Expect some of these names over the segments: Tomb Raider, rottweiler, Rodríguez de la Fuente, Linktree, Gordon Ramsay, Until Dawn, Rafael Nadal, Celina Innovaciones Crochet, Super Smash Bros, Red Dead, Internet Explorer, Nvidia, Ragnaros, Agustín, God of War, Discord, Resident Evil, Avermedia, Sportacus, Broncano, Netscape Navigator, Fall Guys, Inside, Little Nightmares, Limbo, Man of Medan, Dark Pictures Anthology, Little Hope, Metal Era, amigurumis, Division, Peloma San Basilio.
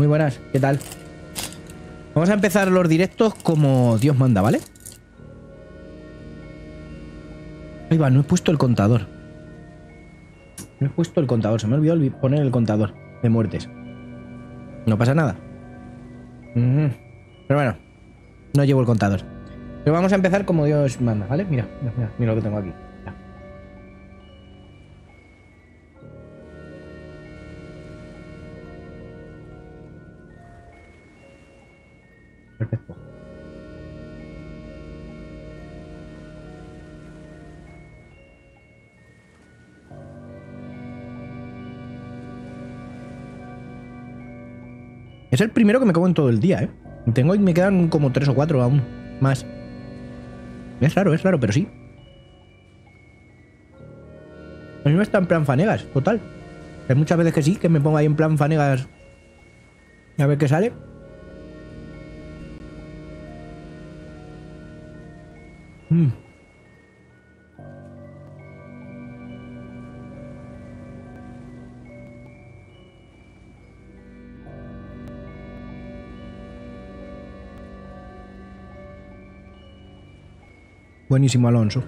Muy buenas, ¿qué tal? Vamos a empezar los directos como Dios manda, ¿vale? Ahí va, no he puesto el contador. No he puesto el contador, se me olvidó poner el contador de muertes. No pasa nada. Pero bueno, no llevo el contador. Pero vamos a empezar como Dios manda, ¿vale? Mira, mira, mira lo que tengo aquí. Mira. Perfecto. Es el primero que me como en todo el día, ¿eh? Tengo y me quedan como 3 o 4 aún más. Es raro, pero sí. A mí me está en plan fanegas, total. Hay muchas veces que sí, que me pongo ahí en plan fanegas. A ver qué sale. Buenísimo, Alonso.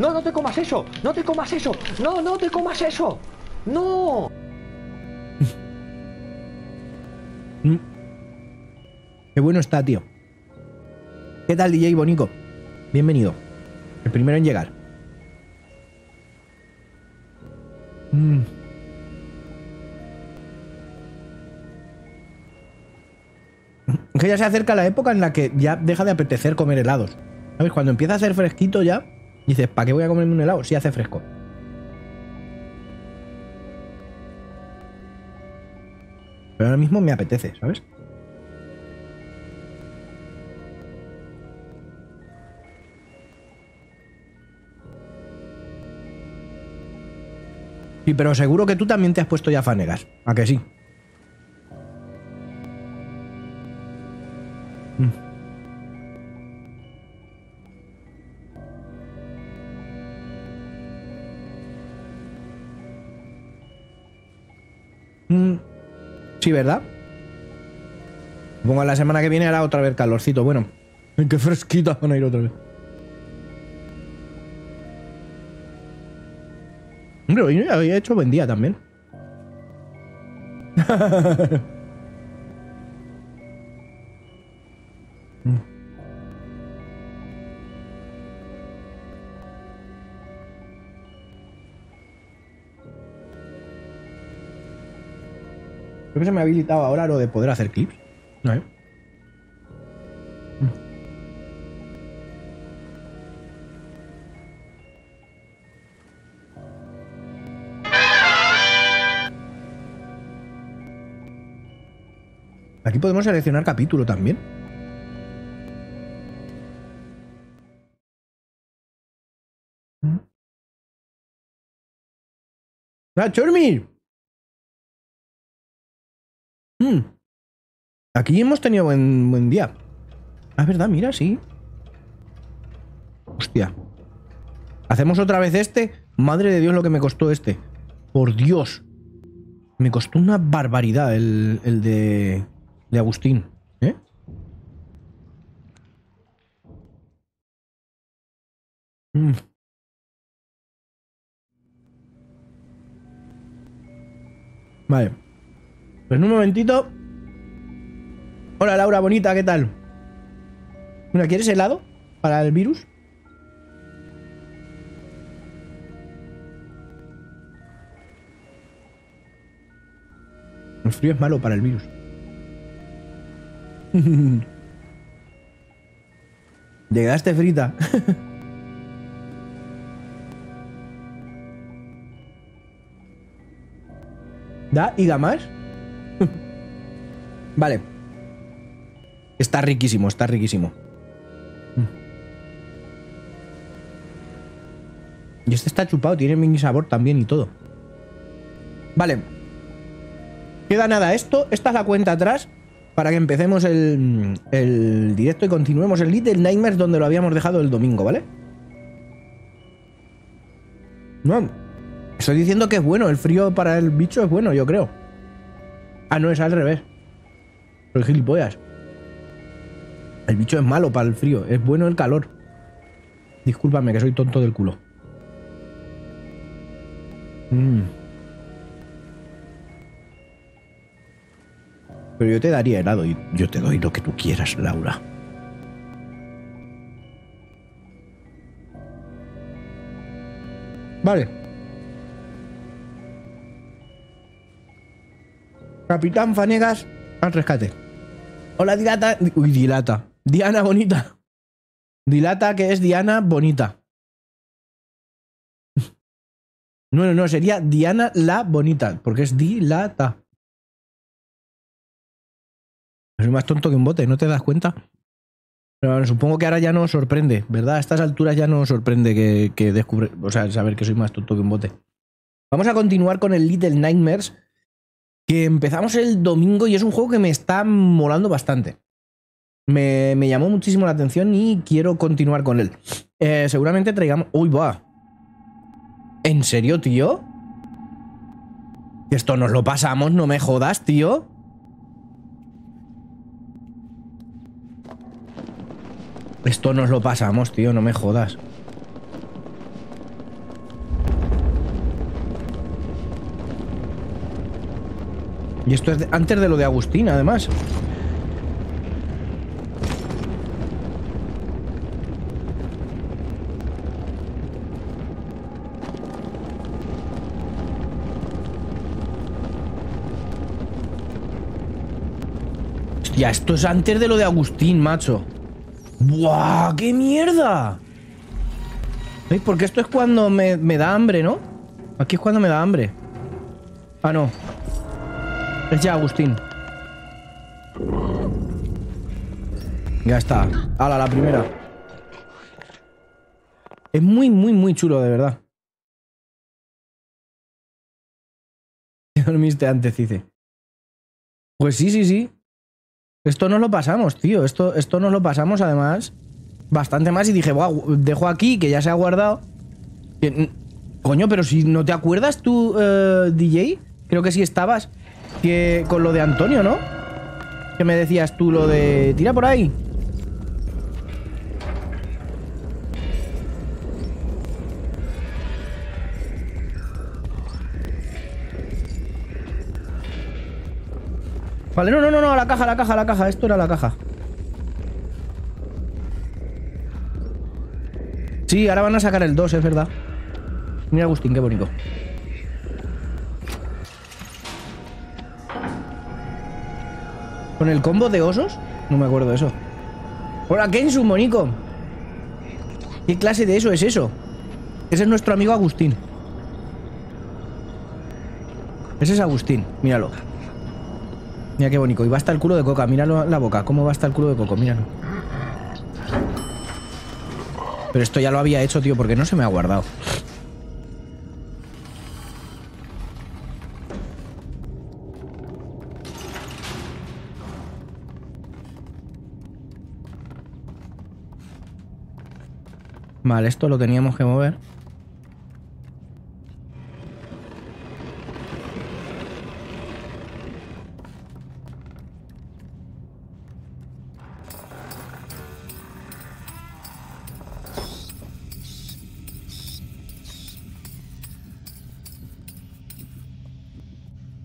No, no te comas eso, no te comas eso, no, no te comas eso, no. Qué bueno está, tío. ¿Qué tal, DJ Bonico? Bienvenido. El primero en llegar. Que ya se acerca la época en la que ya deja de apetecer comer helados. ¿Sabes? Cuando empieza a hacer fresquito ya, dices, ¿para qué voy a comerme un helado? Si hace fresco. Pero ahora mismo me apetece, ¿sabes? Sí, pero seguro que tú también te has puesto ya fanegas. ¿A que sí? Sí, ¿verdad? Supongo que la semana que viene hará otra vez calorcito. Bueno, qué fresquita van a ir otra vez. Hombre, hoy había hecho buen día también. Creo que se me ha habilitado ahora lo de poder hacer clips. No, ¿eh? Aquí podemos seleccionar capítulo también. ¡Ah, Chormi! Aquí hemos tenido buen día. Ah, es verdad, mira, sí. Hostia. ¿Hacemos otra vez este? Madre de Dios lo que me costó este. Por Dios. Me costó una barbaridad el de Agustín, ¿eh? Vale. Pues en un momentito. Hola, Laura bonita, ¿qué tal? Mira, ¿quieres helado para el virus? El frío es malo para el virus. Llegaste frita. ¿Da y da más? Vale. Está riquísimo, está riquísimo. Y este está chupado, tiene mini sabor también y todo. Vale. Queda nada esto. Esta es la cuenta atrás para que empecemos el directo y continuemos el Little Nightmares donde lo habíamos dejado el domingo, ¿vale? No, estoy diciendo que es bueno. El frío para el bicho es bueno, yo creo. Ah, no, es al revés. Soy gilipollas. El bicho es malo para el frío. Es bueno el calor. Discúlpame, que soy tonto del culo. Pero yo te daría helado y yo te doy lo que tú quieras, Laura. Vale. Capitán Fanegas al rescate. Hola, Dilata. Uy, Dilata. Diana Bonita. Dilata, que es Diana Bonita. No, no, no, sería Diana la Bonita, porque es Dilata. Soy más tonto que un bote, ¿no te das cuenta? Pero bueno, supongo que ahora ya no os sorprende, ¿verdad? A estas alturas ya no os sorprende que descubre, o sea, saber que soy más tonto que un bote. Vamos a continuar con el Little Nightmares, que empezamos el domingo y es un juego que me está molando bastante. Me llamó muchísimo la atención y quiero continuar con él. Seguramente traigamos... ¡Uy, va! ¿En serio, tío? Esto nos lo pasamos, no me jodas, tío. Esto nos lo pasamos, tío, no me jodas. Y esto es antes de lo de Agustín, además. Hostia, esto es antes de lo de Agustín, macho. ¡Buah! ¡Qué mierda! ¿Veis? Porque esto es cuando me da hambre, ¿no? Aquí es cuando me da hambre. Ah, no. Es ya Agustín. Ya está. ¡Hala, la primera! Es muy, muy, muy chulo, de verdad. ¿Te dormiste antes, dice? Pues sí, sí, sí. Esto nos lo pasamos, tío. Esto nos lo pasamos, además, bastante más. Y dije, dejo aquí, que ya se ha guardado. Coño, pero si no te acuerdas tú, DJ, creo que sí estabas que con lo de Antonio, ¿no? Que me decías tú lo de... Tira por ahí. Vale, no, no, no, no, la caja, la caja, la caja. Esto era la caja. Sí, ahora van a sacar el 2, es verdad. Mira, Agustín, qué bonito. ¿Con el combo de osos? No me acuerdo de eso. ¡Hola, Kensu, monico! ¿Qué clase de eso es eso? Ese es nuestro amigo Agustín. Ese es Agustín, míralo. Mira qué bonito. Y va hasta el culo de coca. Míralo la boca. ¿Cómo va hasta el culo de coco? Míralo. Pero esto ya lo había hecho, tío, porque no se me ha guardado. Vale, esto lo teníamos que mover.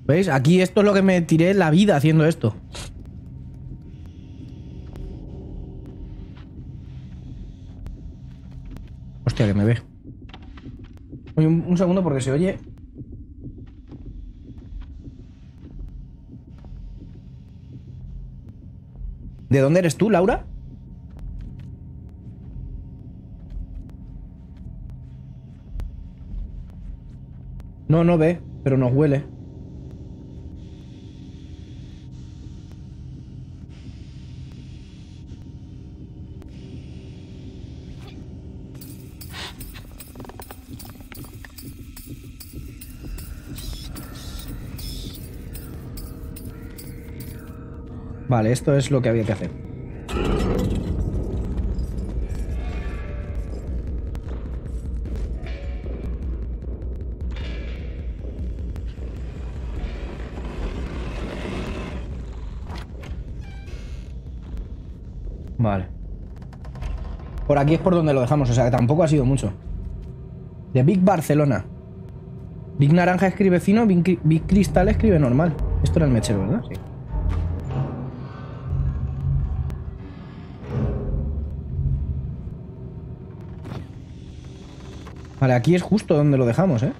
¿Veis? Aquí esto es lo que me tiré la vida haciendo esto. Hostia, que me ve. Oye, un segundo porque se oye. ¿De dónde eres tú, Laura? No, no ve, pero nos huele. Vale, esto es lo que había que hacer. Vale. Por aquí es por donde lo dejamos, o sea que tampoco ha sido mucho. The Big Barcelona. Big Naranja escribe fino, Big Cristal escribe normal. Esto era el mechero, ¿verdad? Sí. Vale, aquí es justo donde lo dejamos, ¿eh?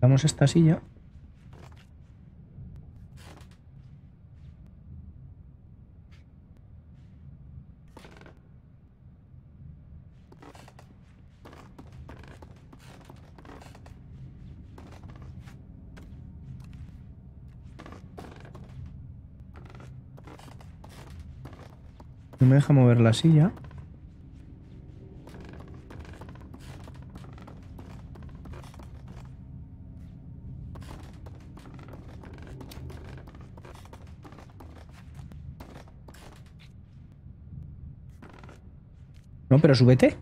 Damos esta silla. No me deja mover la silla. No, pero súbete.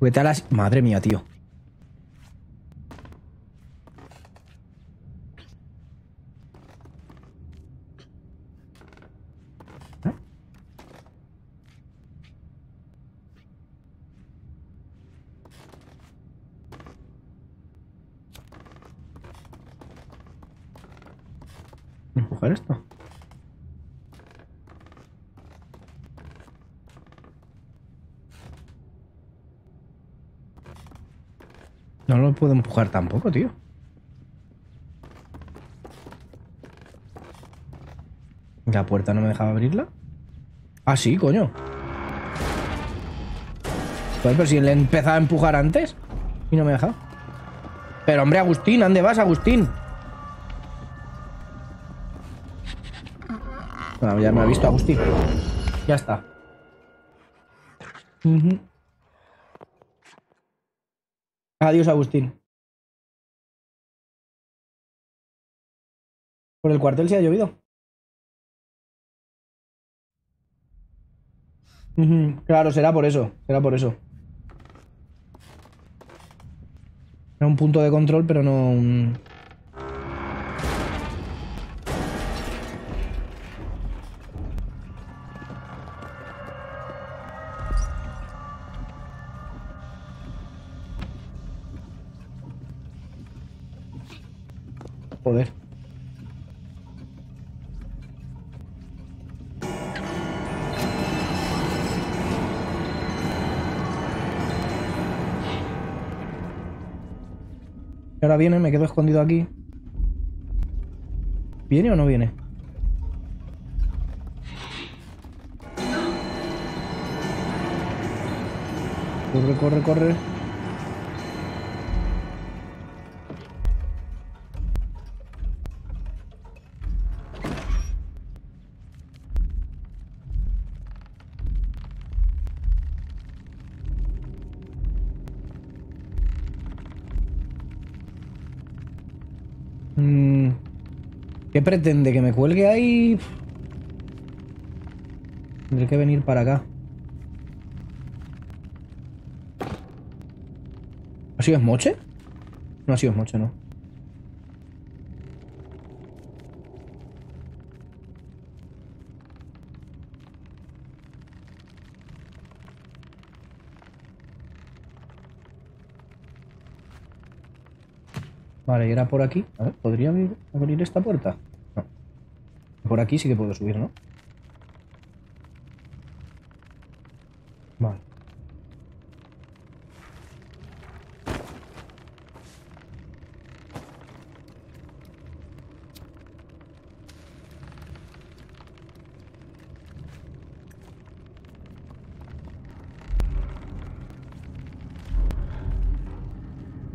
Súbete a las... Madre mía, tío. Empujar esto. No lo puedo empujar tampoco, tío. La puerta no me dejaba abrirla. Ah, sí, coño. Pues, pero si le empezaba a empujar antes y no me dejaba. Pero hombre, Agustín, ¿dónde vas, Agustín? Bueno, ya me ha visto Agustín. Ya está. Uh-huh. Adiós, Agustín. ¿Por el cuartel se ha llovido? Uh-huh. Claro, será por eso. Será por eso. Era un punto de control, pero no... Joder. Ahora viene, me quedo escondido aquí. ¿Viene o no viene? Corre, corre, corre. ¿Qué pretende? ¿Que me cuelgue ahí? Tendré que venir para acá. ¿Ha sido esmoche? No ha sido esmoche, no. Vale, era por aquí. A ver, ¿podría abrir esta puerta? No. Por aquí sí que puedo subir, ¿no? Vale.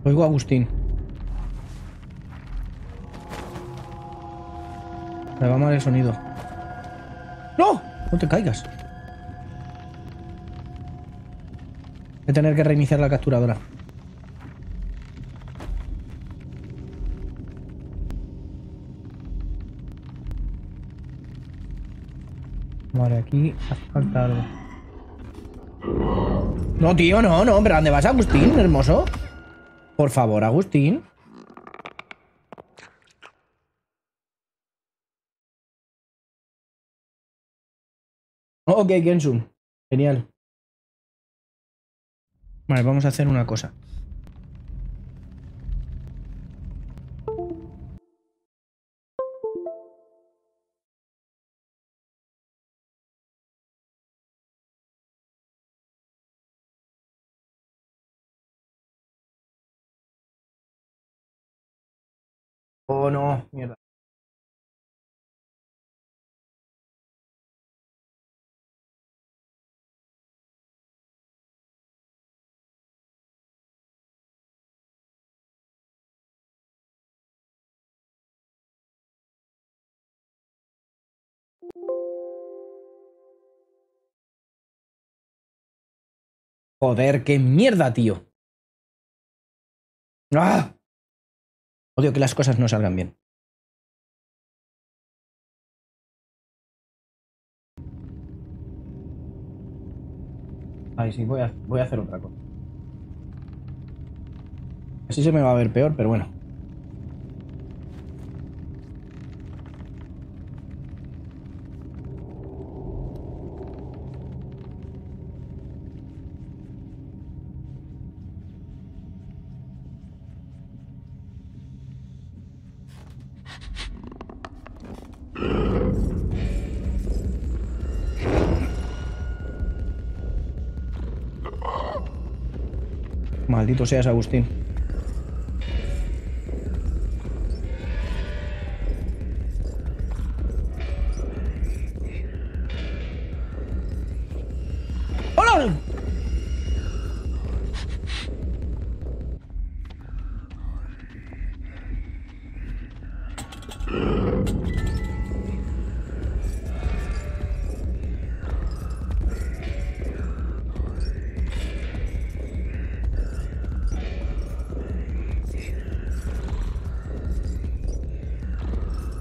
Oigo a Agustín. Me va mal el sonido. ¡No! No te caigas. Voy a tener que reiniciar la capturadora. Vale, aquí hace falta algo. No, tío, no, no. ¿Pero dónde vas, Agustín, hermoso? Por favor, Agustín. Ok, Kensu. Genial. Vale, vamos a hacer una cosa. Oh, no, mierda. Joder, qué mierda, tío. ¡Ah! Odio que las cosas no salgan bien. Ay, sí, voy a hacer otra cosa. Así se me va a ver peor, pero bueno. Maldito seas, Agustín. ¡Hola!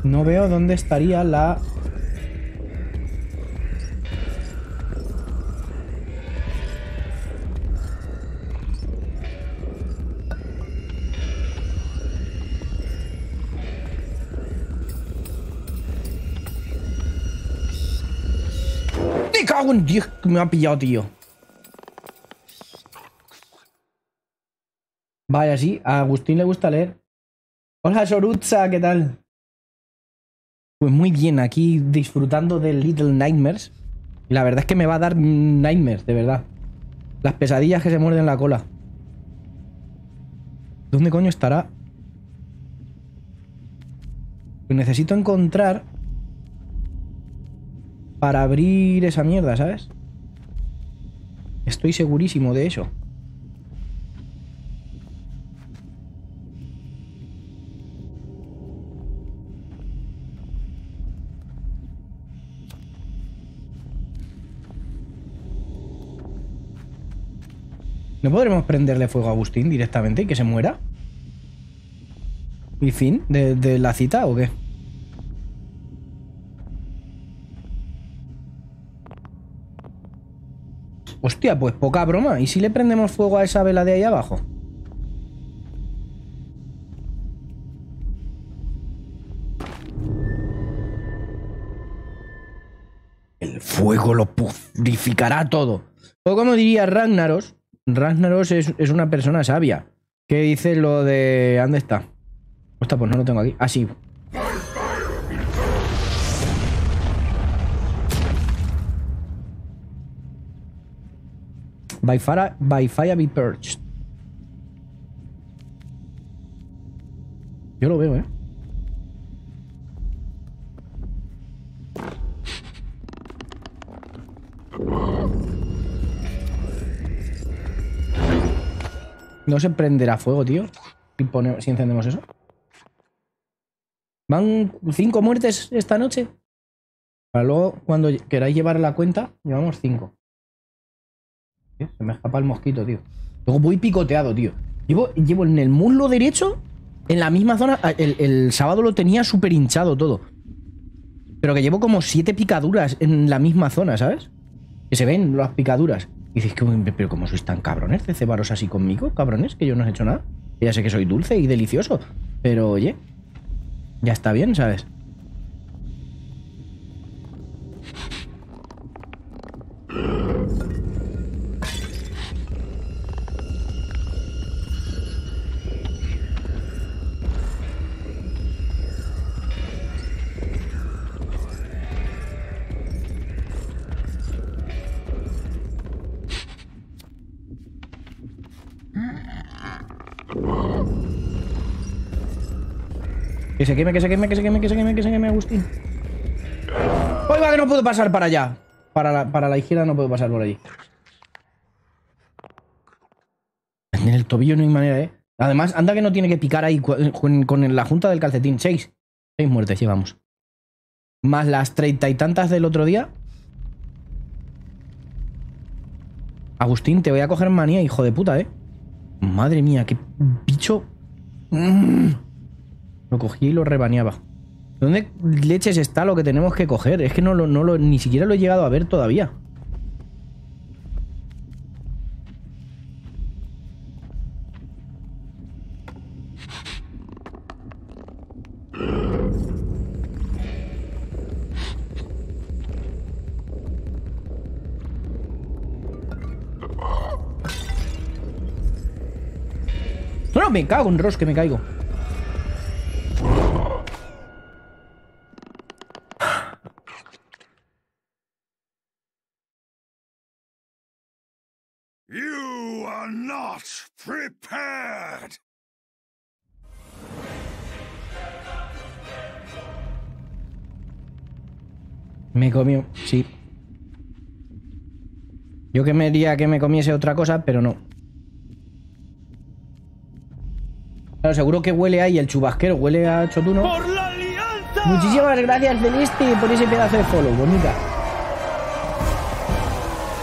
No veo dónde estaría la... ¡Me cago en Dios que me ha pillado, tío! Vaya, sí, a Agustín le gusta leer. Hola, Sorutza, ¿qué tal? Pues muy bien, aquí disfrutando de Little Nightmares. La verdad es que me va a dar nightmares, de verdad. Las pesadillas que se muerden la cola. ¿Dónde coño estará? Pues necesito encontrar... para abrir esa mierda, ¿sabes? Estoy segurísimo de eso. ¿No podremos prenderle fuego a Agustín directamente y que se muera? ¿Y fin de la cita o qué? Hostia, pues poca broma. ¿Y si le prendemos fuego a esa vela de ahí abajo? El fuego lo purificará todo. O como diría Ragnaros... Ragnaros es una persona sabia. ¿Qué dice lo de... ¿dónde está? Hostia, pues no lo tengo aquí. Ah, sí. By fire be purged. Yo lo veo, ¿eh? No se prenderá fuego, tío, si encendemos eso. ¿Van 5 muertes esta noche? Para luego, cuando queráis llevar la cuenta, llevamos 5. Tío, se me escapa el mosquito, tío. Luego voy picoteado, tío. Llevo en el muslo derecho, en la misma zona. El sábado lo tenía súper hinchado todo. Pero que llevo como 7 picaduras en la misma zona, ¿sabes? Que se ven las picaduras. Y dices, pero ¿cómo sois tan cabrones de cebaros así conmigo, cabrones? Que yo no os he hecho nada. Ya sé que soy dulce y delicioso. Pero, oye, ya está bien, ¿sabes? Que se queme, que se queme, que se queme, que se queme, que se queme, Agustín. Oiga, que no puedo pasar para allá. Para la izquierda no puedo pasar por allí. En el tobillo no hay manera, ¿eh? Además, anda que no tiene que picar ahí con la junta del calcetín. 6 muertes llevamos. Más las 30 y tantas del otro día. Agustín, te voy a coger manía, hijo de puta, ¿eh? Madre mía, qué bicho. Lo cogí y lo rebaneaba. ¿Dónde leches está lo que tenemos que coger? Es que ni siquiera lo he llegado a ver todavía. No, me cago en Ross, que me caigo. Me comió, sí. Yo que me diría que me comiese otra cosa, pero no. Claro, seguro que huele ahí el chubasquero, huele a chotuno. ¡Por la alianza! Muchísimas gracias del este por ese pedazo de follow, bonita.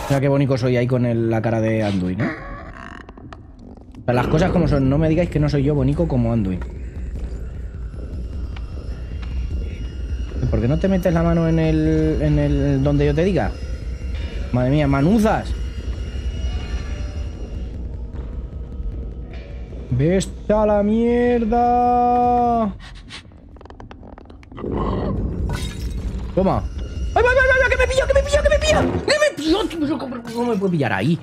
Mira qué bonito soy ahí con la cara de Anduin, ¿eh? O sea, las cosas como son, no me digáis que no soy yo bonito como Anduin. ¿Por qué no te metes la mano en el donde yo te diga? Madre mía, manuzas. ¡Vete a la mierda! Toma. ¡Ay, ay, ay, ay! ¡Que me pilla, que me pilla, que me pilla! ¡Que me pilla! ¿Cómo me puede pillar ahí?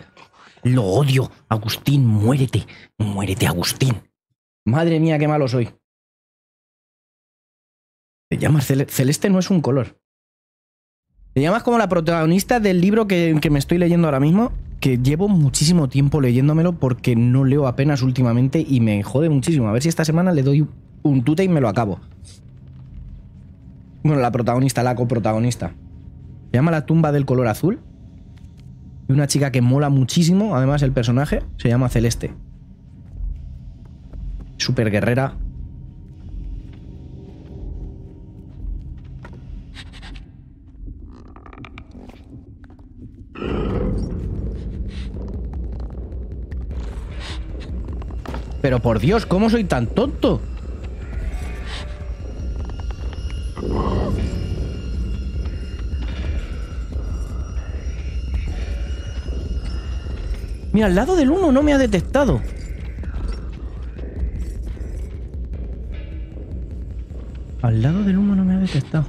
Lo odio. Agustín, muérete. Muérete, Agustín. Madre mía, qué malo soy. Te llamas Celeste, no es un color. Te llamas como la protagonista del libro que me estoy leyendo ahora mismo, que llevo muchísimo tiempo leyéndomelo porque no leo apenas últimamente y me jode muchísimo. A ver si esta semana le doy un tute y me lo acabo. Bueno, la protagonista, la coprotagonista. Se llama La tumba del color azul. Y una chica que mola muchísimo, además el personaje, se llama Celeste. Super guerrera. Pero por Dios, ¿cómo soy tan tonto? Mira, al lado del 1 no me ha detectado. Al lado del 1 no me ha detectado.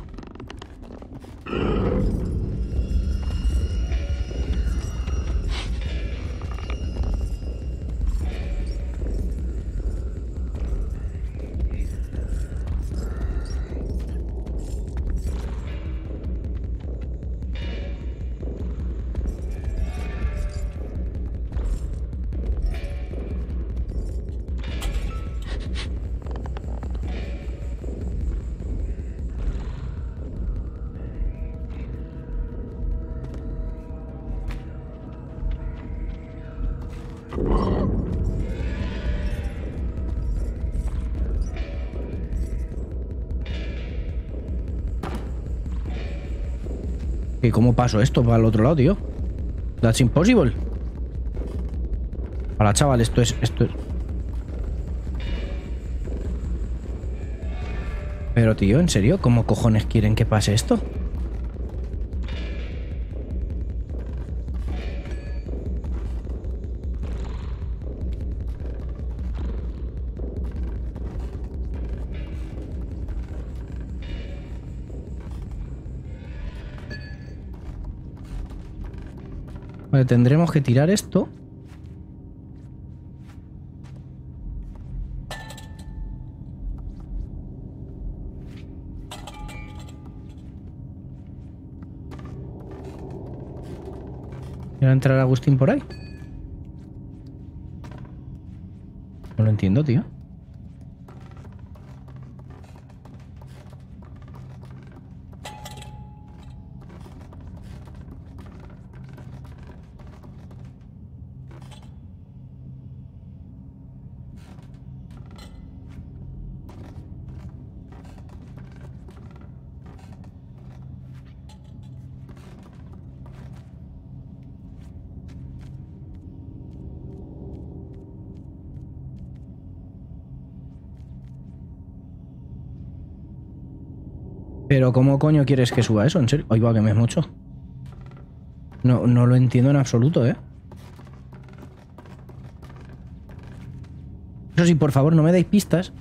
¿Y cómo paso esto para el otro lado, tío? That's impossible. Para chaval, esto es... Pero tío, ¿en serio? ¿Cómo cojones quieren que pase esto? Vale, tendremos que tirar esto. ¿Va a entrar Agustín por ahí? No lo entiendo, tío. Pero ¿cómo coño quieres que suba eso? ¿En serio? Ay, va, que me es mucho. No, no lo entiendo en absoluto, ¿eh? Eso sí, por favor, no me dais pistas.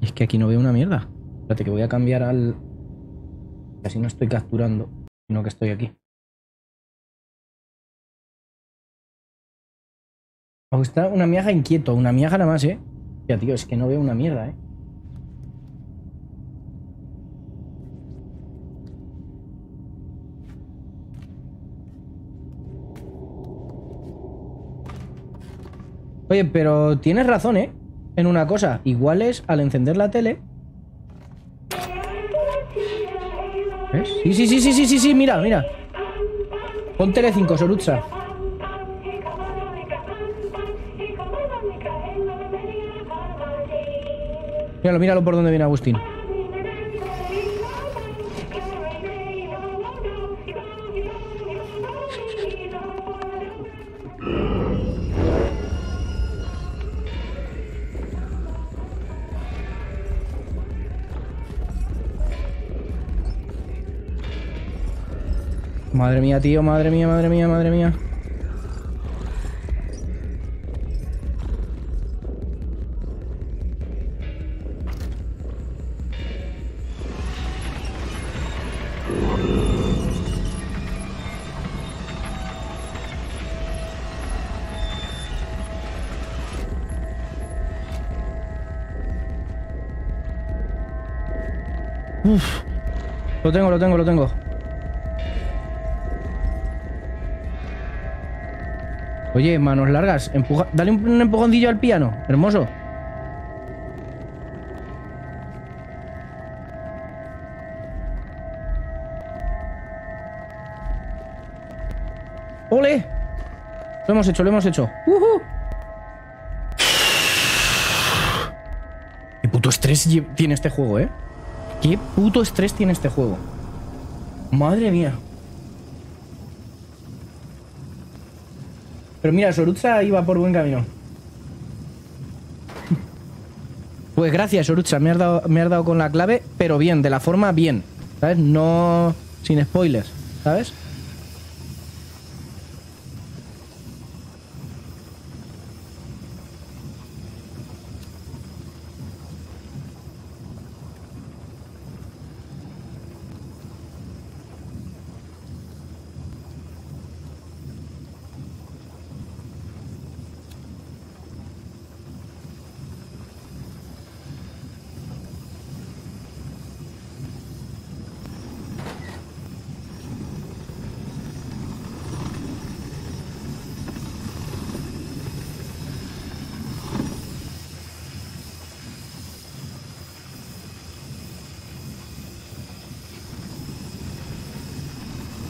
Es que aquí no veo una mierda. Espérate, que voy a cambiar al... Así no estoy capturando, sino que estoy aquí. Me gusta una miaja inquieto, una miaja nada más, ¿eh? Ya, tío, es que no veo una mierda, ¿eh? Oye, pero tienes razón, ¿eh? En una cosa. Igual es al encender la tele. ¿Ves? Sí, mira, mira. Pon Tele 5, Sorutza. Míralo, míralo por donde viene Agustín. Madre mía, tío, madre mía. Uf. Lo tengo. Oye, manos largas, empuja... Dale un empujoncillo al piano, hermoso. ¡Ole! Lo hemos hecho. ¡Uh-huh! ¡Qué puto estrés tiene este juego, eh! Madre mía. Pero mira, Sorutza iba por buen camino. Pues gracias, Sorutza. Me has dado con la clave, pero bien, de la forma bien. ¿Sabes? No... Sin spoilers, ¿sabes?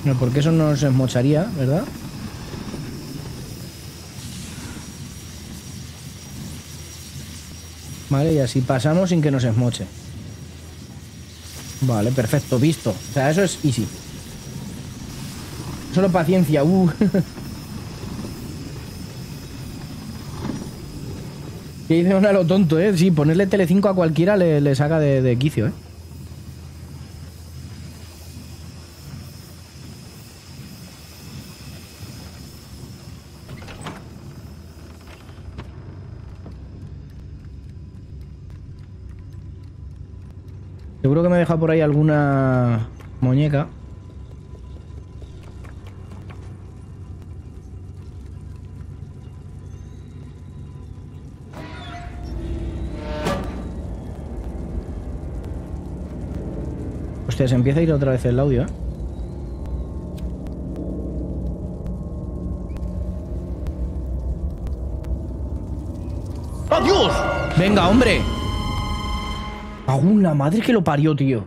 No, porque eso nos esmocharía, ¿verdad? Vale, y así pasamos sin que nos esmoche. Vale, perfecto, visto. O sea, eso es easy. Solo paciencia, Que dice una lo tonto, ¿eh? Sí, ponerle Tele5 a cualquiera le saca de quicio, ¿eh? Seguro que me he dejado por ahí alguna muñeca. Hostia, se empieza a ir otra vez el audio, ¿eh? ¡Adiós! ¡Venga, hombre! Aún la madre que lo parió, tío.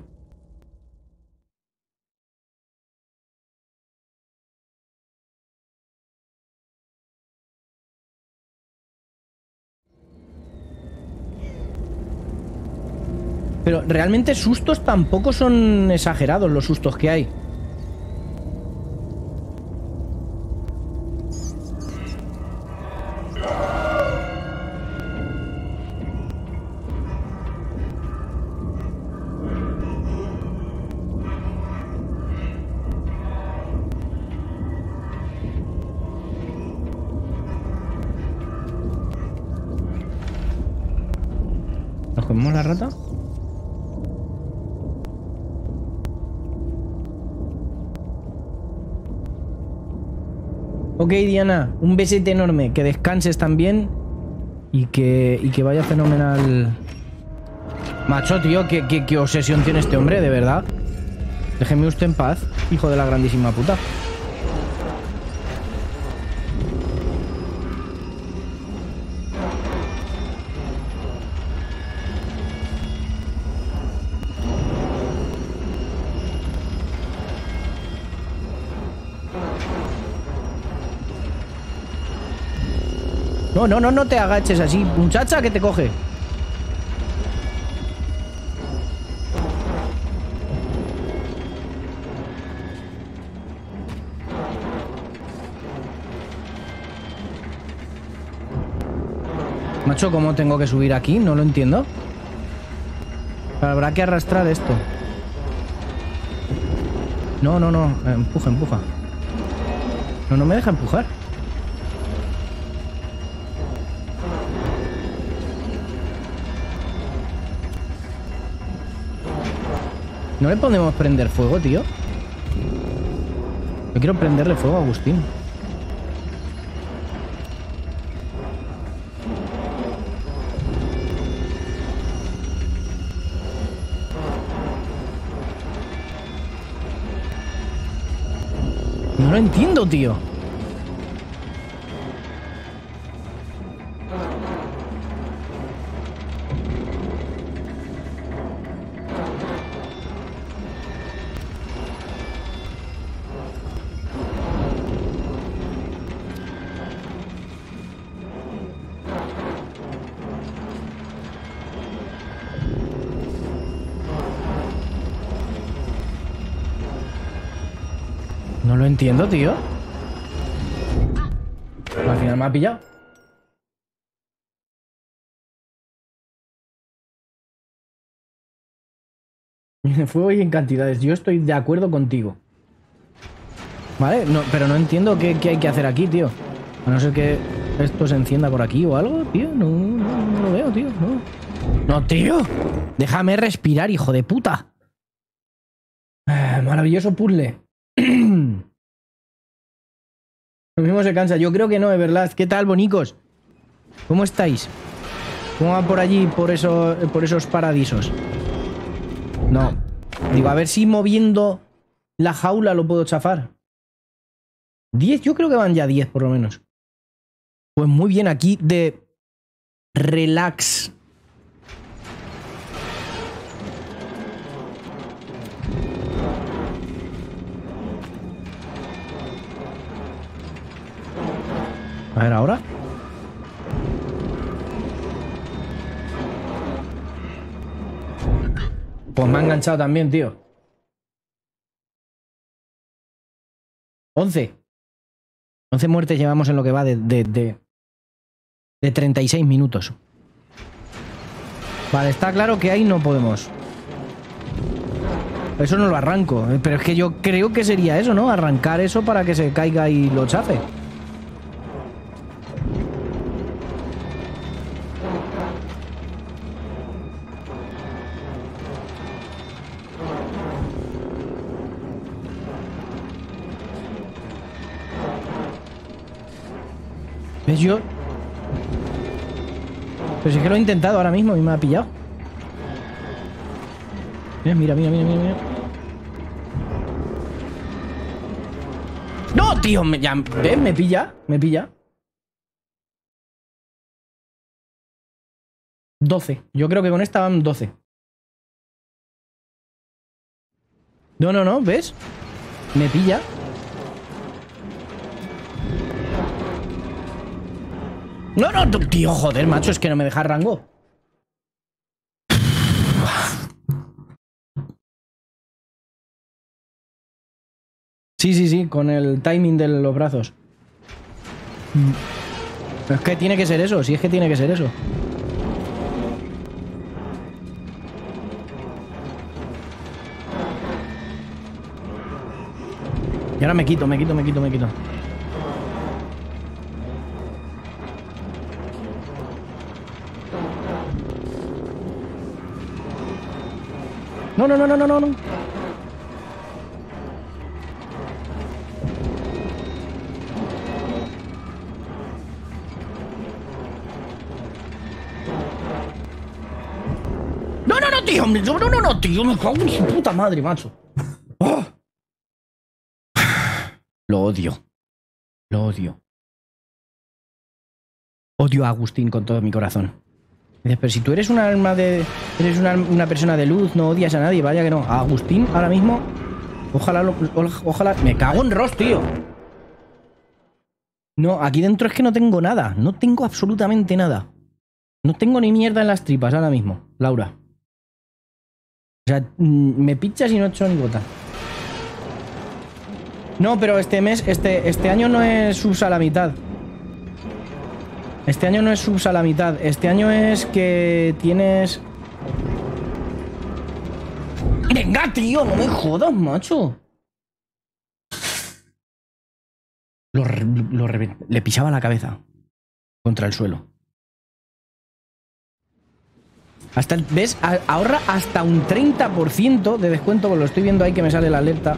Pero realmente sustos tampoco son exagerados los sustos que hay. ¿Nos comemos la rata? Ok, Diana, un besete enorme, que descanses también y que vaya fenomenal. Macho, tío, ¿qué obsesión tiene este hombre, de verdad. Déjeme usted en paz, hijo de la grandísima puta. No, no, no, no te agaches así, muchacha, que te coge. Macho, ¿cómo tengo que subir aquí? No lo entiendo. Habrá que arrastrar esto. No, no, no, empuja, empuja. No, no me deja empujar. ¿No le podemos prender fuego, tío? Yo quiero prenderle fuego a Agustín. No lo entiendo, tío. No entiendo, tío. Al final me ha pillado. En fuego y en cantidades. Yo estoy de acuerdo contigo. Vale, no, pero no entiendo qué hay que hacer aquí, tío. A no ser que esto se encienda por aquí o algo, tío. No, no, no lo veo, tío. No. No, tío. Déjame respirar, hijo de puta. Maravilloso puzzle. Lo mismo se cansa, yo creo que no, de verdad. ¿Qué tal, bonicos? ¿Cómo estáis? ¿Cómo va por allí, por esos paradisos? No. Digo, a ver si moviendo la jaula lo puedo chafar. 10, yo creo que van ya 10 por lo menos. Pues muy bien, aquí de relax. A ver, ahora. Pues me ha enganchado también, tío. 11. 11 muertes llevamos en lo que va de 36 minutos. Vale, está claro que ahí no podemos. Eso no lo arranco. Pero es que yo creo que sería eso, ¿no? Arrancar eso para que se caiga y lo chafe. ¿Ves yo? Pero si es que lo he intentado ahora mismo y me ha pillado. Mira, mira, mira, mira, mira. ¡No, tío! ¿Ves? Me pilla, me pilla. 12. Yo creo que con esta van 12. No, no, no, ¿ves? Me pilla. No, no, tío, joder, macho, es que no me deja rango. Sí, con el timing de los brazos. Es que tiene que ser eso, sí, es que tiene que ser eso. Y ahora me quito, me quito, me quito, me quito. No, no, no, no, no, no. No, no, no, tío. No, no, no, tío. Me cago en su puta madre, macho. ¡Oh! Lo odio. Lo odio. Odio a Agustín con todo mi corazón. Pero si tú eres un alma de... Eres una persona de luz, no odias a nadie, vaya que no. A Agustín, ahora mismo... Ojalá... Me cago en Ross, tío. No, aquí dentro es que no tengo nada. No tengo absolutamente nada. No tengo ni mierda en las tripas ahora mismo, Laura. O sea, me pichas y no he hecho ni gota. No, pero este mes... Este año no es subs a la mitad. Este año no es subs a la mitad. Este año es que tienes... ¡Venga, tío! ¡No me jodas, macho! Le pisaba la cabeza contra el suelo. Hasta, ¿ves? Ahorra hasta un 30% de descuento. Lo estoy viendo ahí que me sale la alerta.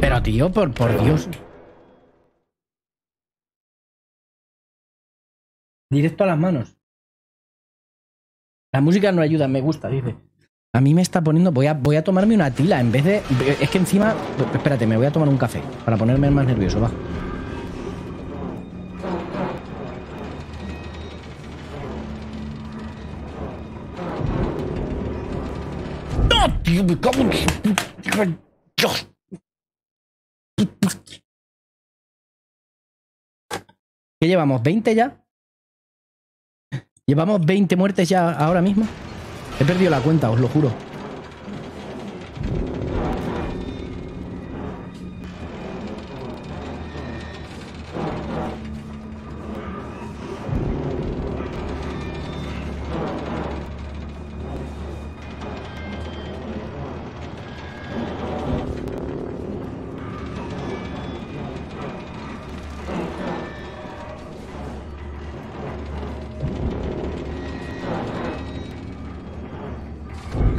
Pero, tío, por Dios. Directo a las manos. La música no ayuda, me gusta, dice. A mí me está poniendo... Voy a tomarme una tila en vez de... Es que encima... Espérate, me voy a tomar un café para ponerme más nervioso, va. ¡No, tío! ¡Me cago en... Dios! ¿Qué llevamos? ¿20 ya? ¿Llevamos 20 muertes ya ahora mismo? He perdido la cuenta, os lo juro.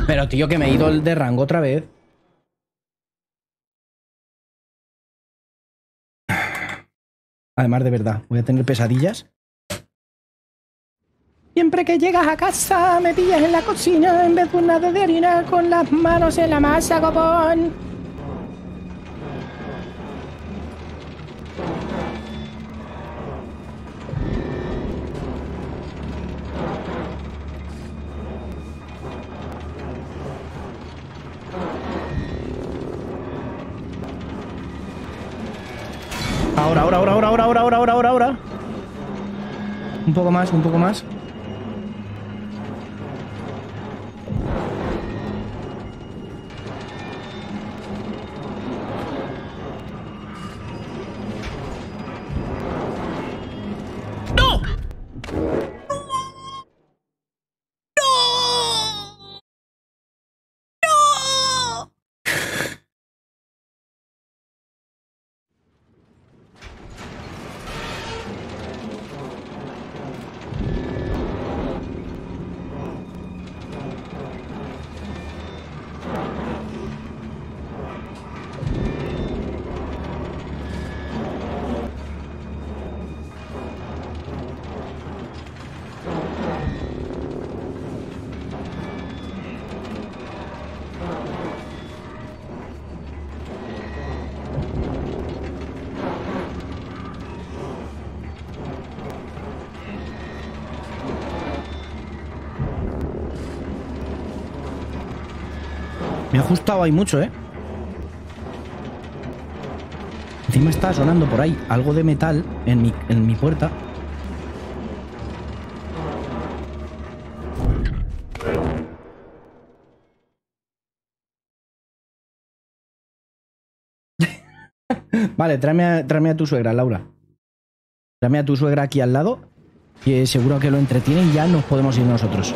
Pero tío, que me he ido el de rango otra vez. Además, de verdad, voy a tener pesadillas. Siempre que llegas a casa, me pillas en la cocina en vez de una de harina con las manos en la masa, copón. Ahora. Un poco más. Me ha ajustado ahí mucho, ¿eh? Encima está sonando por ahí algo de metal en mi puerta. Vale, tráeme a tu suegra, Laura. Tráeme a tu suegra aquí al lado, que seguro que lo entretiene y ya nos podemos ir nosotros.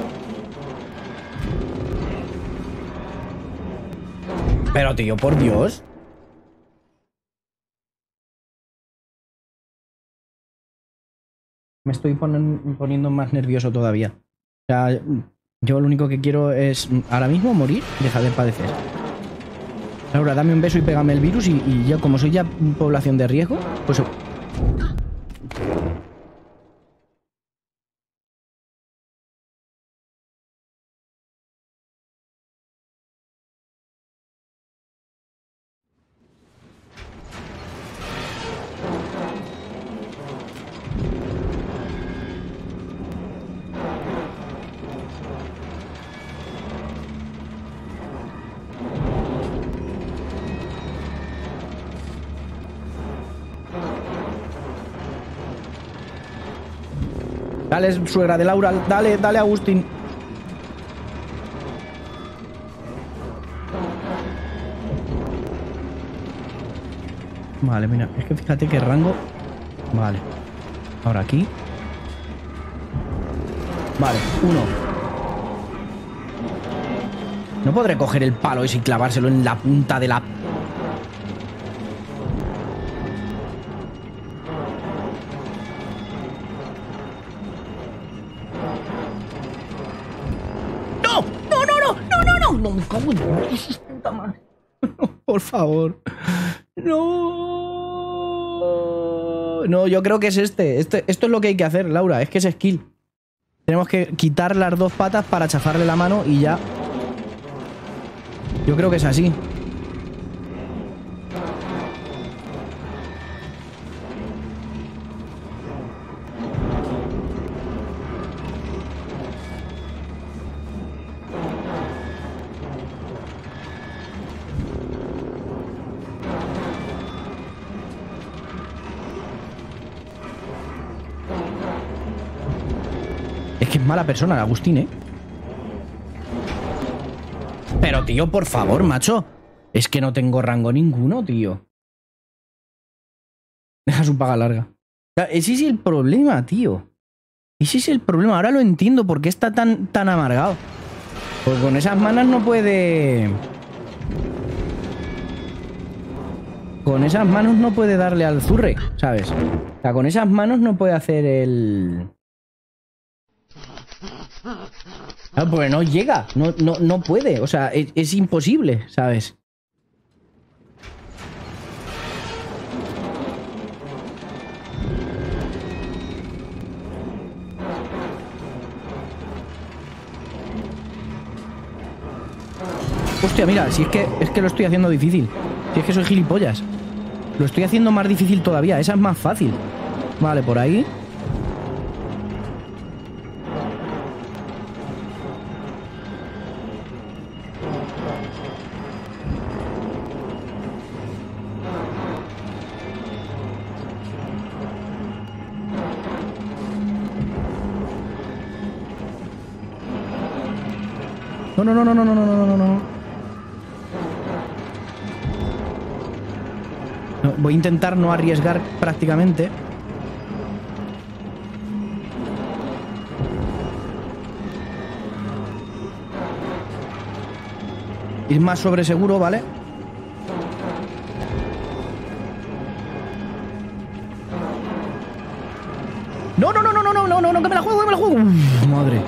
Pero tío, por Dios. Me estoy poniendo más nervioso todavía. O sea, yo lo único que quiero es ahora mismo morir y dejar de padecer. Laura, dame un beso y pégame el virus y yo, como soy ya población de riesgo, pues... Dale, suegra de Laura, dale, Agustín. Vale, mira, es que fíjate qué rango. Vale. Ahora aquí. Vale, uno. No podré coger el palo ese y clavárselo en la punta de la... Por favor. No. No, yo creo que es este. Esto es lo que hay que hacer, Laura. Es que es skill. Tenemos que quitar las dos patas para chafarle la mano y ya. Yo creo que es así. Mala persona, Agustín, ¿eh? Pero, tío, por favor, macho. Es que no tengo rango ninguno, tío. Deja su paga larga. Ese es el problema, tío. Ese es el problema. Ahora lo entiendo por qué está tan amargado. Pues con esas manas no puede... Con esas manos no puede darle al zurre, ¿sabes? O sea, con esas manos no puede hacer el... Claro, porque no llega, no puede, o sea, es imposible, ¿sabes? Hostia, mira, si es que lo estoy haciendo difícil. Si es que soy gilipollas. Lo estoy haciendo más difícil todavía, esa es más fácil. Vale, por ahí. No. Voy a intentar no arriesgar prácticamente. Ir más sobre seguro, ¿vale? No, que me la juego. Uf, madre.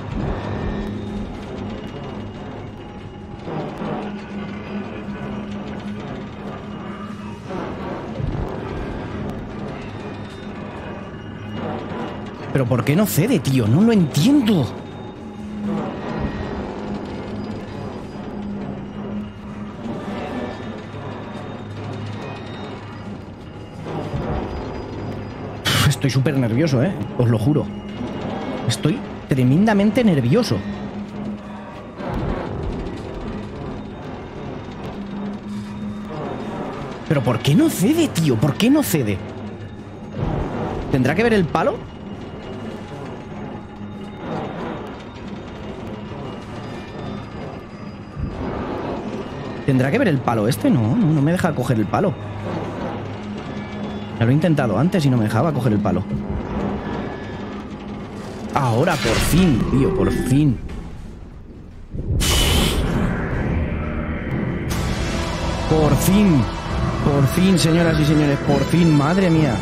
¿Pero por qué no cede, tío? No lo entiendo. Estoy súper nervioso, ¿eh? Os lo juro. Estoy tremendamente nervioso. ¿Pero por qué no cede, tío? ¿Por qué no cede? ¿Tendrá que ver el palo? ¿Tendrá que ver el palo este? No me deja coger el palo. Ya lo he intentado antes y no me dejaba coger el palo. Ahora, por fin, tío, por fin. Por fin, señoras y señores, por fin, madre mía.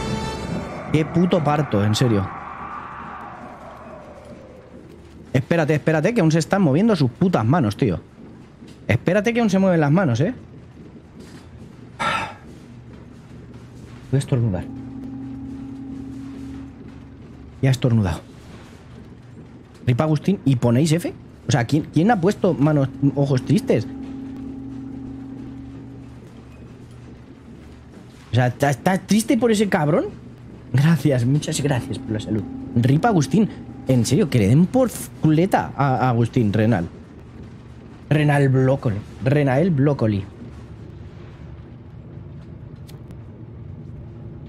Qué puto parto, en serio. Espérate, que aún se están moviendo sus putas manos, tío. Espérate que aún se mueven las manos, ¿eh? Voy a estornudar. Ya he estornudado. Ripa Agustín, ¿y ponéis F? O sea, ¿quién ha puesto manos, ojos tristes? O sea, ¿estás triste por ese cabrón? Gracias, muchas gracias por la salud. Ripa Agustín, en serio, que le den por culeta a Agustín Renal. Renael Brócoli.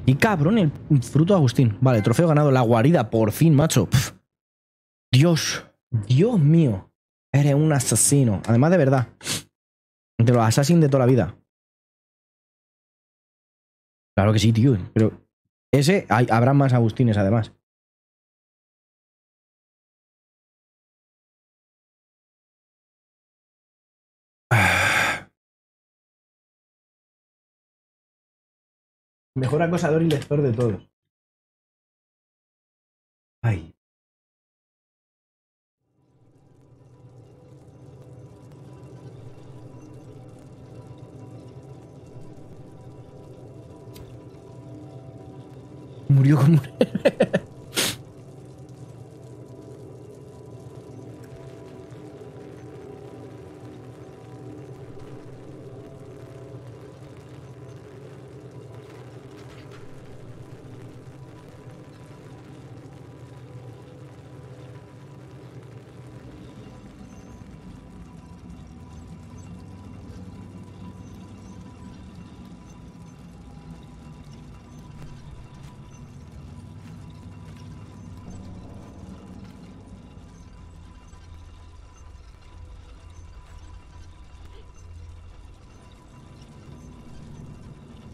Y cabrón, el fruto de Agustín. Vale, trofeo ganado, la guarida, por fin, macho. Pff. Dios mío. Eres un asesino. Además, de verdad. De los asesinos de toda la vida. Claro que sí, tío. Pero ese, habrá más Agustines, además. Mejor acosador y lector de todos. Ay. Murió como...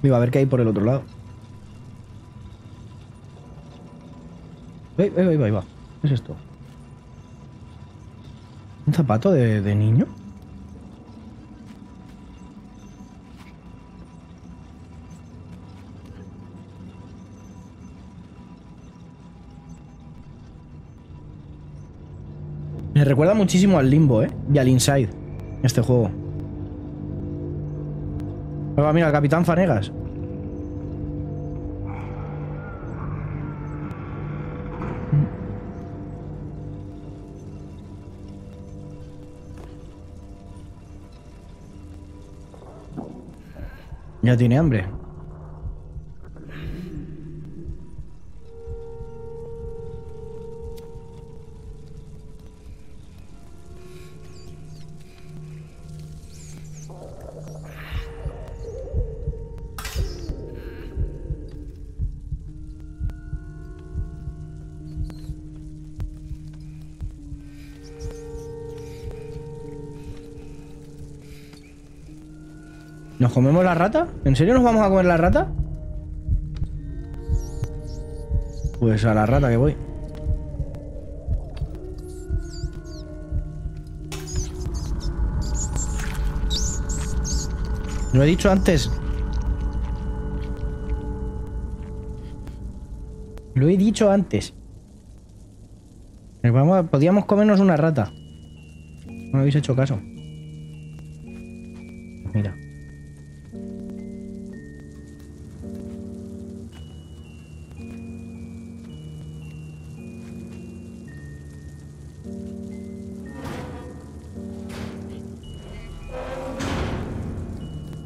Digo, a ver qué hay por el otro lado. Ahí va. ¿Qué es esto? ¿Un zapato de niño? Me recuerda muchísimo al Limbo, ¿eh? Y al Inside, este juego. Pero mira, Capitán Fanegas. Ya tiene hambre. ¿Nos comemos la rata? ¿En serio nos vamos a comer la rata? Pues a la rata que voy. Lo he dicho antes. Lo he dicho antes. Podíamos comernos una rata. No me habéis hecho caso. Mira.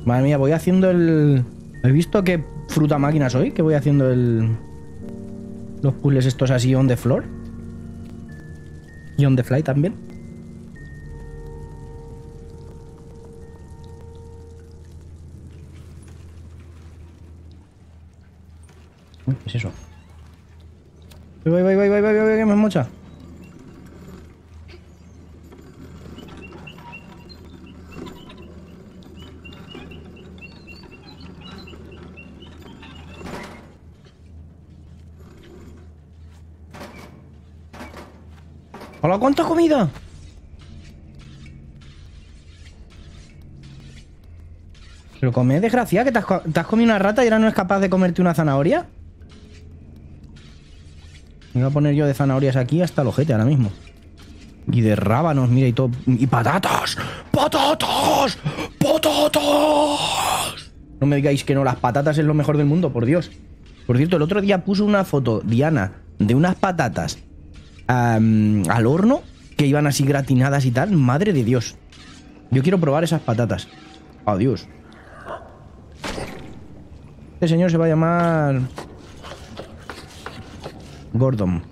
Madre mía, voy haciendo el... ¿He visto qué fruta máquina soy? Que voy haciendo el... Los puzzles estos así on the floor. Y on the fly también. Uy, ¿qué es eso? Voy, que me mocha. ¡Hola! ¿Cuánta comida? ¿Lo comés, desgraciada? ¿Que te has comido una rata y ahora no es capaz de comerte una zanahoria? Me voy a poner yo de zanahorias aquí hasta el ojete ahora mismo. Y de rábanos, mira, y todo. ¡Y patatas! ¡Patatas! ¡Patatas! No me digáis que no, las patatas es lo mejor del mundo, por Dios. Por cierto, el otro día puso una foto, Diana, de unas patatas al horno que iban así gratinadas y tal. Madre de Dios, yo quiero probar esas patatas. Adiós. Este señor se va a llamar Gordon.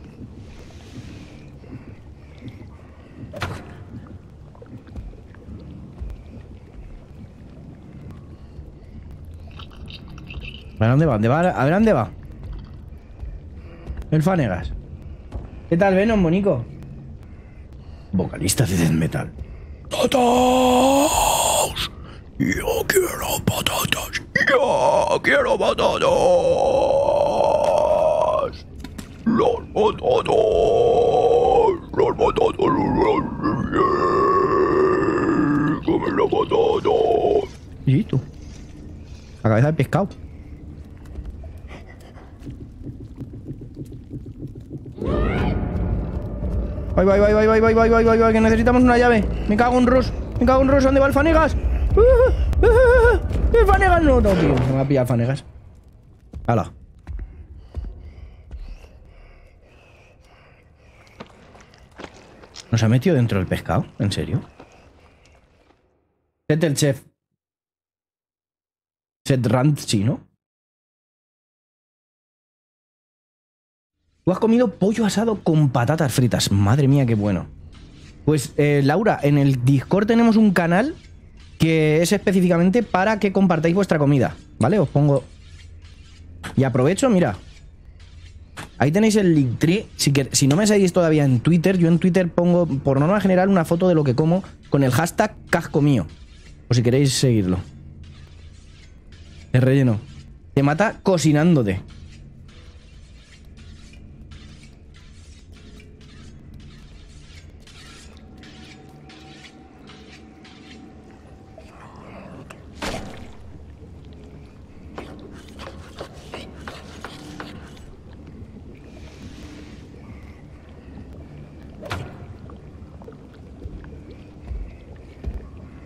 ¿A dónde va? ¿A ver dónde va? El Fanegas. ¿Qué tal, Venom, Monico? Vocalista de death metal. ¡Patatas! ¡Yo quiero patatas! ¡Yo quiero patatas! ¡Los patatas! ¡Los patatas! ¡Come la patata! ¿Y tú? La cabeza de pescado. Voy, que necesitamos una llave. Me cago en Ross. ¿Dónde va el Fanegas? El Fanegas no, tío. Me va a pillar el Fanegas. Hala. ¿Nos ha metido dentro del pescado? ¿En serio? Set el chef. Set Ranchi, ¿no? Tú has comido pollo asado con patatas fritas. Madre mía, qué bueno. Pues, Laura, en el Discord tenemos un canal que es específicamente para que compartáis vuestra comida, ¿vale? Os pongo... Y aprovecho, mira. Ahí tenéis el Linktree. Si no me seguís todavía en Twitter, yo en Twitter pongo, por norma general, una foto de lo que como con el hashtag casco mío. O si queréis seguirlo. El relleno. Te mata cocinándote.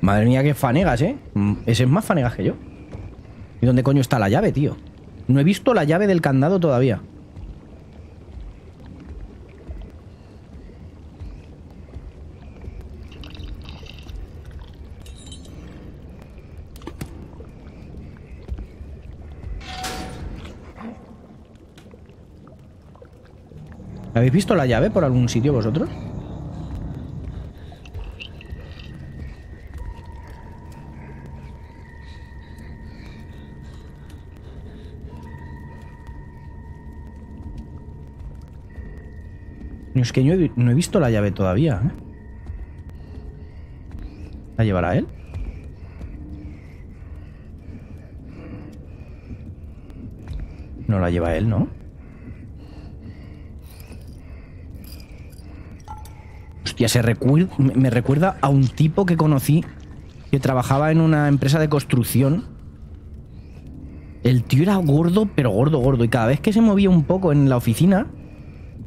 Madre mía, qué fanegas, ¿eh? Ese es más fanegas que yo. ¿Y dónde coño está la llave, tío? No he visto la llave del candado todavía. ¿Habéis visto la llave por algún sitio vosotros? Es que yo no he visto la llave todavía, ¿eh? ¿La llevará él? No la lleva él, ¿no? Hostia, me recuerda a un tipo que conocí que trabajaba en una empresa de construcción. El tío era gordo, pero gordo, gordo. Y cada vez que se movía un poco en la oficina...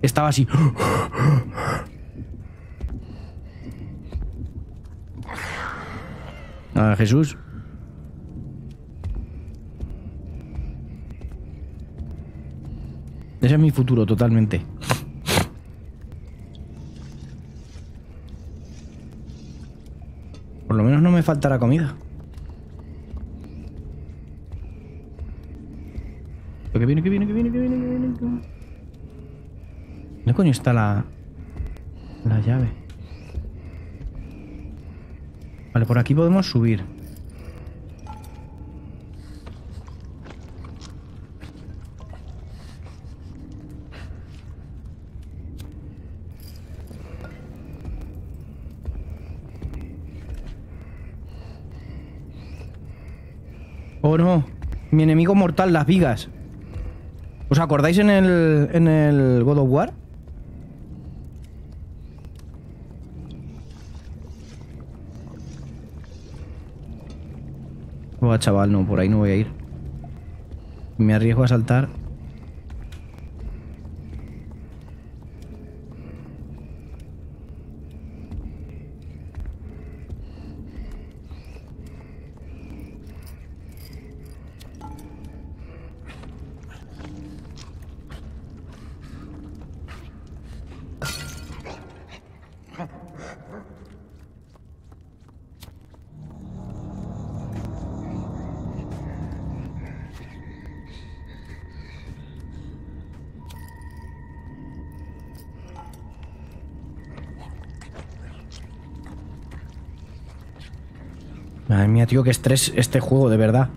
estaba así. Ah, Jesús. Ese es mi futuro, totalmente. Por lo menos no me faltará comida. Que viene, que viene, que viene, que viene, que viene, que viene. ¿Dónde coño está la llave? Vale, por aquí podemos subir. Oh no, mi enemigo mortal, las vigas. ¿Os acordáis en el God of War? Buah, chaval, no, por ahí no voy a ir. Me arriesgo a saltar. Madre mía, tío, qué estrés este juego, de verdad.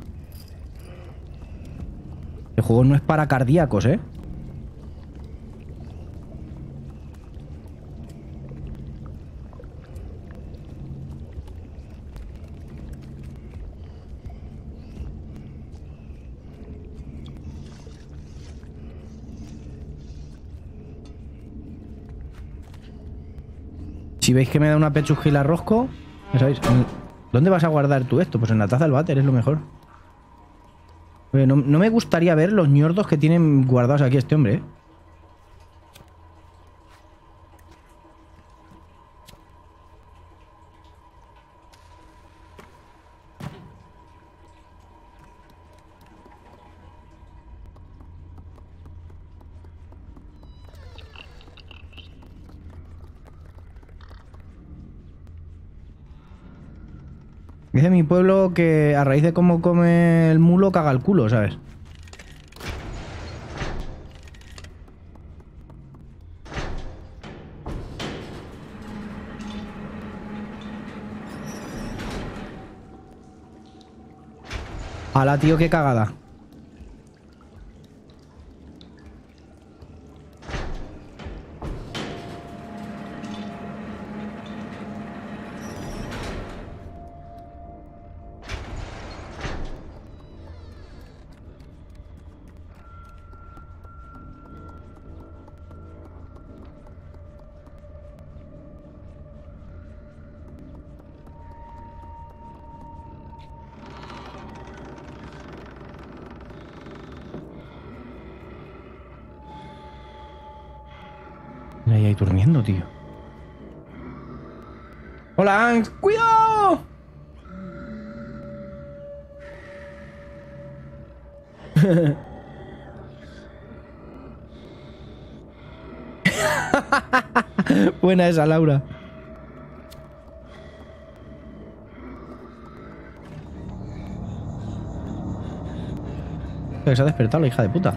Este juego no es para cardíacos, ¿eh? Si veis que me da una pechujila y la rosco, ya sabéis... ¿Dónde vas a guardar tú esto? Pues en la taza del váter, es lo mejor. Oye, no me gustaría ver los ñordos que tienen guardados aquí este hombre, ¿eh? Dice mi pueblo que a raíz de cómo come el mulo, caga el culo, ¿sabes? Ala, tío, qué cagada. Ahí durmiendo, tío. ¡Hola, Anx! ¡Cuidado! Buena esa, Laura. Se ha despertado la hija de puta.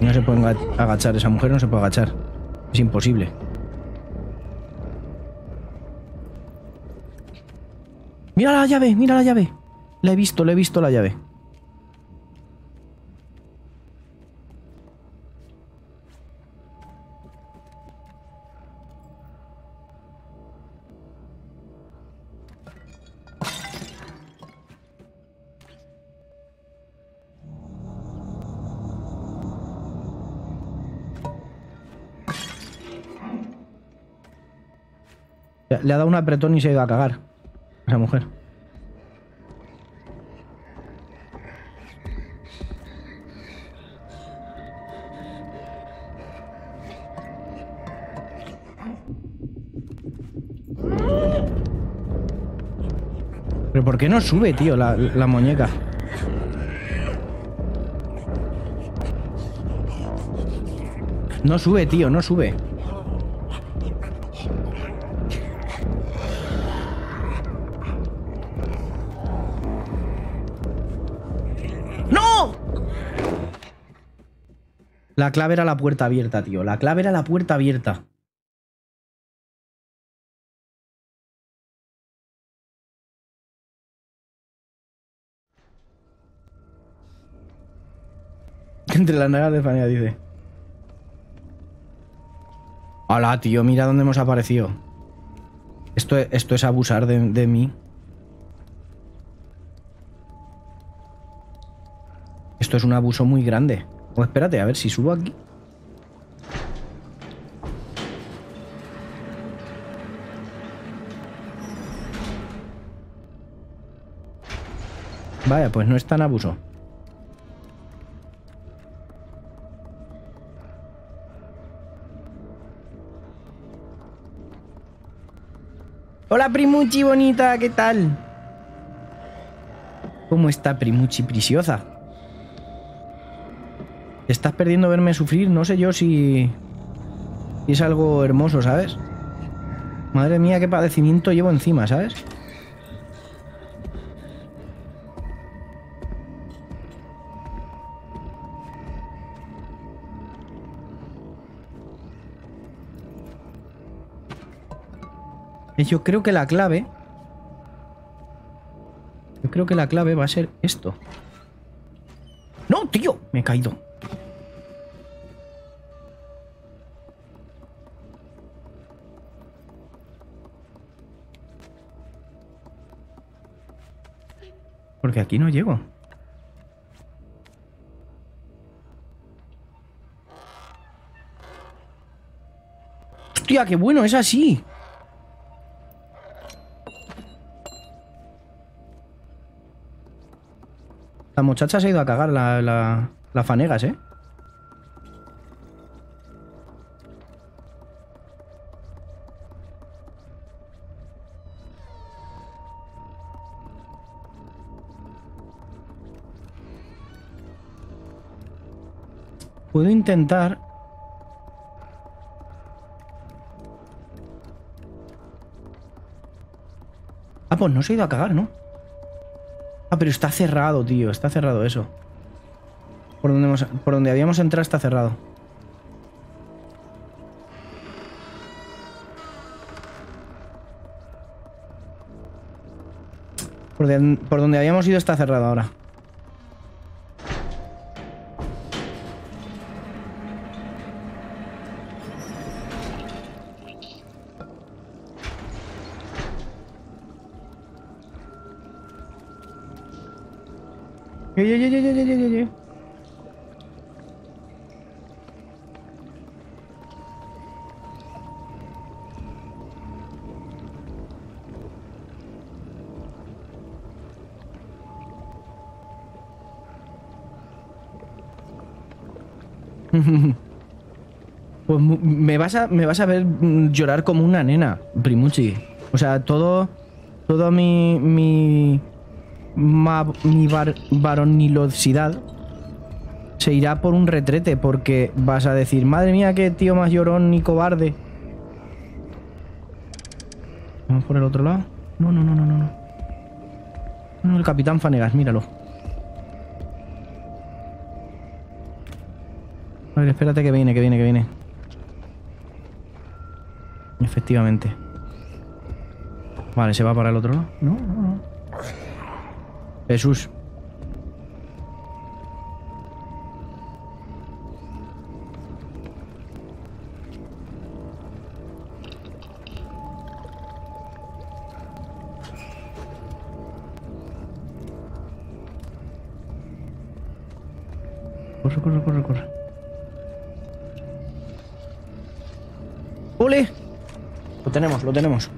No se puede agachar, esa mujer no se puede agachar. Es imposible. ¡Mira la llave! ¡Mira la llave! La he visto la llave. Le ha dado un apretón y se ha ido a cagar. Esa mujer. ¿Pero por qué no sube, tío, la muñeca? No sube, tío, no sube. La clave era la puerta abierta, tío. La clave era la puerta abierta. Entre las nagas de Fania, dice. Hola, tío. Mira dónde hemos aparecido. Esto es abusar de mí. Esto es un abuso muy grande. Oh, espérate, a ver si subo aquí. Vaya, pues no es tan abuso. Hola, Primuchi bonita, ¿qué tal? ¿Cómo está Primuchi preciosa? Estás perdiendo verme sufrir, no sé yo si es algo hermoso, ¿sabes? Madre mía, qué padecimiento llevo encima, ¿sabes? Yo creo que la clave... Yo creo que la clave va a ser esto. ¡No, tío! Me he caído. Porque aquí no llego. ¡Hostia, qué bueno! ¡Es así! La muchacha se ha ido a cagar, la Fanegas, ¿eh? Puedo intentar... Ah, pues no se ha ido a cagar, ¿no? Ah, pero está cerrado, tío. Está cerrado eso. Por donde habíamos entrado está cerrado. Por donde habíamos ido está cerrado ahora. Pues me vas a ver llorar como una nena, Primucci. O sea, todo mi varonilosidad se irá por un retrete, porque vas a decir, madre mía, qué tío más llorón y cobarde. Vamos por el otro lado. No, el Capitán Fanegas, míralo. A ver, espérate que viene, Efectivamente. Vale, se va para el otro lado. No. Jesús. Corre. ¡Ole! Lo tenemos.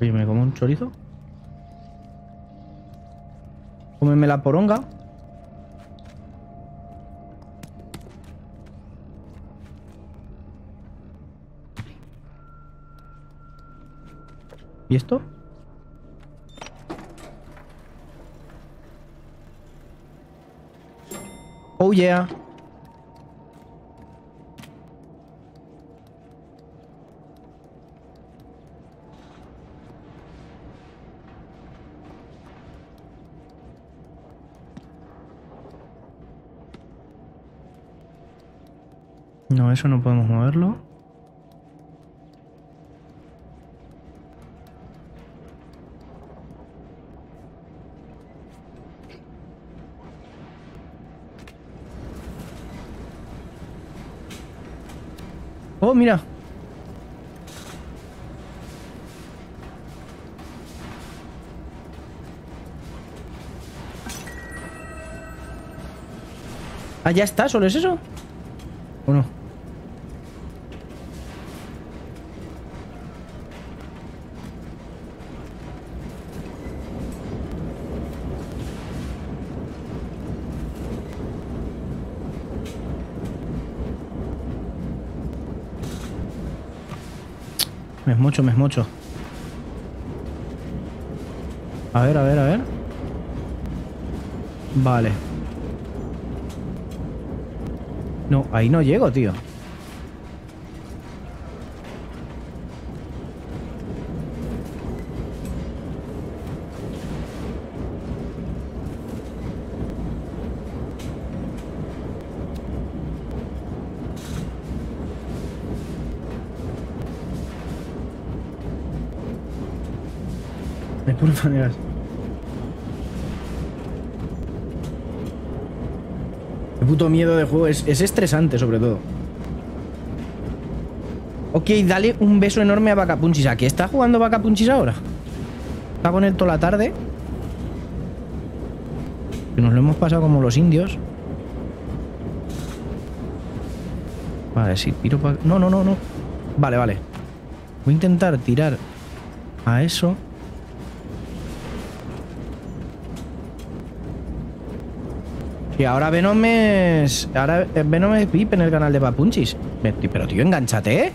Oye, ¿me como un chorizo? Cómeme la poronga. ¿Y esto? Oh yeah. No, eso no podemos moverlo. Oh, mira. Ah, ya está, ¿solo es eso? ¿O no? Me esmocho. A ver. Vale. No, ahí no llego, tío. Maneras. El puto miedo de juego es estresante, sobre todo. Ok, dale un beso enorme a Vacapunchis. ¿A qué está jugando Vacapunchis ahora? Está con él toda la tarde. Que nos lo hemos pasado como los indios. Vale, si tiro para... No. Vale. Voy a intentar tirar a eso. Y ahora Venom es... VIP en el canal de Papunchis. Pero tío, engánchate, ¿eh?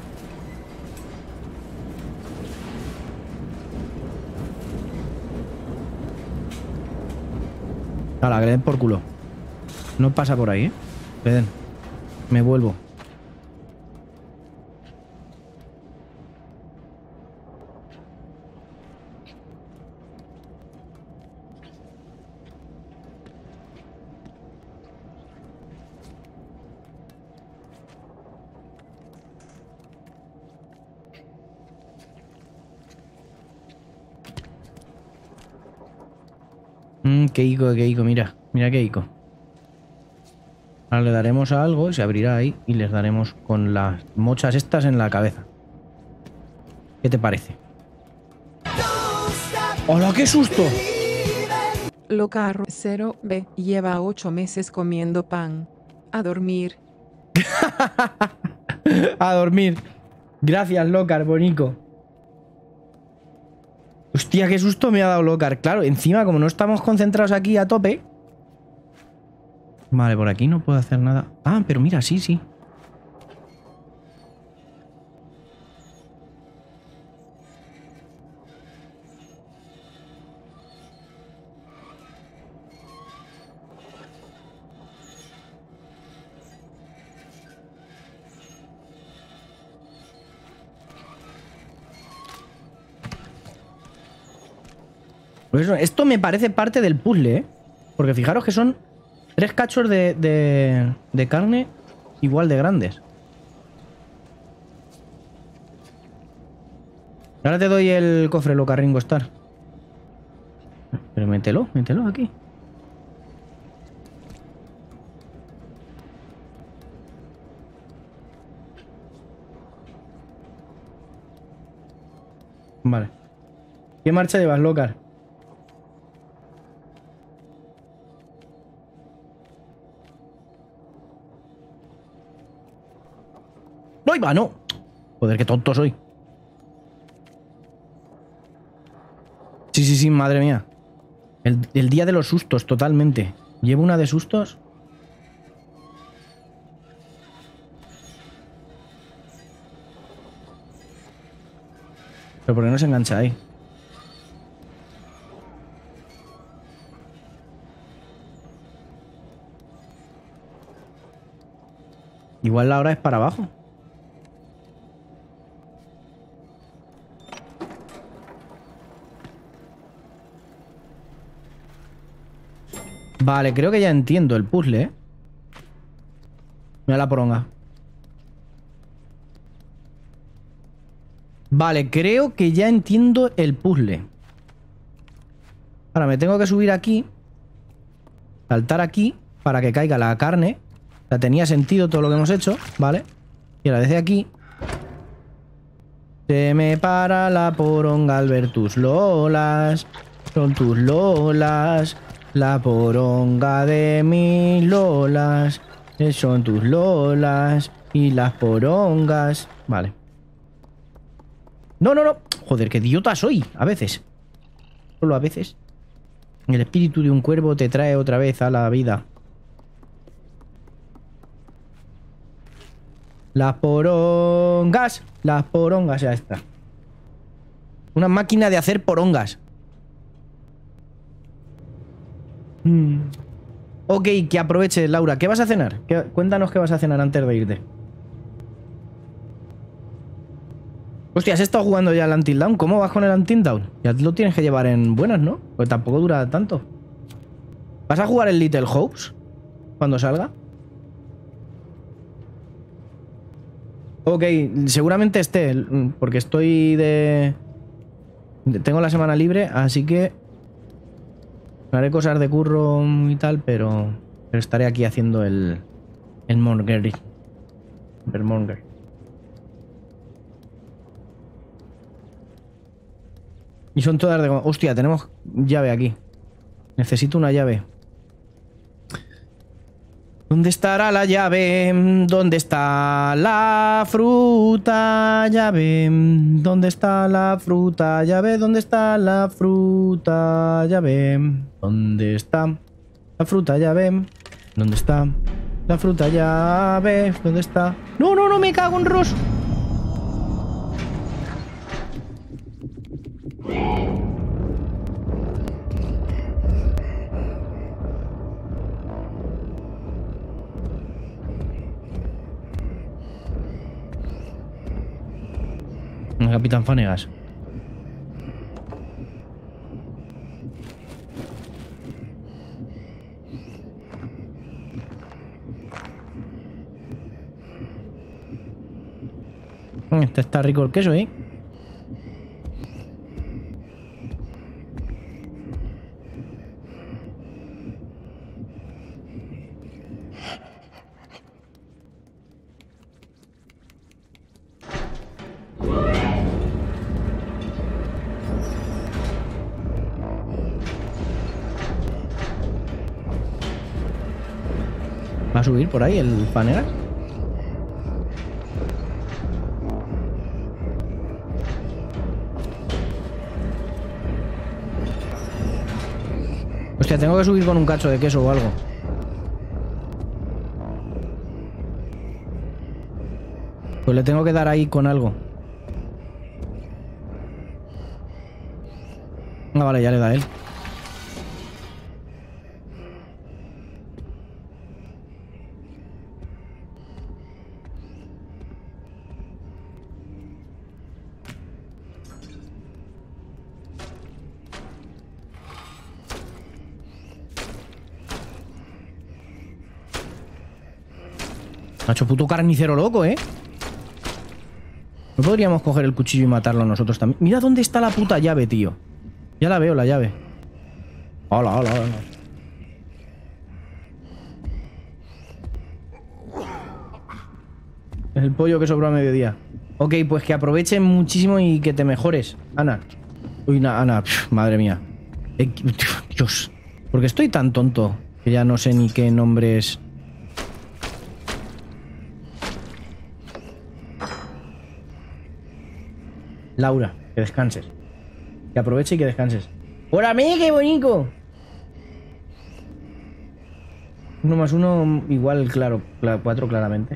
Ala, que le den por culo. No pasa por ahí, ¿eh? Le den. Me vuelvo. Keiko, mira Keiko. Ahora le daremos a algo y se abrirá ahí y les daremos con las mochas estas en la cabeza. ¿Qué te parece? ¡Hola, qué susto! Locarro 0B lleva 8 meses comiendo pan. A dormir. A dormir. Gracias, Locar, bonico. Hostia, qué susto me ha dado Locar. Claro, encima como no estamos concentrados aquí a tope. Vale, por aquí no puedo hacer nada. Ah, pero mira, sí, sí. Pues eso, esto me parece parte del puzzle, ¿eh? Porque fijaros que son tres cachos de carne igual de grandes. Ahora te doy el cofre, Loca Ringo Star. Pero mételo, mételo aquí. Vale. ¿Qué marcha llevas, Locar? ¡Ay, va, no! Joder, qué tonto soy. Sí, sí, sí, madre mía. El día de los sustos, totalmente. Llevo una de sustos. Pero ¿por qué no se engancha ahí? Igual la hora es para abajo. Vale, creo que ya entiendo el puzzle, ¿eh? Mira la poronga. Vale, creo que ya entiendo el puzzle. Ahora me tengo que subir aquí. Saltar aquí para que caiga la carne. O sea, tenía sentido todo lo que hemos hecho, ¿vale? Y ahora desde aquí. Se me para la poronga al ver tus lolas. Son tus lolas. La poronga de mis lolas, son tus lolas y las porongas. Vale. No, no, no. Joder, qué idiota soy. A veces. Solo a veces. El espíritu de un cuervo te trae otra vez a la vida. Las porongas. Las porongas, ya está. Una máquina de hacer porongas. Ok, que aproveche, Laura. ¿Qué vas a cenar? Cuéntanos qué vas a cenar antes de irte. Hostia, ¿has estado jugando ya el Until Dawn? ¿Cómo vas con el Until Dawn? Ya lo tienes que llevar en buenas, ¿no? Porque tampoco dura tanto. ¿Vas a jugar el Little Hopes cuando salga? Ok, seguramente esté, porque estoy de... Tengo la semana libre, así que... haré cosas de curro y tal, pero estaré aquí haciendo el Monger. El Monger. Y son todas de... Hostia, tenemos llave aquí. Necesito una llave. ¿Dónde estará la llave? ¿Dónde está la fruta llave? ¿Dónde está la fruta llave? ¿Dónde está la fruta llave? ¿Dónde está la fruta llave? ¿Dónde está la fruta llave? ¿Dónde está? ¡No, no, no! ¡Me cago en Ross! Capitán Fanegas. Este está rico el queso, ¿eh? Subir por ahí el panel. Hostia, tengo que subir con un cacho de queso o algo. Pues le tengo que dar ahí con algo. Ah, vale, ya le da él. Macho, puto carnicero loco, ¿eh? ¿No podríamos coger el cuchillo y matarlo nosotros también? Mira dónde está la puta llave, tío. Ya la veo, la llave. Hola, hola, hola. El pollo que sobró a mediodía. Ok, pues que aprovechen muchísimo y que te mejores, Ana. Uy, Ana, madre mía. Dios. Porque estoy tan tonto que ya no sé ni qué nombres... Laura, que descanses. Que aproveche y que descanses. ¡Hola, me! ¡Qué bonito! 1 más 1 igual, claro. 4 claramente.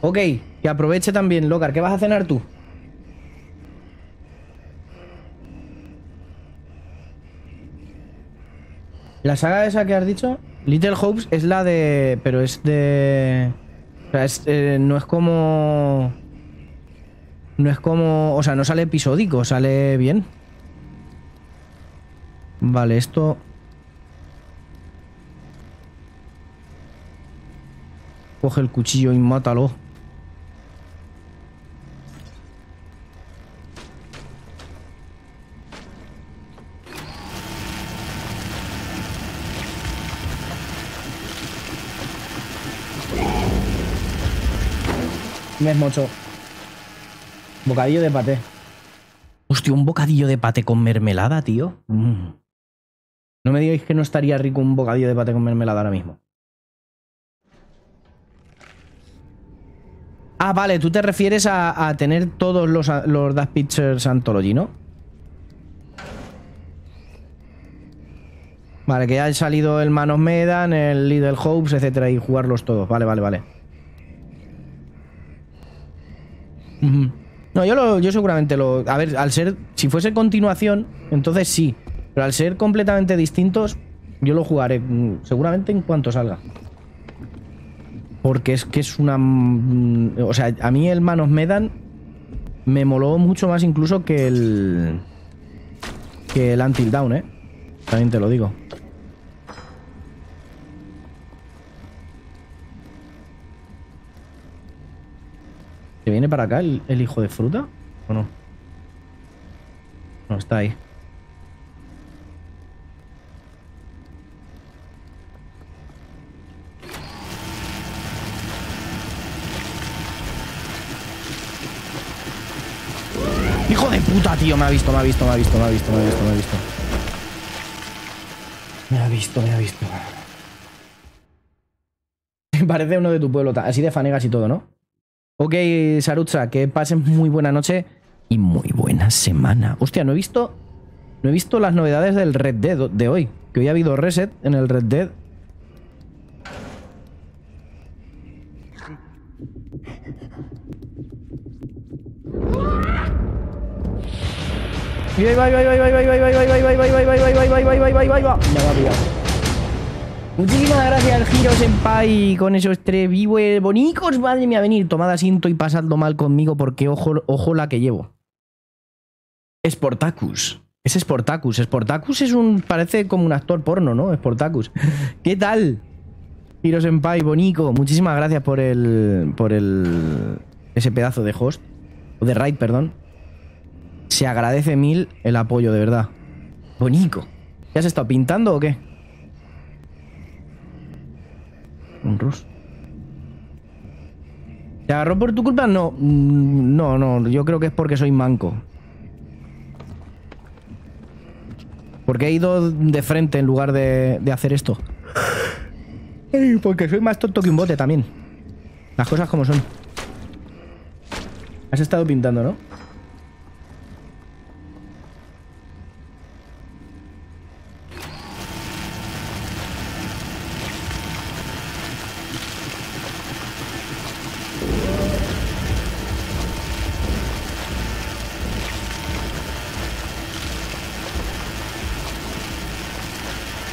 Ok, que aproveche también, Locar. ¿Qué vas a cenar tú? La saga esa que has dicho, Little Hopes, es la de... Pero es de... O sea, es, no es como... No es como... O sea, no sale episódico, sale bien. Vale, esto... Coge el cuchillo y mátalo. Me esmocho. Bocadillo de paté. Hostia, un bocadillo de paté con mermelada, tío. No me digáis que no estaría rico un bocadillo de paté con mermelada ahora mismo. Ah, vale, tú te refieres a tener todos los Dark Pictures Anthology, ¿no? Vale, que ya ha salido el Man of Medan, el Little Hopes, etcétera, y jugarlos todos. Vale, vale, vale. No, yo seguramente lo... A ver, al ser... Si fuese continuación, entonces sí. Pero al ser completamente distintos, yo lo jugaré seguramente en cuanto salga. Porque es que es una... O sea, a mí el Man of Medan me moló mucho más incluso que el... Que el Until Dawn, ¿eh? También te lo digo. ¿Se viene para acá el hijo de fruta? ¿O no? No, está ahí. ¡Hijo de puta, tío! Me ha visto, me ha visto, me ha visto, me ha visto, me ha visto, me ha visto. Me ha visto, me ha visto. Parece uno de tu pueblo, así de fanegas y todo, ¿no? Ok, Sarutza, que pasen muy buena noche y muy buena semana. Hostia, no he visto las novedades del Red Dead de hoy. Que hoy ha habido reset en el Red Dead. Muchísimas gracias, Giro Senpai, con esos 3 viewers bonicos. Madre mía, venir, tomad asiento y pasadlo mal conmigo porque ojo la que llevo. Sportacus. Es Sportacus. Sportacus es un... Parece como un actor porno, ¿no? Sportacus. ¿Qué tal? Giro Senpai, bonico. Muchísimas gracias por el... Ese pedazo de host. O de raid, perdón. Se agradece mil el apoyo, de verdad. Bonico. ¿Ya has estado pintando o qué? Un rus. ¿Te agarró por tu culpa? No. No, no. Yo creo que es porque soy manco. Porque he ido de frente en lugar de hacer esto. Porque soy más tonto que un bote también. Las cosas como son. Has estado pintando, ¿no?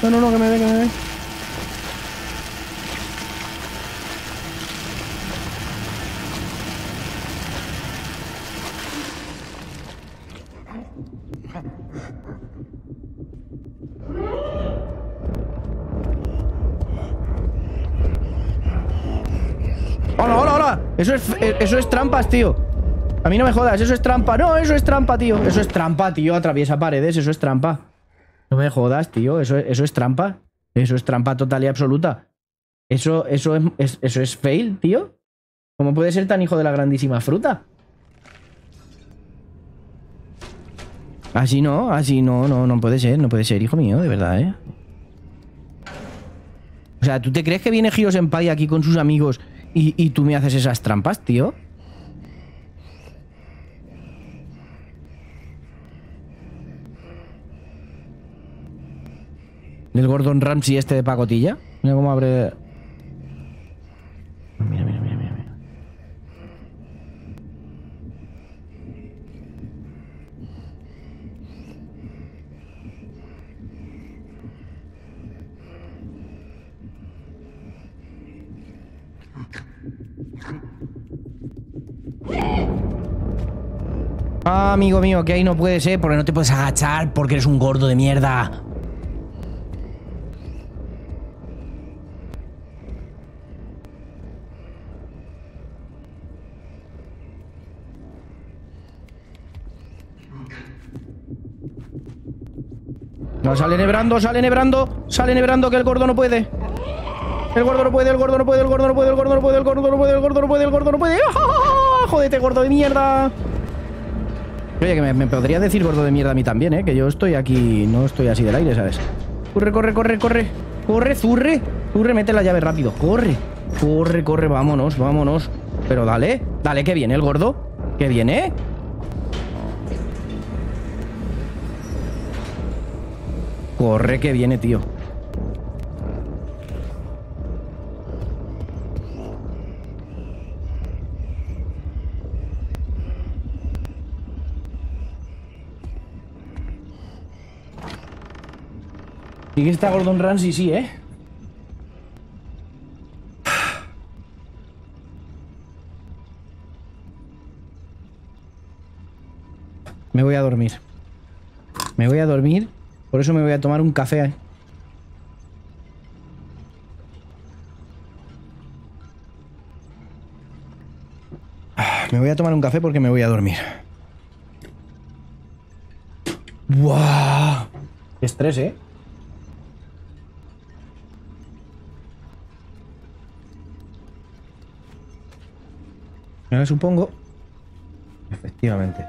No, no, no, que me dé, que me dé. ¡Hola, hola, hola! Eso es trampas, tío. A mí no me jodas, eso es trampa. No, eso es trampa, tío. Eso es trampa, tío. Atraviesa paredes, eso es trampa. No me jodas, tío. Eso es trampa. Eso es trampa total y absoluta. Eso es fail, tío. ¿Cómo puede ser tan hijo de la grandísima fruta? Así no, no puede ser, hijo mío, de verdad, ¿eh? O sea, ¿tú te crees que viene Giro Senpai aquí con sus amigos y tú me haces esas trampas, tío? Del Gordon Ramsay este de pacotilla. Mira cómo abre... Mira, mira, mira, mira, mira. Ah, amigo mío, que ahí no puedes, porque no te puedes agachar porque eres un gordo de mierda. No, sale nebrando, sale nebrando. Sale nebrando que el gordo no puede. El gordo no puede, el gordo no puede, el gordo no puede, el gordo no puede, el gordo no puede, el gordo no puede, el gordo no puede. Jódete, gordo de mierda. Oye, que me podría decir gordo de mierda a mí también, que yo estoy aquí, no estoy así del aire, ¿sabes? Corre, corre, corre, corre. Corre, zurre. Zurre, mete la llave rápido. Corre. Corre, corre, vámonos, vámonos. Pero dale, dale, que viene el gordo. Que viene. Corre que viene, tío. Y que está Gordon Ramsay, sí, ¿eh? Me voy a dormir. Me voy a dormir. Por eso me voy a tomar un café, Me voy a tomar un café porque me voy a dormir. ¡Buah! ¡Qué estrés, eh! Ahora supongo... Efectivamente.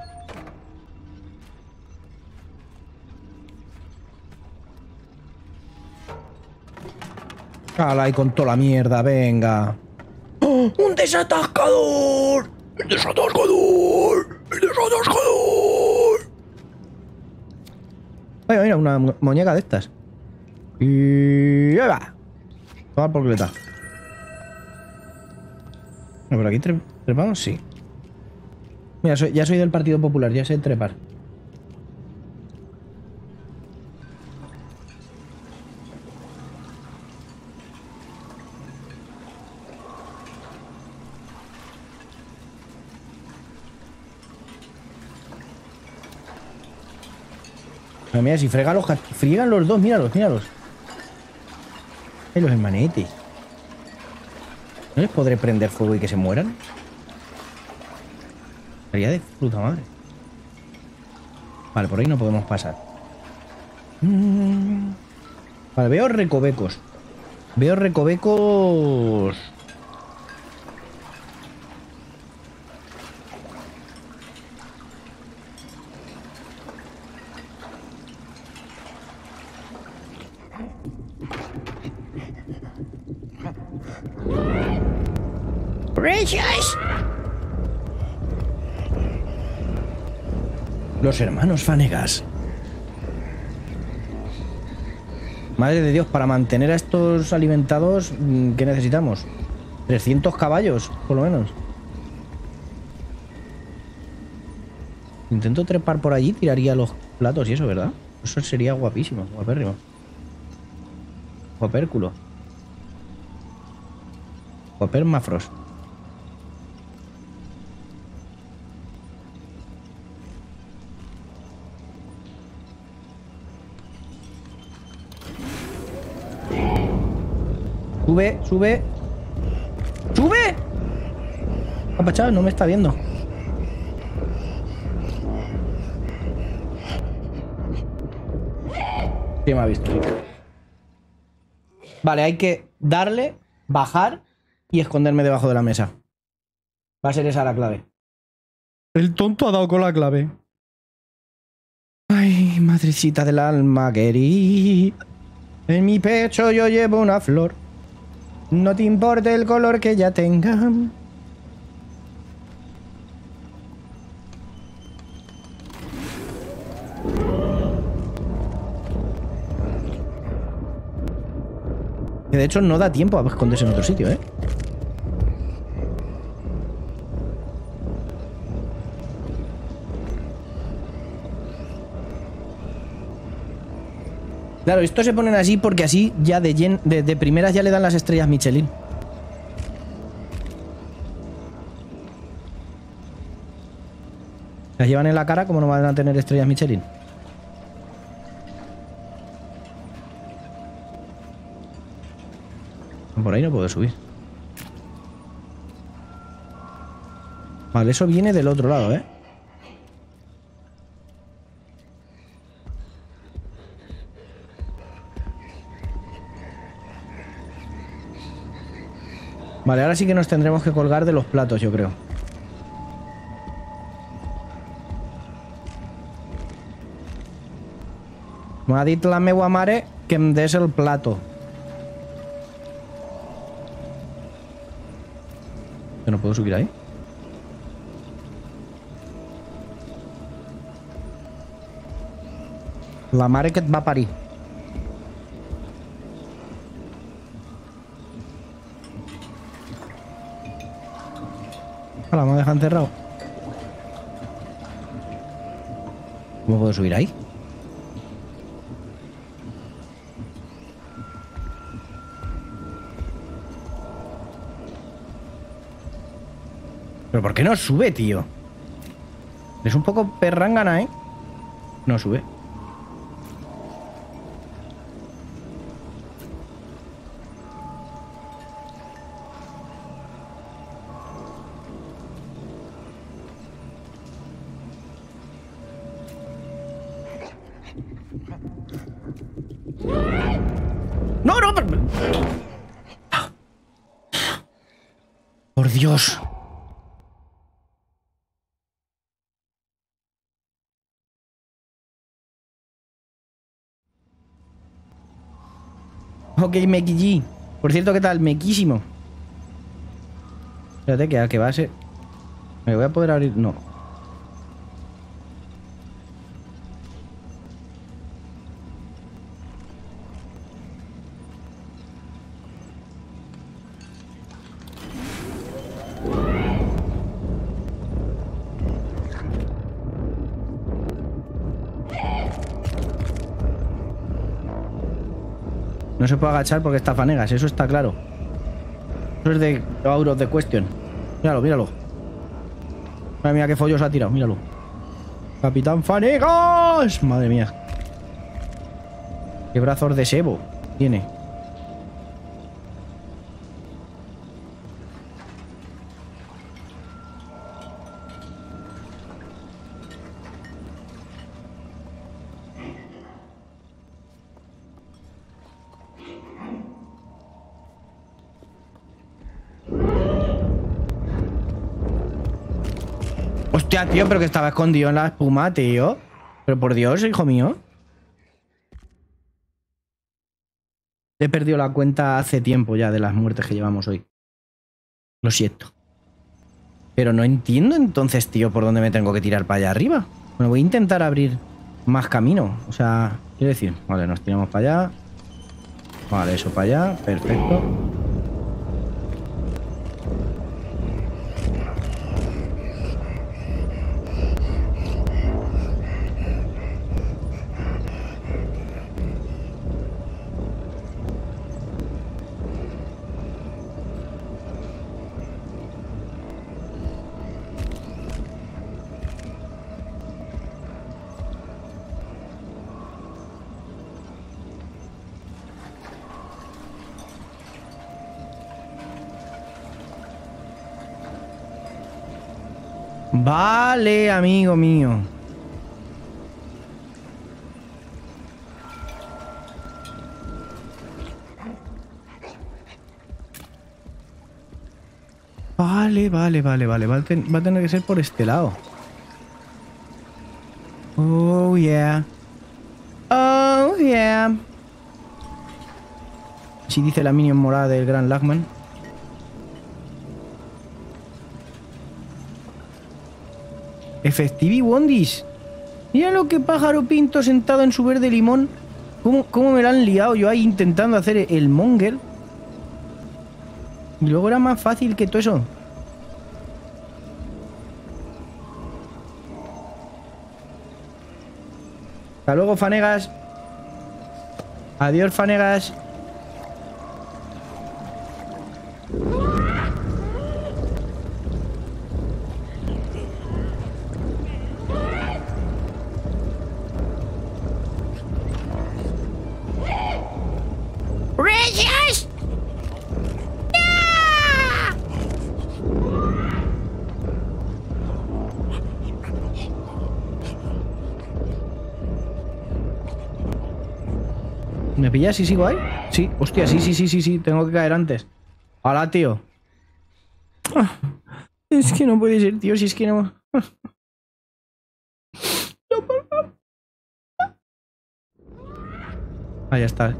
¡Hala! Y con toda la mierda, venga. ¡Oh! ¡Un desatascador! ¡El desatascador! ¡El desatascador! Mira, mira, una muñeca de estas. Y... ¡ahí va! Tomar por coleta. No, ¿por aquí trepamos? Sí. Mira, ya soy del Partido Popular, ya sé trepar. No, mira, si friegan los dos, míralos, míralos. Los hermanetes. ¿No les podré prender fuego y que se mueran? Sería de puta madre. Vale, por ahí no podemos pasar. Vale, veo recovecos. Veo recovecos... Los hermanos Fanegas. Madre de Dios, para mantener a estos alimentados, ¿qué necesitamos? 300 caballos, por lo menos. Intento trepar por allí, tiraría los platos y eso, ¿verdad? Eso sería guapísimo, guapérrimo. Copérculo. Copérmafros. Sube, sube. ¡Sube! Apachado, no me está viendo. Sí, me ha visto. Vale, hay que darle, bajar y esconderme debajo de la mesa. Va a ser esa la clave. El tonto ha dado con la clave. Ay, madrecita del alma querida. En mi pecho yo llevo una flor. No te importa el color que ya tengan. Que de hecho no da tiempo a esconderse en otro sitio, ¿eh? Claro, estos se ponen así porque así ya de primeras ya le dan las estrellas Michelin. Las llevan en la cara, como no van a tener estrellas Michelin. Por ahí no puedo subir. Vale, eso viene del otro lado, ¿eh? Vale, ahora sí que nos tendremos que colgar de los platos, yo creo. Me ha dicho la meua mare que me des el plato. ¿Yo no puedo subir ahí? La mare que et va a parir. Hola, me dejan cerrado. ¿Cómo puedo subir ahí? ¿Pero por qué no sube, tío? Es un poco perrangana, ¿eh? No sube. Dios. Ok, Mequillí. Por cierto, ¿qué tal? Mequísimo. Espérate, que al que va a ser... ¿Me voy a poder abrir? No. No se puede agachar porque está fanegas, eso está claro. Eso es de auros de cuestión. Míralo, míralo. Madre mía, qué follos ha tirado, míralo. ¡Capitán Fanegas! Madre mía. Qué brazos de sebo tiene. Hostia, tío, pero que estaba escondido en la espuma, tío. Pero por Dios, hijo mío. He perdido la cuenta hace tiempo ya de las muertes que llevamos hoy. Lo siento. Pero no entiendo entonces, tío, por dónde me tengo que tirar para allá arriba. Bueno, voy a intentar abrir más camino. O sea, quiero decir... Vale, nos tiramos para allá. Vale, eso para allá. Perfecto. Vale, amigo mío. Vale, vale, vale, vale. Va a tener que ser por este lado. Oh, yeah. Oh, yeah. Si dice la minion morada del gran Lagman. Efectivi Wondis. Mira lo que pájaro pinto sentado en su verde limón. ¿Cómo me la han liado yo ahí intentando hacer el monger? Y luego era más fácil que todo eso. Hasta luego, fanegas. Adiós, fanegas. ¿Me pillas si sigo ahí? Sí, hostia, sí, tengo que caer antes. ¡Hala, tío! Es que no puede ser, tío, si es que no... No, por favor. Ah, ya está.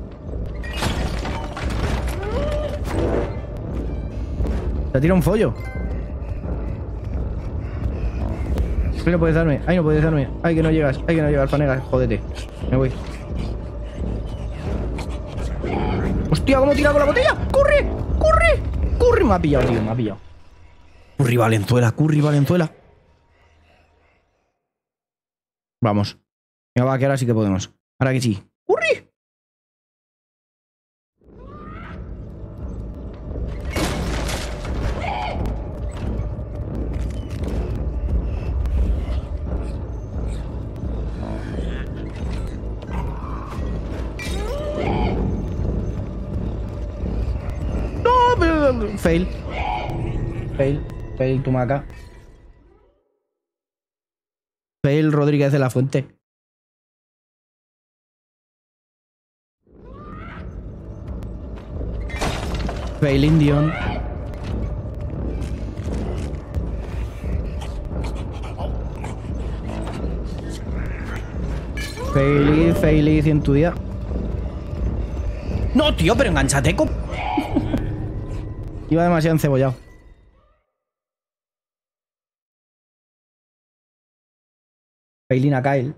Te tira un follo. Ay, no puedes darme, ay, no puedes darme. Ay, que no llegas, fanegas, jódete. Me voy. Hostia, ¿cómo tira con la botella? ¡Corre! ¡Corre! ¡Corre! Me ha pillado, tío, me ha pillado. Curry Valenzuela, Vamos. Venga, va, que ahora sí que podemos. Ahora que sí. ¡Curry! Fail. Fail, Tumaca. Fail, Rodríguez de la Fuente. Fail, Indion. Fail, Fail, en tu día. No, tío, pero enganchate, cop. Iba demasiado encebollado. Failina Kyle.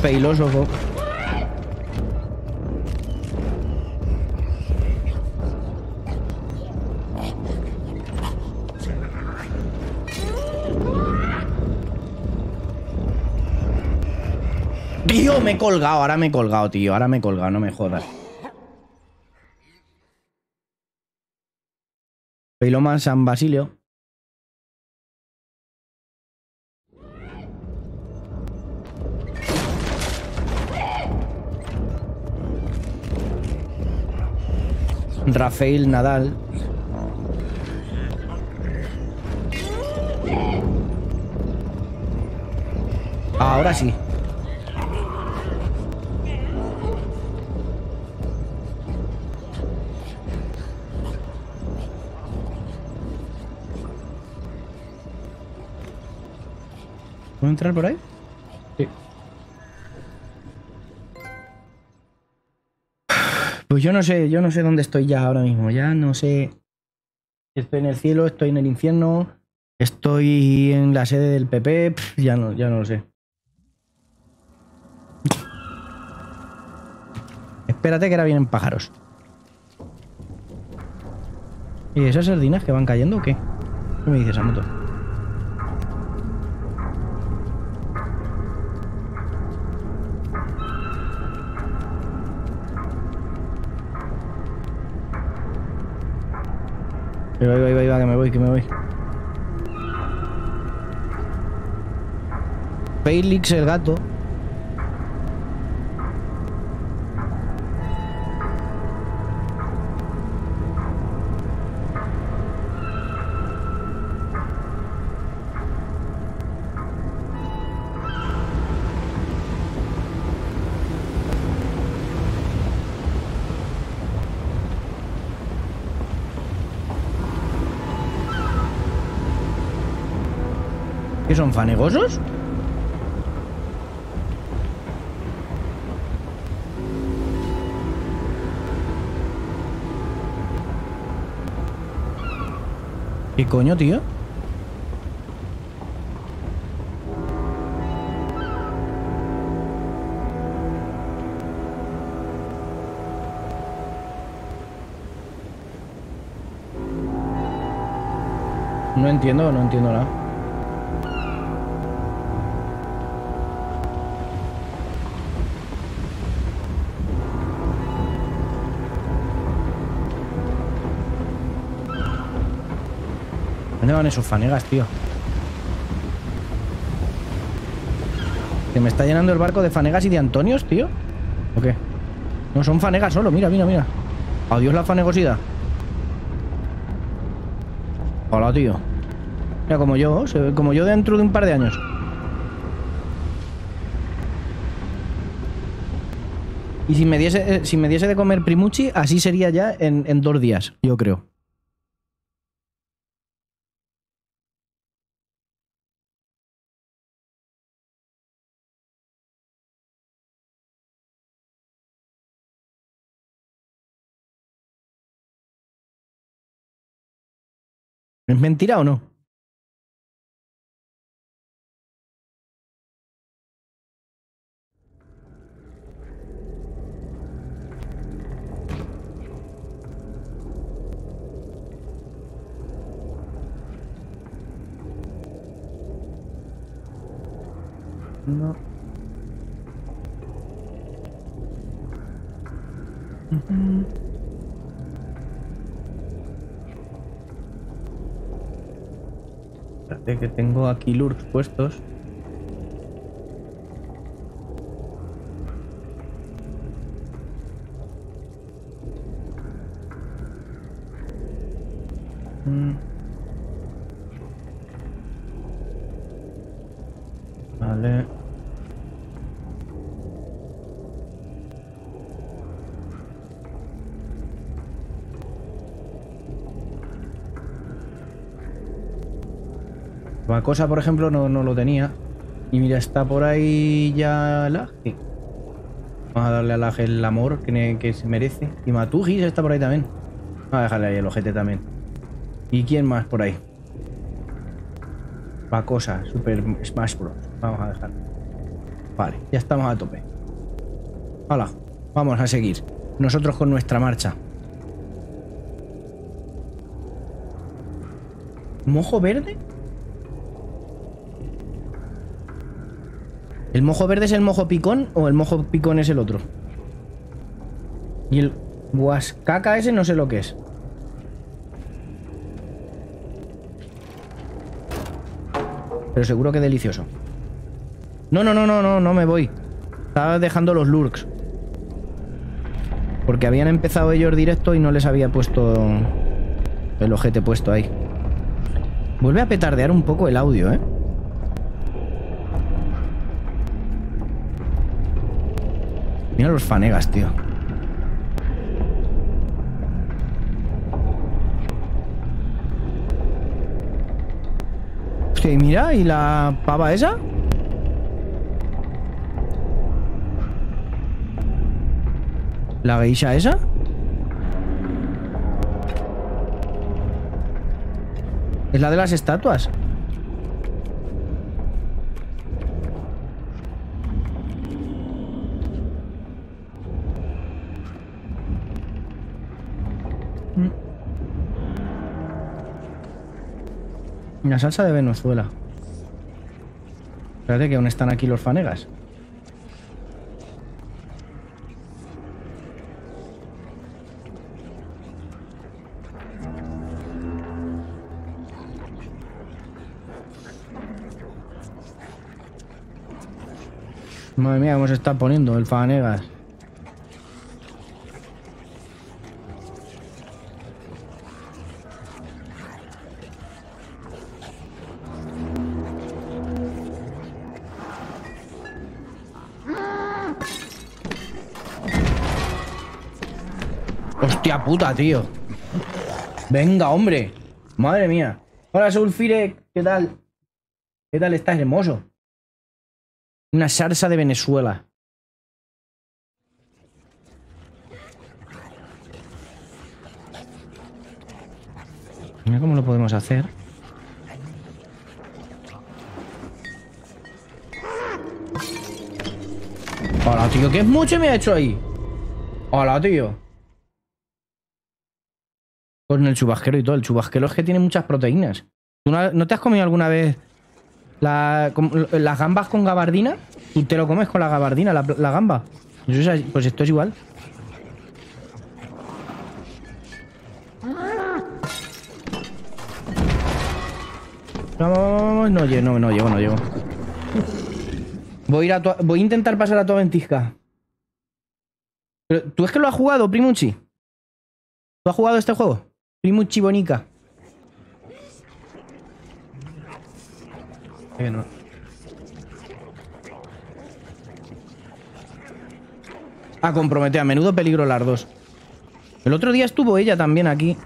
Failósofo. Tío, me he colgado, ahora me he colgado, no me jodas. Peloma San Basilio. Rafael Nadal. Ahora sí. ¿Puedo entrar por ahí? Sí. Pues yo no sé dónde estoy ya ahora mismo. Ya no sé si estoy en el cielo, estoy en el infierno, estoy en la sede del PP, ya no lo sé. Espérate que ahora vienen pájaros. ¿Y esas sardinas que van cayendo o qué? ¿Qué me dices, Samuto? Ahí va, que me voy. Félix el gato. ¿Qué son, fanegosos? ¿Qué coño, tío? No entiendo nada. ¿Dónde van esos fanegas, tío? Que me está llenando el barco de fanegas y de antonios, tío. ¿O qué? No, son fanegas solo. Mira, mira, mira. Adiós la fanegosidad. Hola, tío. Mira, como yo dentro de un par de años. Y si me diese de comer primuchi, así sería ya en 2 días, yo creo. ¿Es mentira o no? No. Espérate que tengo aquí lurks puestos. Vale. La cosa, por ejemplo, no lo tenía. Y mira, está por ahí ya la... Sí. Vamos a darle a la el amor que se merece. Y Matujis está por ahí también. Vamos a dejarle ahí el ojete también. ¿Y quién más por ahí? La cosa, Super Smash Bros. Vamos a dejar. Vale, ya estamos a tope. Hola, vamos a seguir. Nosotros con nuestra marcha. ¿Mojo verde? ¿El mojo verde es el mojo picón o el mojo picón es el otro? Y el guascaca ese no sé lo que es. Pero seguro que delicioso. No me voy. Estaba dejando los lurks. Porque habían empezado ellos directo y no les había puesto el ojete puesto ahí. Vuelve a petardear un poco el audio, ¿eh? Mira los fanegas, tío. Hostia, y mira, ¿y la pava esa? ¿La geisha esa? ¿Es la de las estatuas? Una salsa de Venezuela. Espérate que aún están aquí los fanegas. Madre mía, cómo se está poniendo el fanegas. ¡Hostia puta, tío! ¡Venga, hombre! ¡Madre mía! ¡Hola, Sulfire! ¿Qué tal? ¿Qué tal estás, hermoso? Una salsa de Venezuela. Mira cómo lo podemos hacer. Hola, tío, ¿qué es mucho me ha hecho ahí? Hola, tío. Con el chubasquero y todo. El chubasquero es que tiene muchas proteínas. ¿Tú no te has comido alguna vez las gambas con gabardina? Tú te lo comes con la gabardina, la gamba. Pues esto es igual. Vamos, vamos, no llego, no llego. Voy a intentar pasar a tu ventisca. Pero, ¿tú es que lo has jugado, Primuchi? ¿Tú has jugado este juego? Primuchi Bonica. No. Ah, compromete, a menudo peligro las dos. El otro día estuvo ella también aquí.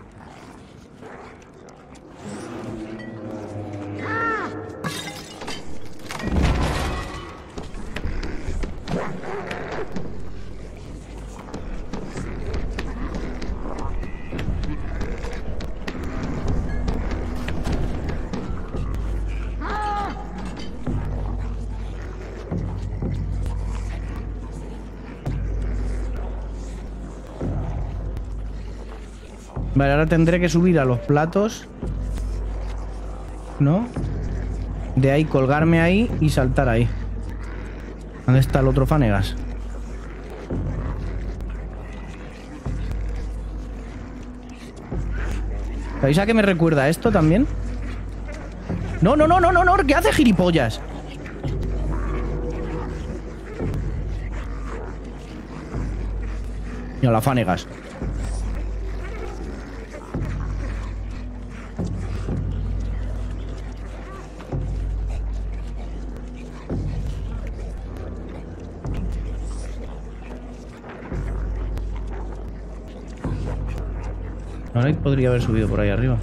Vale, ahora tendré que subir a los platos, ¿no? De ahí colgarme ahí y saltar ahí. ¿Dónde está el otro Fanegas? ¿Sabéis a qué me recuerda esto también? ¡No, no, no, no, no, no! ¿Qué hace, gilipollas? Mira, la Fanegas. Ahora podría haber subido por ahí arriba.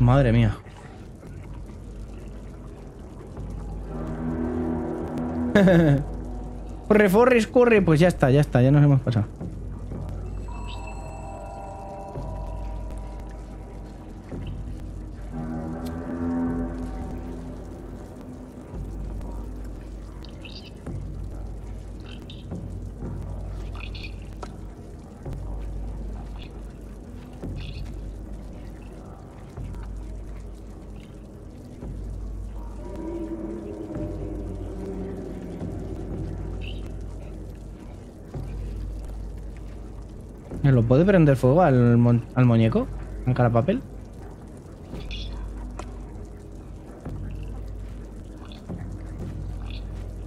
Madre mía. Corre, Forres, corre. Pues ya está, ya nos hemos pasado. ¿Lo puede prender fuego al muñeco? ¿Al carapapel? O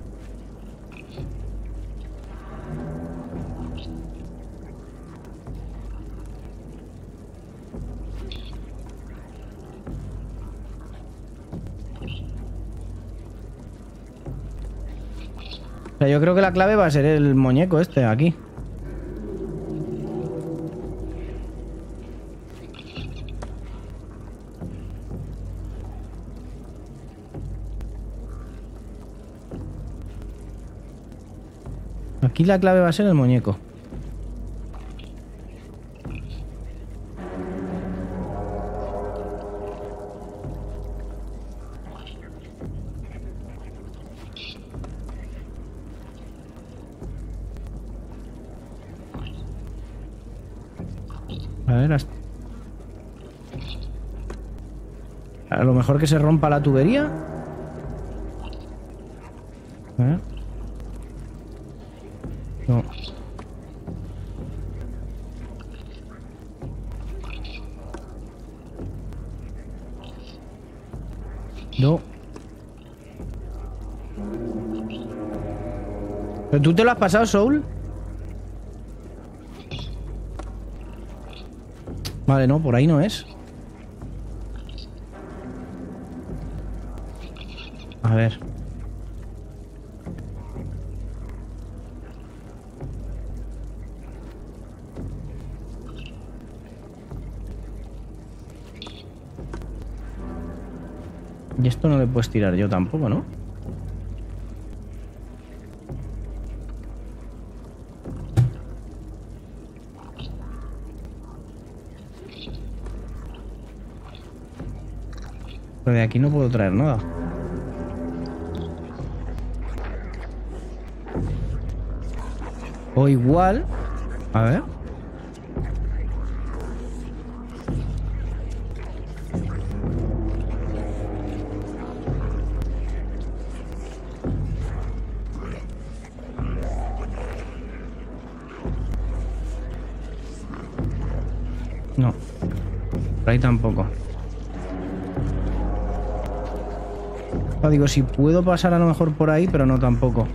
sea, yo creo que la clave va a ser el muñeco este aquí. Aquí la clave va a ser el muñeco. A ver, a lo mejor que se rompa la tubería. A ver. No. No. ¿Pero tú te lo has pasado, Soul? Vale, no, por ahí no es. A ver. Y esto no le puedes tirar yo tampoco, ¿no? Pero de aquí no puedo traer nada. O igual... A ver... No, por ahí tampoco. No, digo, si puedo pasar a lo mejor por ahí, pero no tampoco.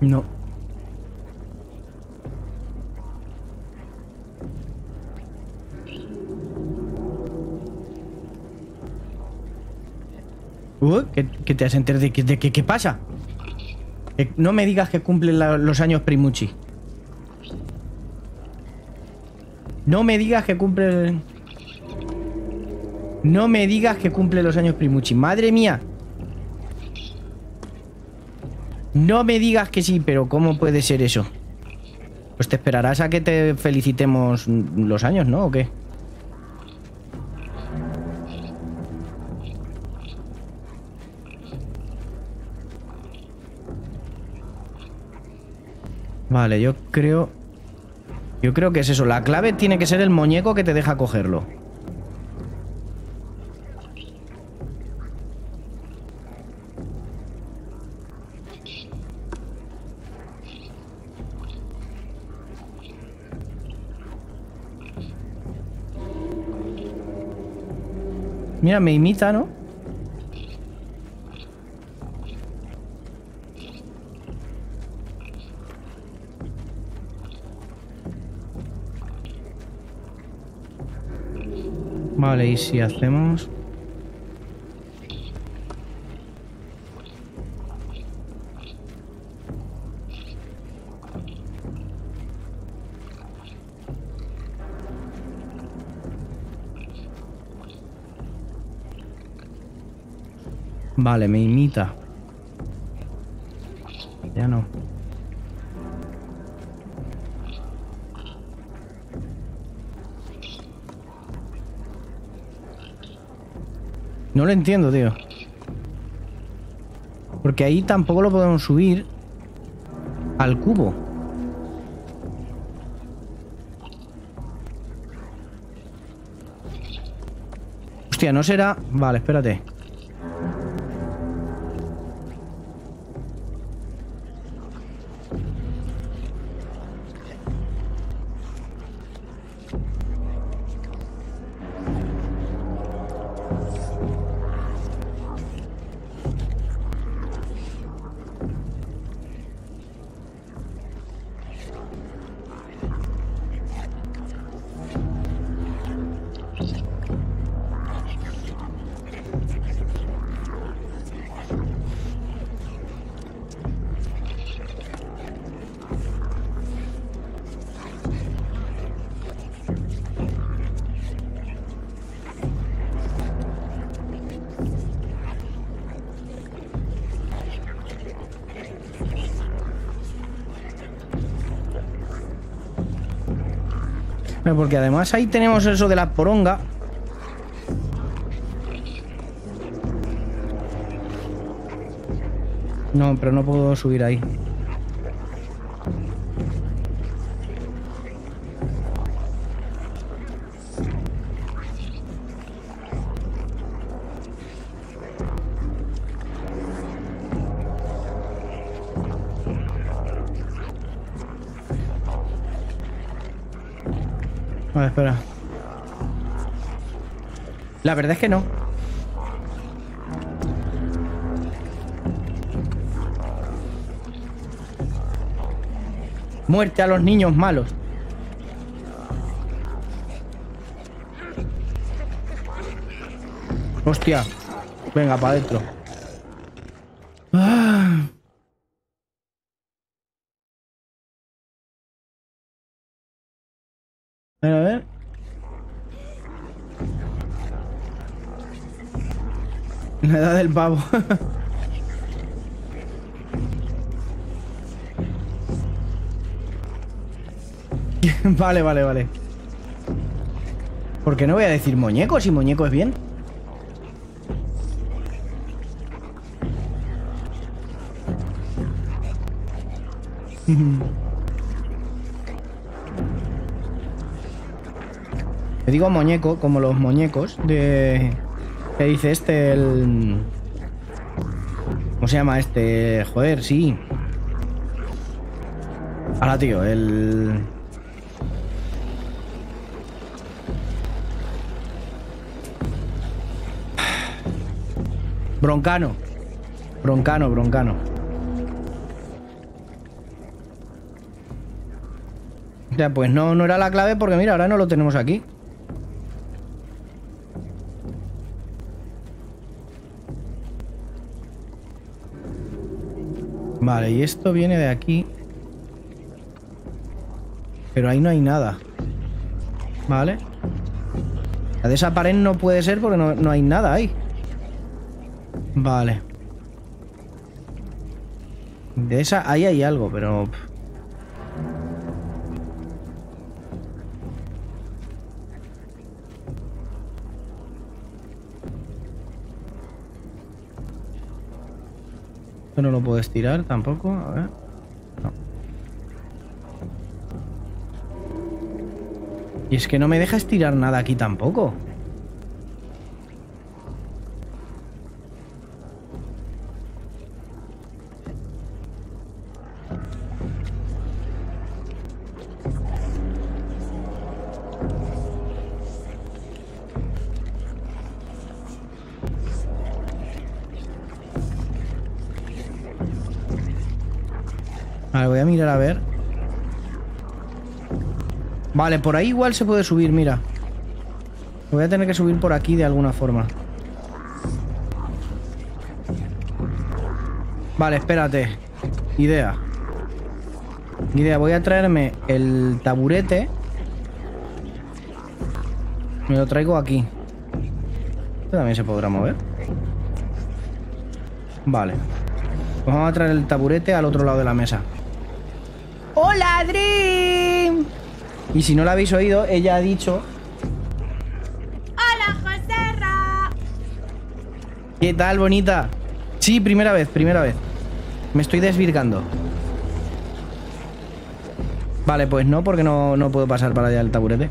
No. ¿Qué te has enterado de qué pasa? No me digas que cumplen los años Primucci. No me digas que cumple... No me digas que cumple los años Primucci. ¡Madre mía! No me digas que sí, pero ¿cómo puede ser eso? Pues te esperarás a que te felicitemos los años, ¿no? ¿O qué? Vale, yo creo que es eso. La clave tiene que ser el muñeco que te deja cogerlo. Mira, me imita, ¿no? Vale, y si hacemos... Vale, me imita. Ya no. No lo entiendo, tío. Porque ahí tampoco lo podemos subir al cubo. Hostia, no será... Vale, espérate. Porque además ahí tenemos eso de la poronga. No, pero no puedo subir ahí. Vale, espera. La verdad es que no. Muerte a los niños malos. Hostia. Venga, para adentro. Ah. A ver, a ver. La edad del pavo. Vale, vale, vale. ¿Por qué no voy a decir muñeco? Si muñeco es bien. Te digo muñeco, como los muñecos de... ¿Qué dice este? El... ¿Cómo se llama este? Joder, sí. Ahora, tío, el... Broncano. Broncano, broncano. O sea, pues no, no era la clave porque mira, ahora no lo tenemos aquí. Vale, y esto viene de aquí. Pero ahí no hay nada. Vale. La de esa pared no puede ser porque no hay nada ahí. Vale. De esa, ahí hay algo, pero... Esto no lo puedo estirar tampoco, a ver. No. Y es que no me deja estirar nada aquí tampoco. A ver. Vale, por ahí igual se puede subir, mira. Voy a tener que subir por aquí de alguna forma. Vale, espérate. Idea. Idea, voy a traerme el taburete. Me lo traigo aquí. Esto también se podrá mover. Vale. Pues vamos a traer el taburete al otro lado de la mesa. ¡Hola, Dream! Y si no la habéis oído, ella ha dicho... ¡Hola, Joserra! ¿Qué tal, bonita? Sí, primera vez, primera vez. Me estoy desvirgando. Vale, pues no, porque no puedo pasar para allá el taburete.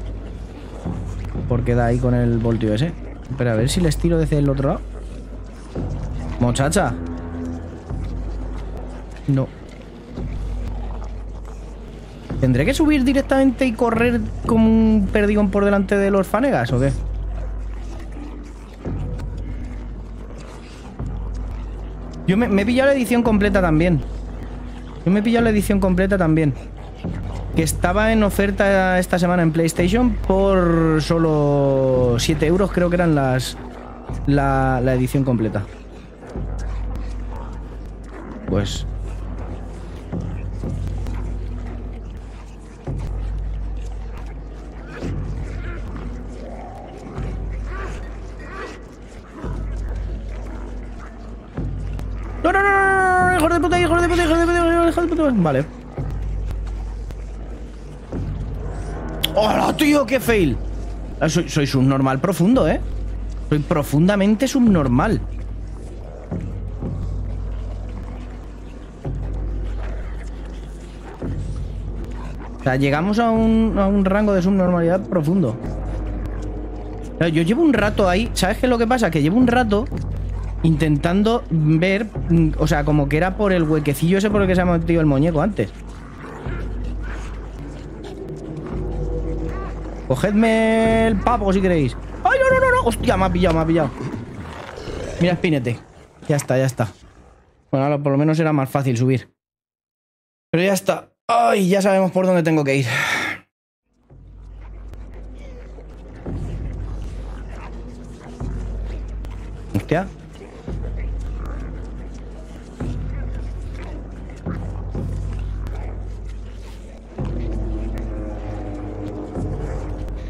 Porque da ahí con el voltio ese. Pero a ver si les tiro desde el otro lado. ¡Muchacha! No. ¿Tendré que subir directamente y correr como un perdigón por delante de los fanegas o qué? Yo me he pillado la edición completa también. Que estaba en oferta esta semana en PlayStation por solo 7 euros, creo que eran la edición completa. Pues... Vale. ¡Hola, tío! ¡Qué fail! Soy subnormal profundo, ¿eh? Soy profundamente subnormal. O sea, llegamos a un rango de subnormalidad profundo. Yo llevo un rato ahí. ¿Sabes qué es lo que pasa? Que llevo un rato... intentando ver, o sea, como que era por el huequecillo ese por el que se ha metido el muñeco antes. Cogedme el pavo si queréis. ¡Ay, no, no, no, no! ¡Hostia, me ha pillado, me ha pillado! Mira, espínete. Ya está, ya está. Bueno, ahora por lo menos era más fácil subir. Pero ya está. ¡Ay! Ya sabemos por dónde tengo que ir. Hostia.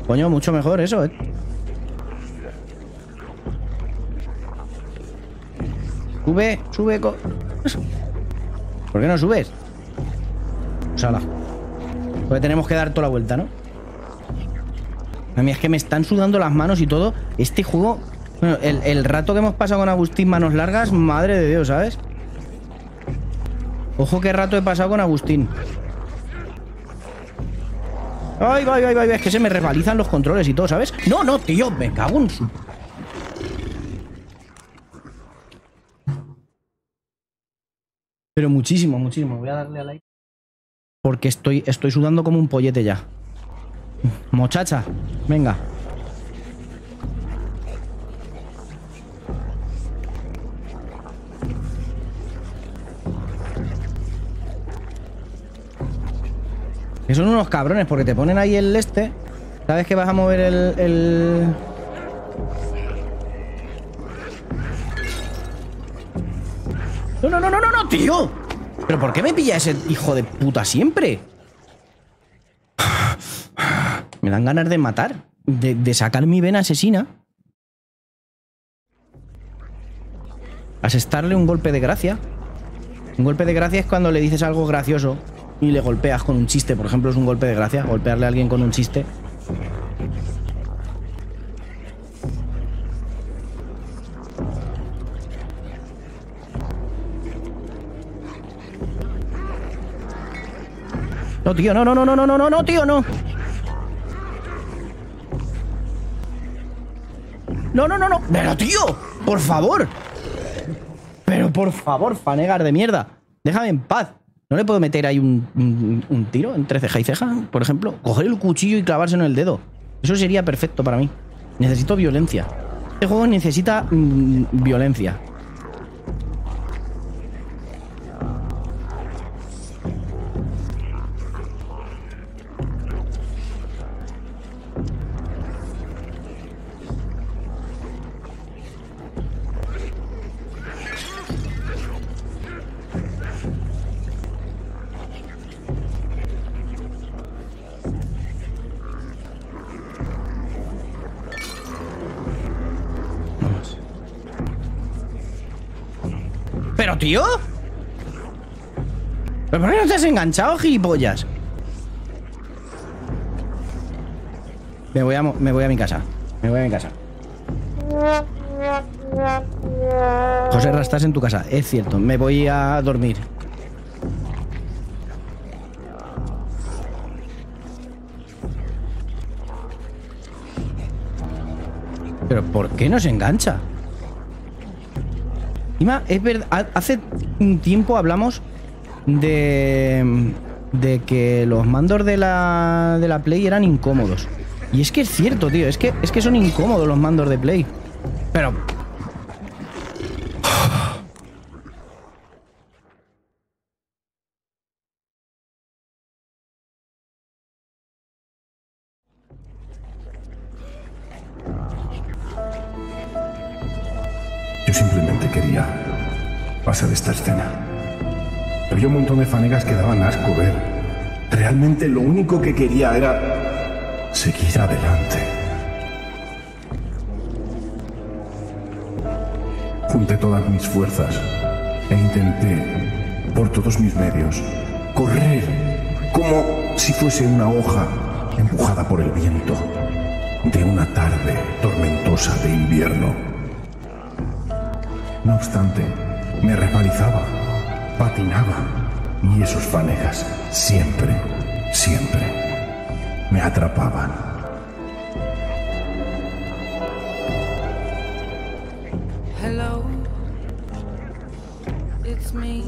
Coño, mucho mejor eso, ¿eh? Sube, sube. ¿Por qué no subes? Sala. Porque tenemos que dar toda la vuelta, ¿no? A mí es que me están sudando las manos y todo. Este juego... Bueno, el rato que hemos pasado con Agustín manos largas, madre de Dios, ¿sabes? Ojo qué rato he pasado con Agustín. Ay, ay, ay, ay, es que se me resbalizan los controles y todo, ¿sabes? No, no, tío, me cago en su... Pero muchísimo, muchísimo. Voy a darle a like. Porque estoy sudando como un pollete ya. Muchacha, venga. Que son unos cabrones, porque te ponen ahí el este. Sabes que vas a mover el... No, no, no, no, no, no, tío. ¿Pero por qué me pilla ese hijo de puta siempre? Me dan ganas de matar. De sacar mi vena asesina. Asestarle un golpe de gracia. Un golpe de gracia es cuando le dices algo gracioso y le golpeas con un chiste, por ejemplo, es un golpe de gracia. Golpearle a alguien con un chiste. No, tío, no, no, no, no, no, no, no, tío, no. No, no, no, no. Pero, tío, por favor. Pero, por favor, fanegar de mierda. Déjame en paz. ¿No le puedo meter ahí un tiro entre ceja y ceja, por ejemplo? Coger el cuchillo y clavárselo en el dedo. Eso sería perfecto para mí. Necesito violencia. Este juego necesita violencia. ¿Tío? ¿Pero por qué no te has enganchado, gilipollas? Me voy a mi casa. Me voy a mi casa. José, estás en tu casa. Es cierto. Me voy a dormir. ¿Pero por qué no se engancha? Es verdad, hace un tiempo hablamos de que los mandos de la Play eran incómodos. Y es que es cierto, tío. Es que son incómodos los mandos de Play. Pero... pasar esta escena. Había un montón de fanegas que daban asco ver. Realmente lo único que quería era seguir adelante. Junté todas mis fuerzas e intenté, por todos mis medios, correr como si fuese una hoja empujada por el viento de una tarde tormentosa de invierno. No obstante, me resbalizaba, patinaba, y esos fanegas siempre, siempre me atrapaban. Hello, it's me.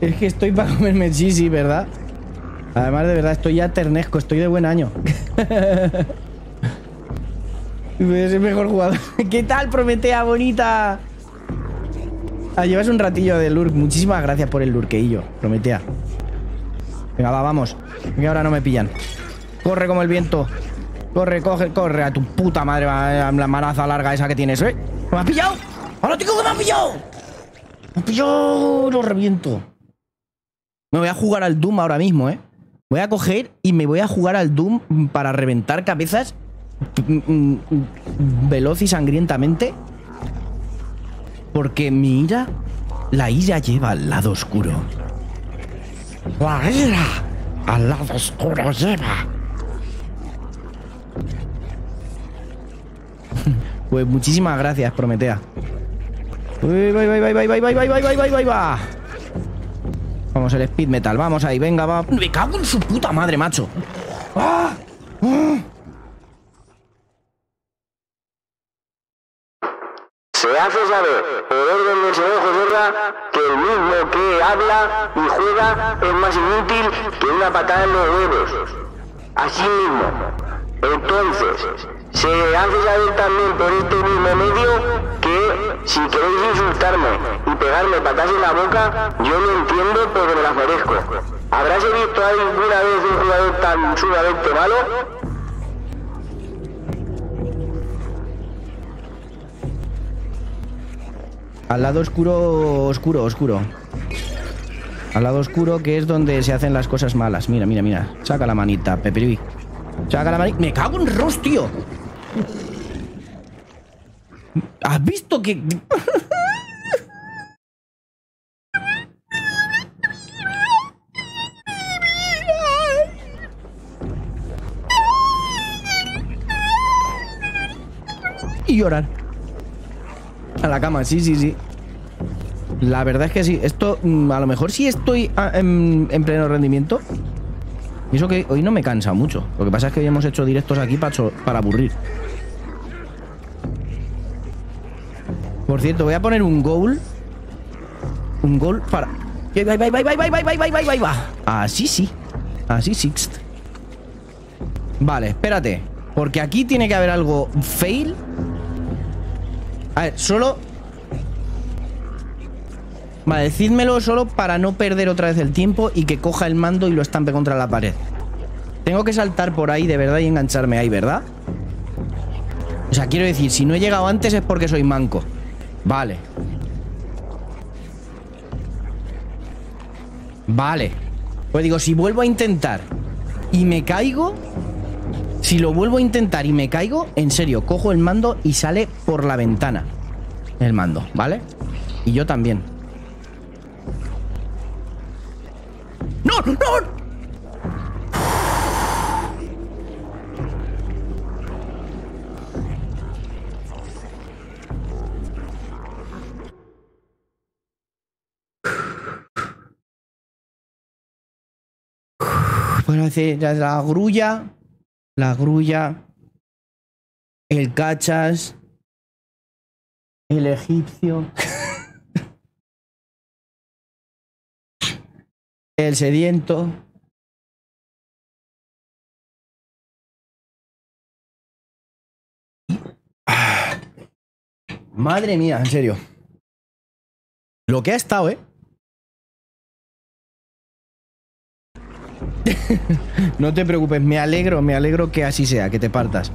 Es que estoy para comerme chichi, ¿verdad? Además, de verdad, estoy ya ternesco, estoy de buen año. Es el mejor jugador. ¿Qué tal, Prometea bonita? Ah, llevas un ratillo de lurk. Muchísimas gracias por el lurkeillo, Prometea. Venga, va, vamos. Que ahora no me pillan. Corre como el viento. Corre, coge, corre. A tu puta madre, la manaza larga esa que tienes, ¿eh? ¿Me has pillado? ¡Ahora, tío, que me has pillado! ¡Me has pillado! ¡Lo reviento! Me voy a jugar al Doom ahora mismo, ¿eh? Voy a coger y me voy a jugar al Doom para reventar cabezas veloz y sangrientamente. Porque mi ira, la ira lleva al lado oscuro. La ira al lado oscuro lleva. Pues muchísimas gracias, Prometea. Va. Vamos, el speed metal, vamos ahí, venga, va. Me cago en su puta madre, macho. ¡Ah! ¡Ah! Se hace saber, por orden de su ojo zorra, que el mismo que habla y juega es más inútil que una patada en los huevos. Así mismo. Entonces, se hace saber también por este mismo medio que, si queréis insultarme y pegarme patas en la boca, yo lo entiendo porque me las merezco. ¿Habrás visto alguna vez un jugador tan sumamente malo? Al lado oscuro, al lado oscuro, que es donde se hacen las cosas malas. Mira, mira, mira. Saca la manita, Peperibi. Saca la manita. ¡Me cago en Ross, tío! ¿Has visto que...? Y llorar. A la cama, sí, sí, sí. La verdad es que sí. Esto, a lo mejor sí estoy en pleno rendimiento. Y eso que hoy no me cansa mucho. Lo que pasa es que hoy hemos hecho directos aquí para aburrir. Por cierto, voy a poner un goal. Un goal para... ¡Va! Así sí. Así sixth. Vale, espérate. Porque aquí tiene que haber algo fail. A ver, solo... Vale, decídmelo solo para no perder otra vez el tiempo y que coja el mando y lo estampe contra la pared. Tengo que saltar por ahí de verdad y engancharme ahí, ¿verdad? O sea, quiero decir, si no he llegado antes es porque soy manco. Vale. Vale. Pues digo, si vuelvo a intentar y me caigo... Si lo vuelvo a intentar y me caigo, en serio, cojo el mando y sale por la ventana el mando, ¿vale? Y yo también. ¡No! ¡No! Bueno, hace la grulla... La grulla, el cachas, el egipcio, el sediento, madre mía, en serio, lo que ha estado, ¿eh? No te preocupes, me alegro que así sea, que te partas.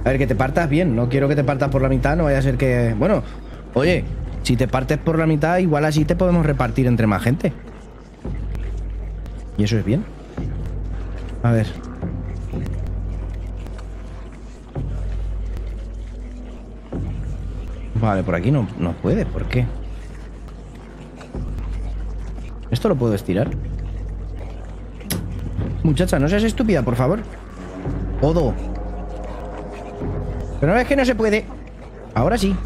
A ver, que te partas bien, no quiero que te partas por la mitad, no vaya a ser que... Bueno, oye, si te partes por la mitad, igual así te podemos repartir entre más gente. Y eso es bien. A ver. Vale, por aquí no puede, ¿por qué? ¿Esto lo puedo estirar? Muchacha, no seas estúpida, por favor. Odo. Pero no, es que no se puede. Ahora sí.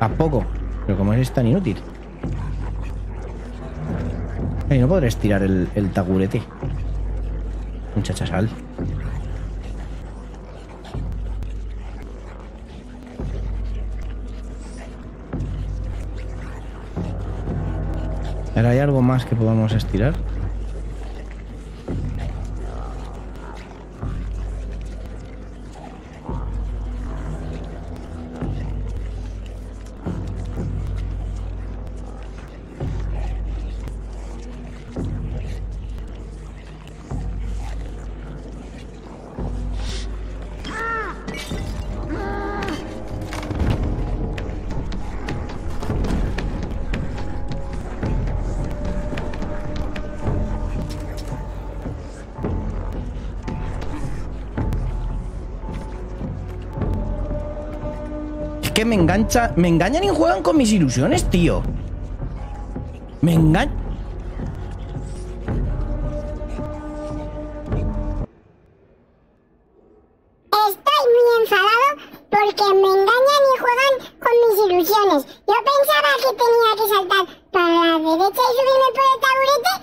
Tampoco. Pero como es tan inútil. No podré estirar el taburete. Muchacha, sal. ¿Pero hay algo más que podamos estirar? Me engañan y juegan con mis ilusiones, tío. Me engañan. Estoy muy enfadado porque me engañan y juegan con mis ilusiones. Yo pensaba que tenía que saltar para la derecha y subirme por el taburete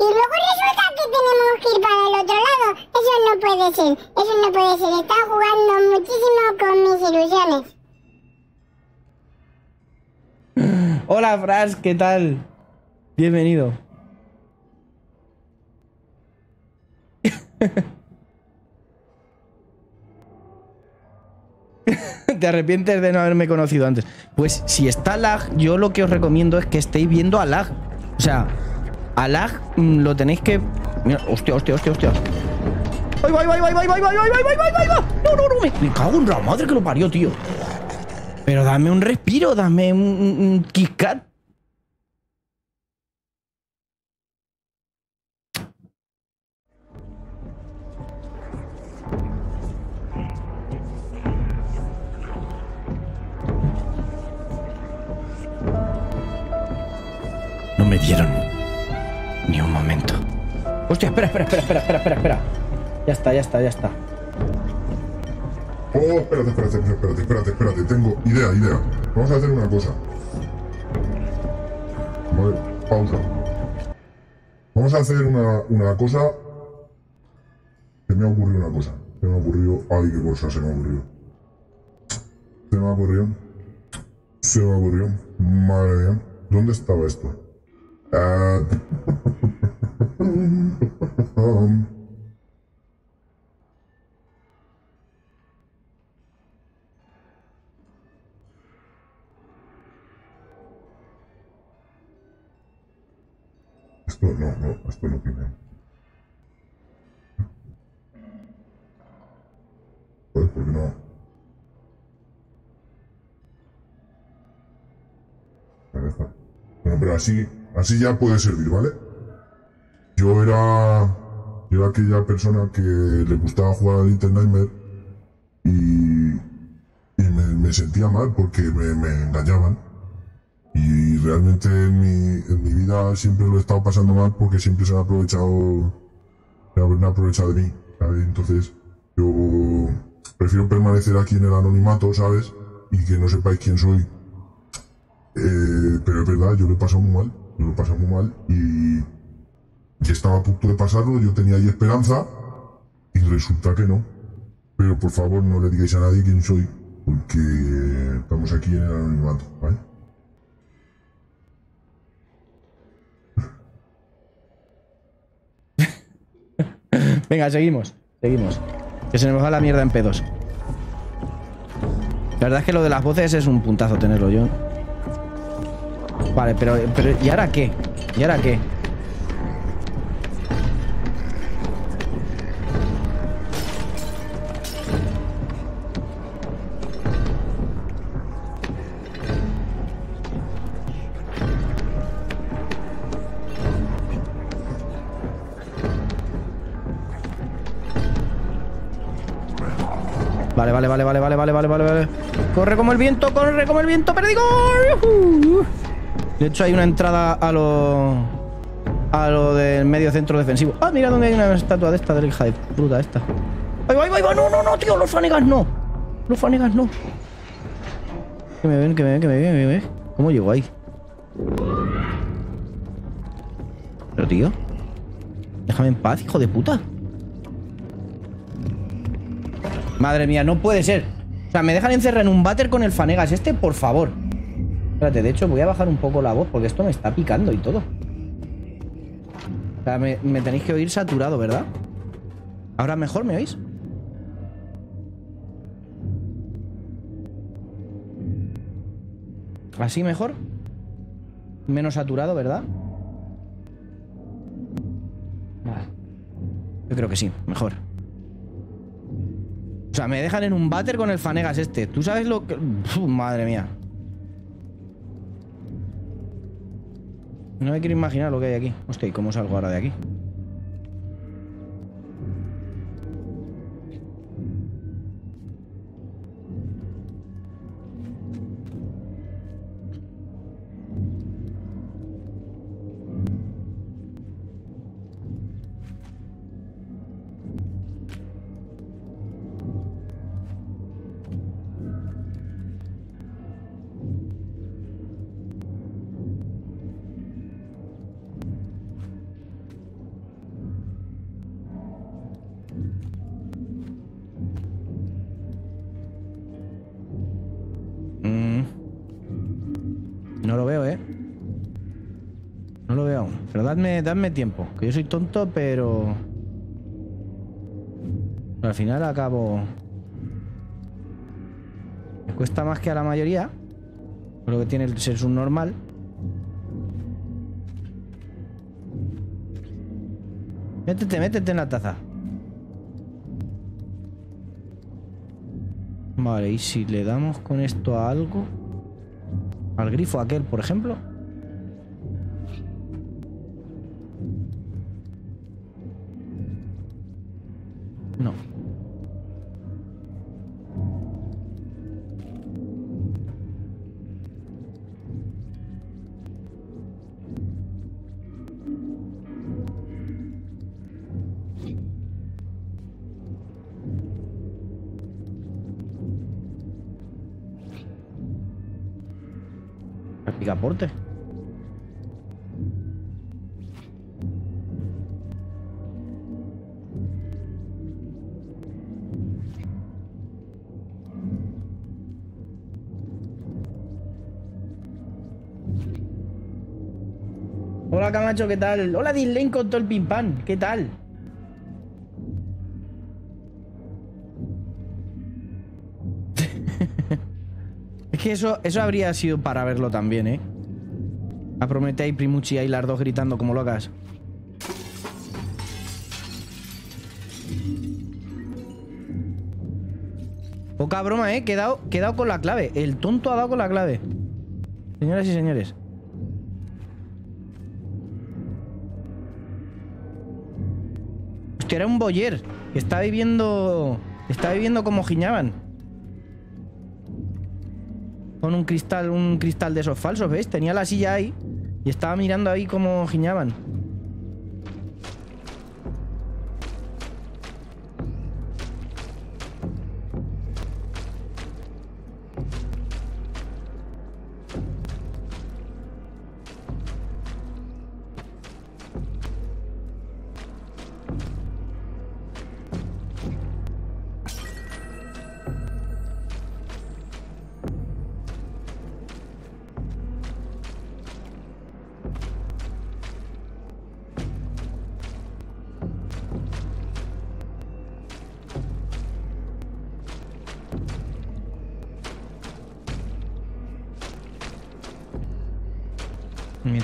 y luego resulta que tenemos que ir para el otro lado. Eso no puede ser. Eso no puede ser. Está jugando muchísimo con mis ilusiones. Hola, Fras, ¿qué tal? Bienvenido. ¿Te arrepientes de no haberme conocido antes? Pues si está lag, yo lo que os recomiendo es que estéis viendo a lag. O sea, a lag lo tenéis que... Mira, hostia. ¡Ay, va! No, me cago en la madre que lo parió, tío. Pero dame un respiro, dame un Kit Kat. No me dieron ni un momento. Hostia, espera. Ya está. Oh, espérate, tengo idea. Vamos a hacer una cosa. Vale, pausa. Vamos a hacer una cosa. Se me ha ocurrido. Madre mía. ¿Dónde estaba esto? Esto no tiene. Pues, ¿por qué no? Me deja. Bueno, pero así ya puede servir, ¿vale? Yo era aquella persona que le gustaba jugar a Little Nightmares y me sentía mal porque me engañaban. Y realmente en mi vida siempre lo he estado pasando mal porque siempre se han aprovechado de mí, ¿sabes? Entonces yo prefiero permanecer aquí en el anonimato, ¿sabes? Y que no sepáis quién soy. Pero es verdad, yo lo he pasado muy mal y estaba a punto de pasarlo, yo tenía ahí esperanza y resulta que no. Pero por favor no le digáis a nadie quién soy porque estamos aquí en el anonimato, ¿vale? Venga, seguimos. Que se nos va la mierda en pedos. La verdad es que lo de las voces es un puntazo tenerlo yo. Vale, pero ¿y ahora qué? Vale. Corre como el viento, perdigo. De hecho hay una entrada a lo del medio centro defensivo. Ah, mira donde hay una estatua de esta, de la hija de puta esta. Ahí va, no, tío, los fanegas no. Que me ven. ¿Cómo llego ahí? Pero tío, déjame en paz, hijo de puta. Madre mía, no puede ser. O sea, me dejan encerrar en un váter con el fanegas este, por favor. Espérate, de hecho voy a bajar un poco la voz porque esto me está picando y todo. O sea, me tenéis que oír saturado, ¿verdad? ¿Ahora mejor me oís? ¿Así mejor? Menos saturado, ¿verdad? Yo creo que sí, mejor. O sea, me dejan en un váter con el fanegas este. ¿Tú sabes lo que...? Uf, madre mía. No me quiero imaginar lo que hay aquí. Hostia, ¿y cómo salgo ahora de aquí? Dadme tiempo, que yo soy tonto, pero al final acabo... Me cuesta más que a la mayoría, por lo que tiene el ser subnormal. Métete, métete en la taza. Vale, y si le damos con esto a algo... Al grifo aquel, por ejemplo... No. ¿El picaporte? Hola Camacho, ¿qué tal? Hola Dislen con todo el pim pam, ¿qué tal? Es que eso habría sido para verlo también, ¿eh? A Prometea y Primuchi ahí las dos gritando como locas. Poca broma, ¿eh? Quedado con la clave. El tonto ha dado con la clave. Señoras y señores. Que era un boyer que está viviendo como giñaban con un cristal de esos falsos, ¿veis? Tenía la silla ahí y estaba mirando ahí como giñaban.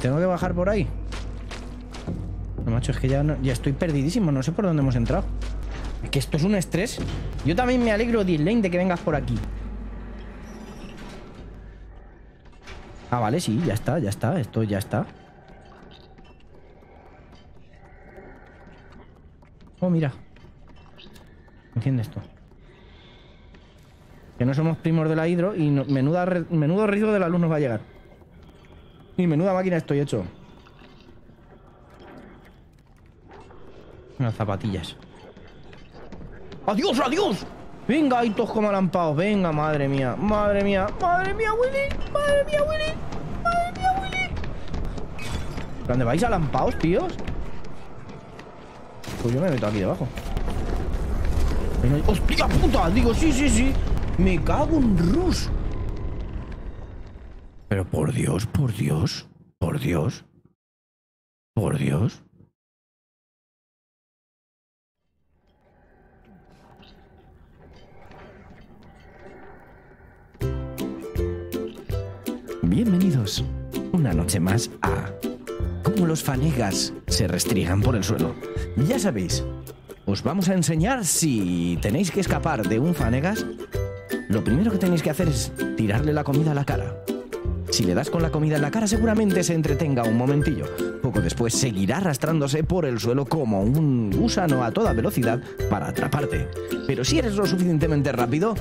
¿Tengo que bajar por ahí? No, macho, es que ya estoy perdidísimo. No sé por dónde hemos entrado. Es que esto es un estrés. Yo también me alegro, Dislane, de que vengas por aquí. Ah, vale, sí, ya está, ya está. Esto ya está. Oh, mira. Enciende esto. Que no somos primos de la hidro y no, menudo rizo de la luz nos va a llegar. Y menuda máquina estoy hecho. Unas zapatillas. ¡Adiós, adiós! Venga, ahí todos como alampaos. Venga, madre mía. Madre mía. Madre mía, Willy. Madre mía, Willy. Madre mía, Willy. ¿Dónde vais alampaos, tíos? Pues yo me meto aquí debajo. ¡Hostia puta! Digo, sí, sí, sí. Me cago en Rus. Pero por Dios, por Dios, por Dios, por Dios. Bienvenidos una noche más a cómo los fanegas se restriegan por el suelo. Ya sabéis, os vamos a enseñar si tenéis que escapar de un fanegas. Lo primero que tenéis que hacer es tirarle la comida a la cara. Si le das con la comida en la cara, seguramente se entretenga un momentillo. Poco después seguirá arrastrándose por el suelo como un gusano a toda velocidad para atraparte. Pero si eres lo suficientemente rápido,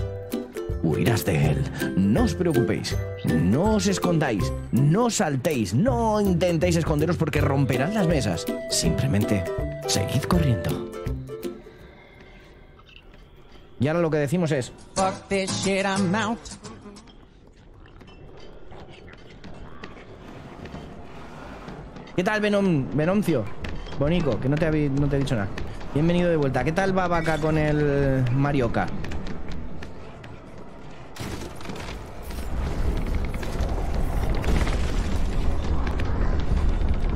huirás de él. No os preocupéis, no os escondáis, no saltéis, no intentéis esconderos porque romperán las mesas. Simplemente seguid corriendo. Y ahora lo que decimos es... Fuck this shit, I'm out. ¿Qué tal, Venoncio? Bonico, que no te he dicho nada. Bienvenido de vuelta. ¿Qué tal va Vaca con el Marioca?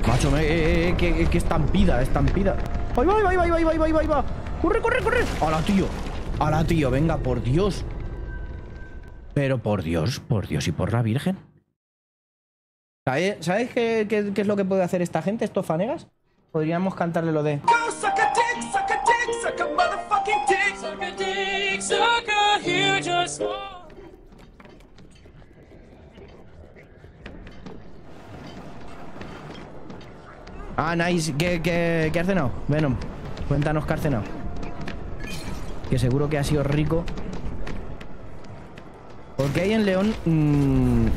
Macho, qué estampida, estampida. ¡Ahí va, ahí va, ahí va, ahí va, ahí va, ahí va! ¡Corre, corre, corre! ¡Hala, tío! ¡Hala, tío! ¡Venga, por Dios! Pero por Dios y por la Virgen. ¿Sabéis qué es lo que puede hacer esta gente, estos fanegas? Podríamos cantarle lo de... Ah, nice. ¿Qué has cenado? Venom, cuéntanos qué has cenado. Que seguro que ha sido rico. Porque ahí en León...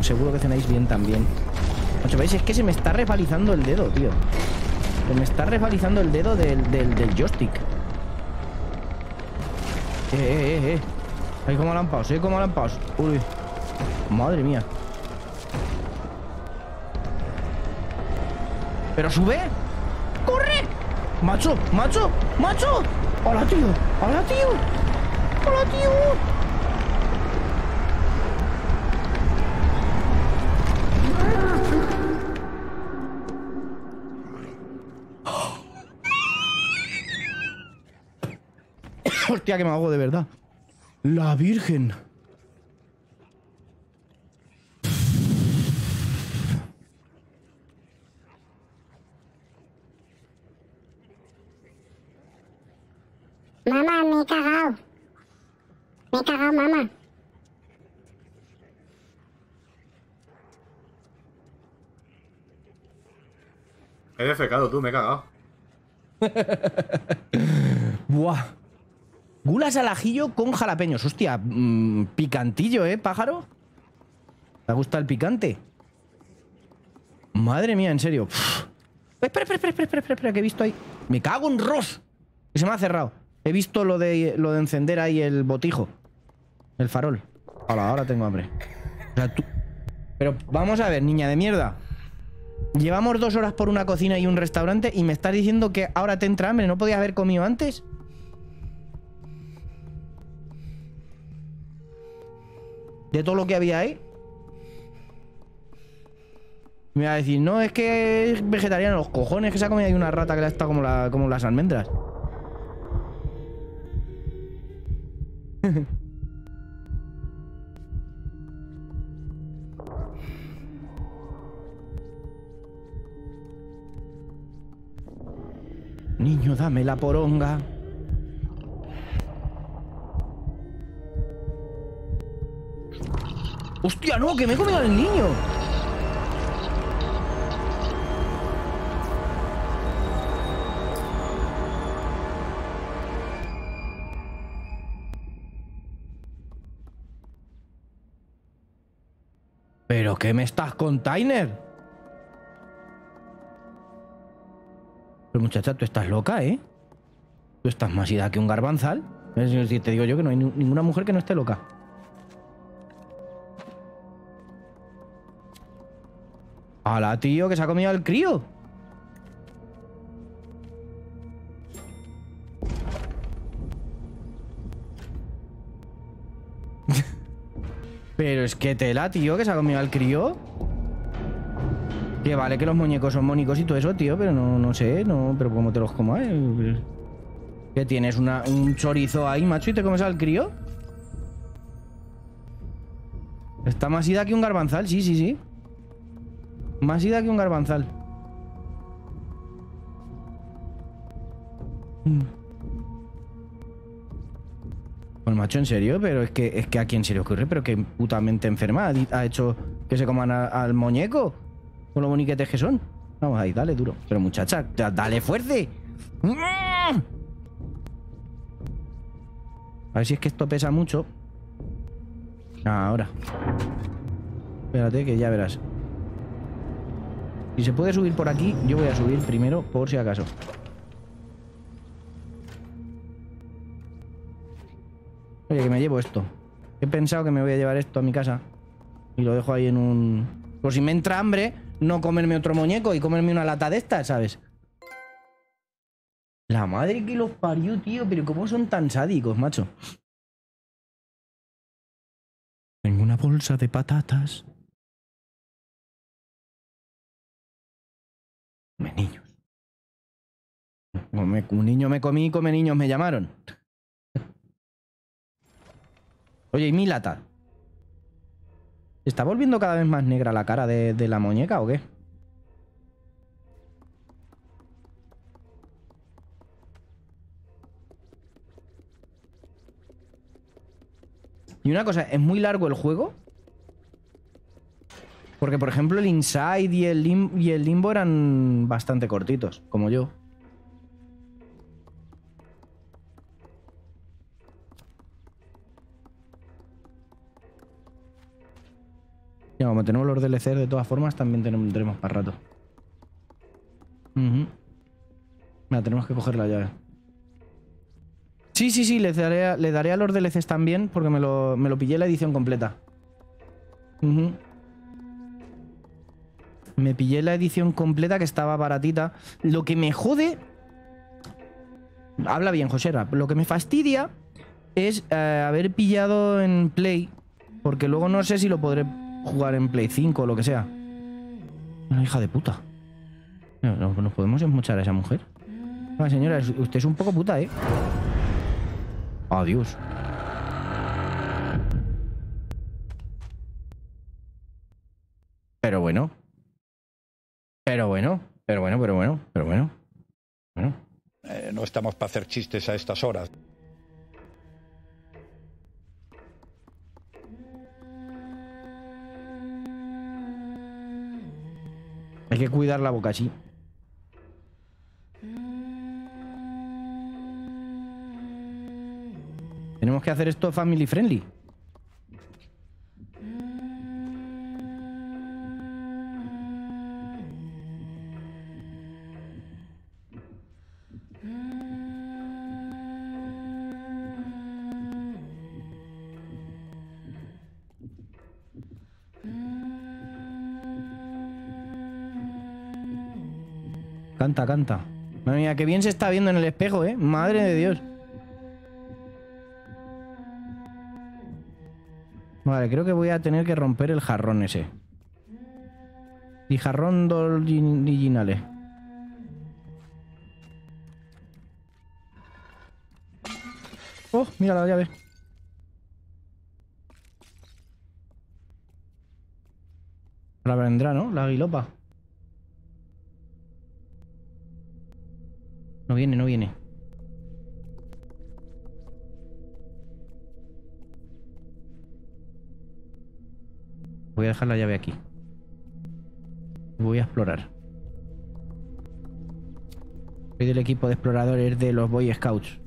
seguro que cenáis bien también. ¿Veis? Es que se me está resbalizando el dedo, tío. Se me está resbalizando el dedo del joystick. Ahí como lampaos, ahí como lampaos. Uy. Madre mía. ¡Pero sube! ¡Corre! ¡Macho! ¡Macho! ¡Macho! ¡Hola, tío! ¡Hola, tío! ¡Hola, tío! Hostia, que me hago de verdad. La Virgen. Mamá, me he cagado. Me he cagado, mamá. He defecado, tú, me he cagado. Buah. Gulas al ajillo con jalapeños. Hostia, picantillo, ¿eh, pájaro? ¿Te gusta el picante? Madre mía, en serio. Espera, que he visto ahí... ¡Me cago en Ross! Que se me ha cerrado. He visto lo de encender ahí el botijo. El farol. Ahora tengo hambre. O sea, tú... Pero vamos a ver, niña de mierda. Llevamos 2 horas por una cocina y un restaurante y me estás diciendo que ahora te entra hambre. ¿No podías haber comido antes? De todo lo que había ahí. Me va a decir, no, es que es vegetariano, los cojones, que se ha comido ahí una rata que la está como las almendras. Niño, dame la poronga. ¡Hostia, no! ¡Que me he comido al niño! ¿Pero qué me estás container? Pero muchacha, tú estás loca, ¿eh? Tú estás más ida que un garbanzal. Te digo yo que no hay ninguna mujer que no esté loca. ¡Hala, tío! ¡Que se ha comido al crío! Pero es que tela, tío, que se ha comido al crío. Que vale que los muñecos son mónicos y todo eso, tío, pero no sé, no... Pero ¿cómo te los comas? ¿Qué tienes? ¿Un chorizo ahí, macho, y te comes al crío? Está más ida que un garbanzal, sí. Más ida que un garbanzal. Bueno, macho, en serio, pero es que a quién se le ocurre, pero qué putamente enferma ha hecho que se coman al muñeco. Con lo boniquetes que son. Vamos ahí, dale duro. Pero muchacha, dale fuerte. A ver si es que esto pesa mucho. Ahora. Espérate que ya verás. Si se puede subir por aquí, yo voy a subir primero por si acaso. Oye, que me llevo esto. He pensado que me voy a llevar esto a mi casa. Y lo dejo ahí en un... Por si me entra hambre, no comerme otro muñeco y comerme una lata de estas, ¿sabes? La madre que los parió, tío. Pero cómo son tan sádicos, macho. Tengo una bolsa de patatas. Come niños. Un niño me comí, come niños me llamaron. Oye, ¿y mi lata? ¿Se está volviendo cada vez más negra la cara de la muñeca o qué? Y una cosa, ¿es muy largo el juego? Porque, por ejemplo, el Inside y el Limbo eran bastante cortitos, como yo. Ya, como tenemos los DLC de todas formas, también tendremos para rato. Mira, tenemos que coger la llave. Sí, le daré a los DLCs también, porque me lo pillé la edición completa. Me pillé la edición completa que estaba baratita. Lo que me jode... Habla bien, Josera. Lo que me fastidia es haber pillado en Play, porque luego no sé si lo podré jugar en Play 5 o lo que sea. Una hija de puta. ¿Nos podemos escuchar a esa mujer? Ah, señora, usted es un poco puta, ¿eh? Adiós. Pero bueno. Pero bueno. No estamos para hacer chistes a estas horas. Hay que cuidar la boca, sí. Tenemos que hacer esto family friendly. Canta, canta. Madre mía, qué bien se está viendo en el espejo, ¿eh? Madre de Dios. Vale, creo que voy a tener que romper el jarrón ese. Y jarrón originales. Oh, mira la llave. La vendrá, ¿no? La guilopa. No viene. Voy a dejar la llave aquí. Voy a explorar. Soy del equipo de exploradores de los Boy Scouts.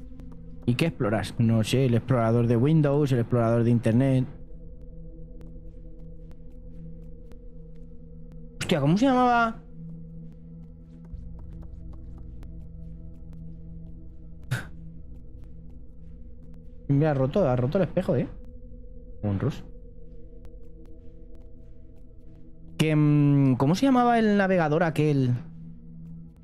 ¿Y qué exploras? No sé, el explorador de Windows, el explorador de Internet. Hostia, ¿cómo se llamaba...? Mira, ha roto el espejo, ¿eh? Un ruso. ¿Cómo se llamaba el navegador aquel?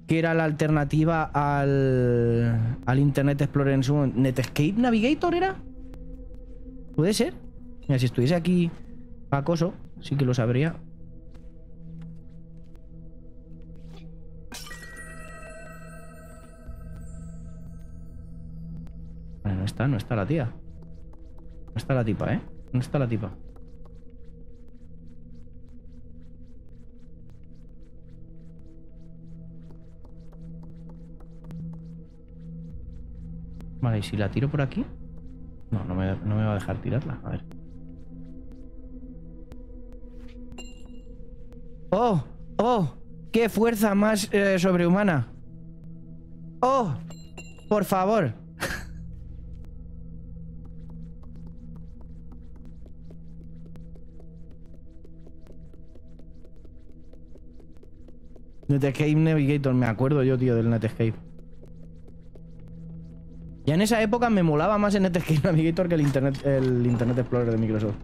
Que era la alternativa al Internet Explorer en su momento. ¿Netscape Navigator era? ¿Puede ser? Mira, si estuviese aquí Pacoso, sí que lo sabría. No está la tía. No está la tipa, ¿eh? No está la tipa. Vale, ¿y si la tiro por aquí? No, no me va a dejar tirarla. A ver. ¡Oh! ¡Oh! ¡Qué fuerza más sobrehumana! ¡Oh! ¡Por favor! Netscape Navigator, me acuerdo yo, tío, del Netscape. Ya en esa época me molaba más el Netscape Navigator que el Internet Explorer de Microsoft.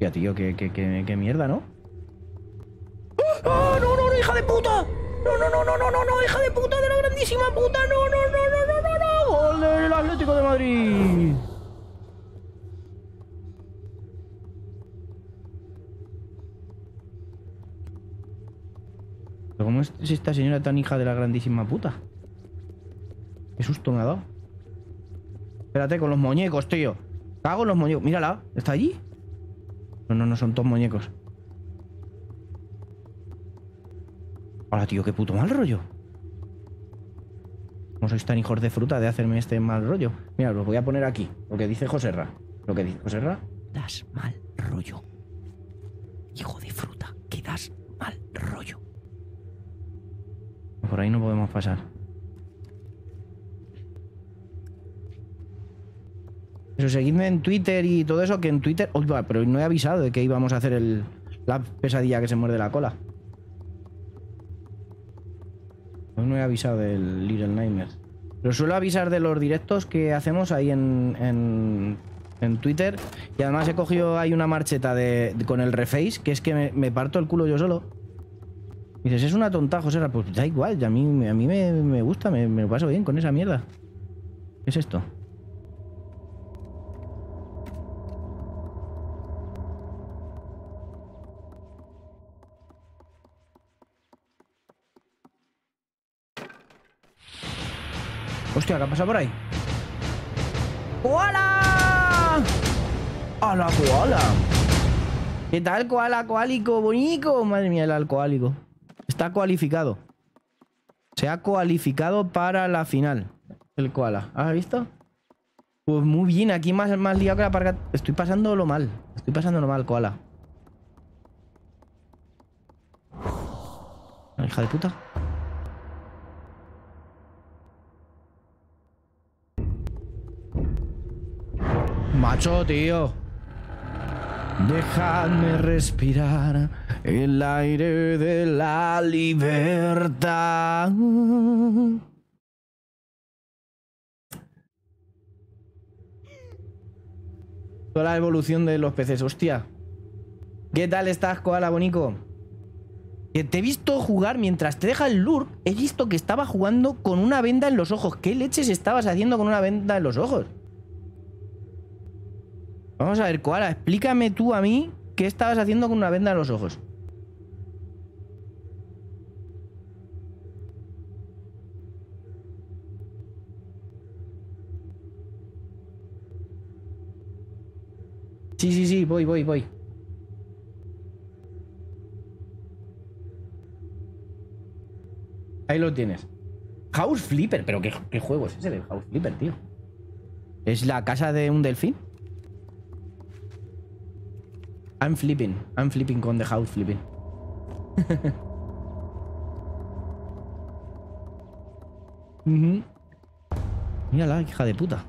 Ya, tío, qué mierda, ¿no? ¡Ah! ¡Oh, no, no, hija de puta! ¡No, no, no, no, no, no, no, hija de puta! ¡De la grandísima puta! ¡No, no, no, no, no, no, no! ¡Gol del Atlético de Madrid! ¿Cómo es esta señora tan hija de la grandísima puta? Qué susto me ha dado. Espérate, con los muñecos, tío. Cago en los muñecos. Mírala, ¿está allí? No, no, no, son todos muñecos. Ahora, tío, qué puto mal rollo. ¿Cómo sois tan hijos de fruta de hacerme este mal rollo? Mira, lo voy a poner aquí. Lo que dice Joserra. Lo que dice Joserra. Das mal rollo. Hijo de fruta, que das mal rollo. Por ahí no podemos pasar. Eso, seguidme en Twitter y todo eso, que en Twitter... Oh, pero no he avisado de que íbamos a hacer la pesadilla que se muerde la cola. No he avisado del Little Nightmares. Pero suelo avisar de los directos que hacemos ahí en Twitter. Y además he cogido ahí una marcheta con el reface, que es que me parto el culo yo solo. Y dices, es una tonta, José. Pues da igual, a mí me gusta, me lo paso bien con esa mierda. ¿Qué es esto? Hostia, ¿qué ha pasado por ahí? ¡Koala! ¡A la koala! ¿Qué tal, koala, koálico, bonico? Madre mía, el alcohólico. Está cualificado. Se ha cualificado para la final. El koala. ¿Has visto? Pues muy bien. Aquí más liado que la parca. Estoy pasándolo mal. Estoy pasándolo mal, koala. Hija de puta. Macho, tío. Dejadme respirar el aire de la libertad. Toda la evolución de los peces, hostia. ¿Qué tal estás, koala bonico? Que te he visto jugar mientras te deja el lurk. He visto que estaba jugando con una venda en los ojos. ¿Qué leches estabas haciendo con una venda en los ojos? Vamos a ver, koala, explícame tú a mí qué estabas haciendo con una venda en los ojos. Sí, voy. Ahí lo tienes. House Flipper, pero ¿qué juego es ese del House Flipper, tío? ¿Es la casa de un delfín? I'm flipping con the house flipping. Mírala, hija de puta.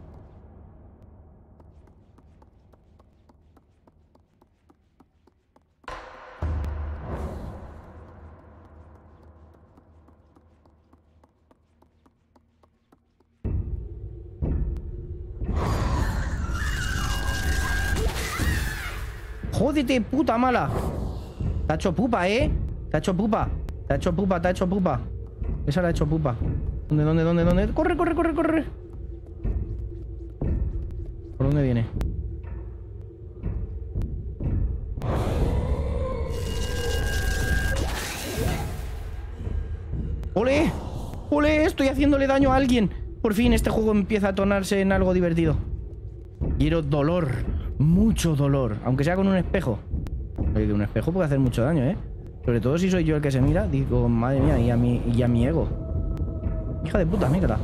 Jódete, puta mala. Te ha hecho pupa, ¿eh? Te ha hecho pupa. Esa la ha hecho pupa. ¿Dónde? Corre. ¿Por dónde viene? ¡Ole! ¡Ole! Estoy haciéndole daño a alguien. Por fin este juego empieza a tornarse en algo divertido. Quiero dolor. Mucho dolor, aunque sea con un espejo. de un espejo puede hacer mucho daño, ¿eh? Sobre todo si soy yo el que se mira, digo, madre mía, y a mi ego. Hija de puta, mírala.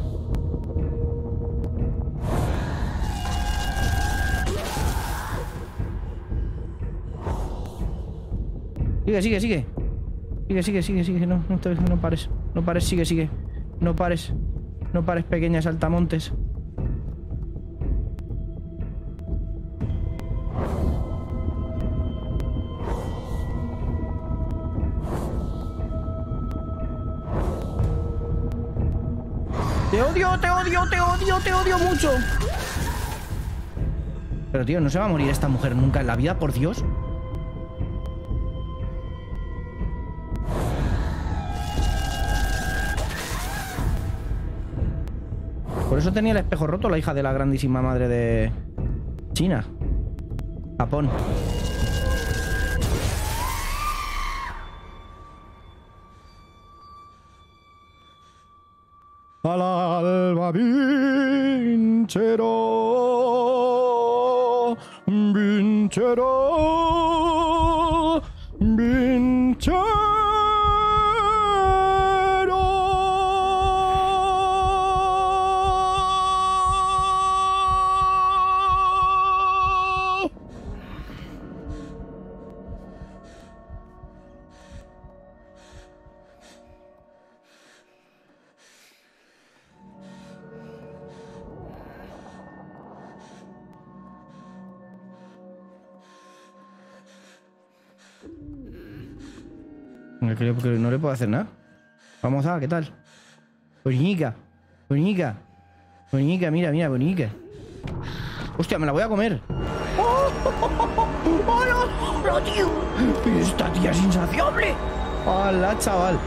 Sigue, sigue, sigue. Sigue, sigue, sigue, sigue. No, no, no pares. No pares, sigue, sigue. No pares. No pares, pequeñas saltamontes. ¡Te odio, te odio, te odio, te odio mucho! Pero, tío, ¿no se va a morir esta mujer nunca en la vida, por Dios? Por eso tenía el espejo roto la hija de la grandísima madre de... China. Japón. Al alba vincerò, vincerò, vincerò. Creo que no le puedo hacer nada. Vamos a, ¿qué tal? Boñica, boñica, boñica, mira, mira, boñica. Hostia, me la voy a comer. ¡Oh, oh, oh, oh! ¡Oh, no, tío! ¡Esta tía es insaciable! ¡Hala, chaval!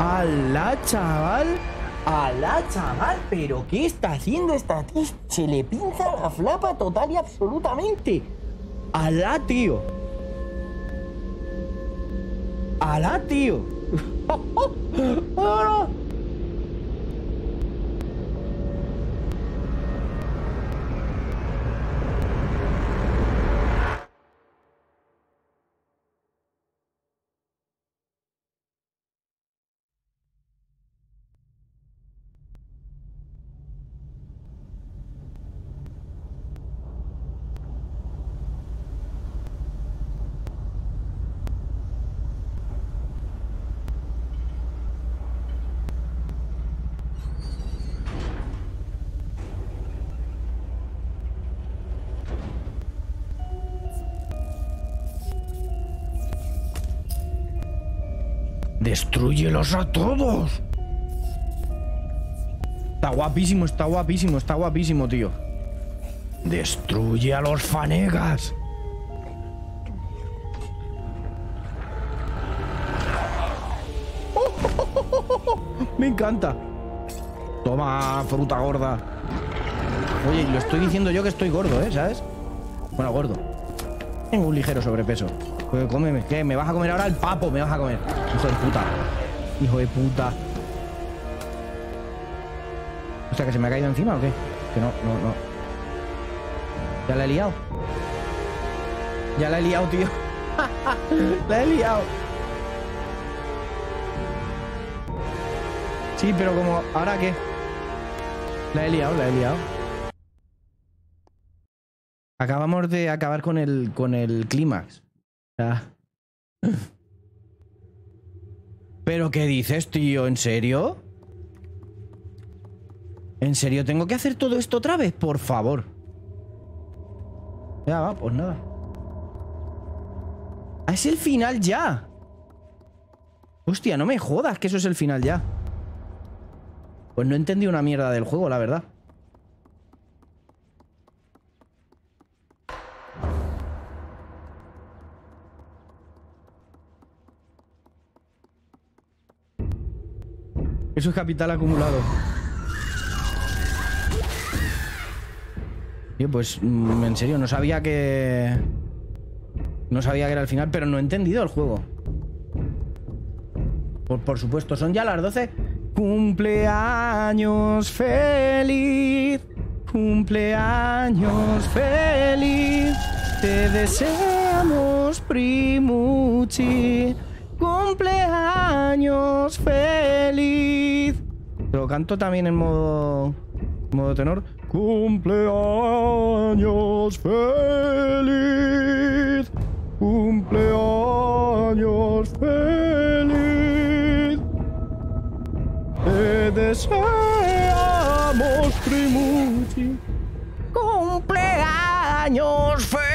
¡Hala, chaval! ¡Hala, chaval! ¿Pero qué está haciendo esta tía? Se le pinza la flapa total y absolutamente. ¡Hala, tío! ¡Hala, tío! ¡Hala! ¡Destrúyelos a todos! Está guapísimo, está guapísimo, está guapísimo, tío. ¡Destruye a los fanegas! ¡Oh, oh, oh, oh, oh! Me encanta. Toma, fruta gorda. Oye, lo estoy diciendo yo que estoy gordo, ¿eh? ¿Sabes? Bueno, gordo. Tengo un ligero sobrepeso. Pues cómeme, ¿qué? ¿Me vas a comer ahora el papo? Me vas a comer. Hijo de puta. Hijo de puta. O sea, ¿que se me ha caído encima o qué? Que no, no, no. Ya la he liado. Ya la he liado, tío. La he liado. Sí, pero como... ¿Ahora qué? La he liado, la he liado. Acabamos de acabar con el clímax. ¿Pero qué dices, tío? ¿En serio? ¿En serio tengo que hacer todo esto otra vez? Por favor. Ya va, pues nada. ¡Ah, es el final ya! Hostia, no me jodas que eso es el final ya. Pues no entendí una mierda del juego, la verdad. Eso es capital acumulado. Tío, pues en serio, no sabía que... No sabía que era el final, pero no he entendido el juego. Por supuesto, son ya las 12. ¡Cumpleaños feliz! ¡Cumpleaños feliz! Te deseo... ¡Cumpleaños, Primuchi! ¡Cumpleaños feliz! Te lo canto también en modo tenor. ¡Cumpleaños feliz! ¡Cumpleaños feliz! ¡Te deseamos, Primuchi! ¡Cumpleaños feliz!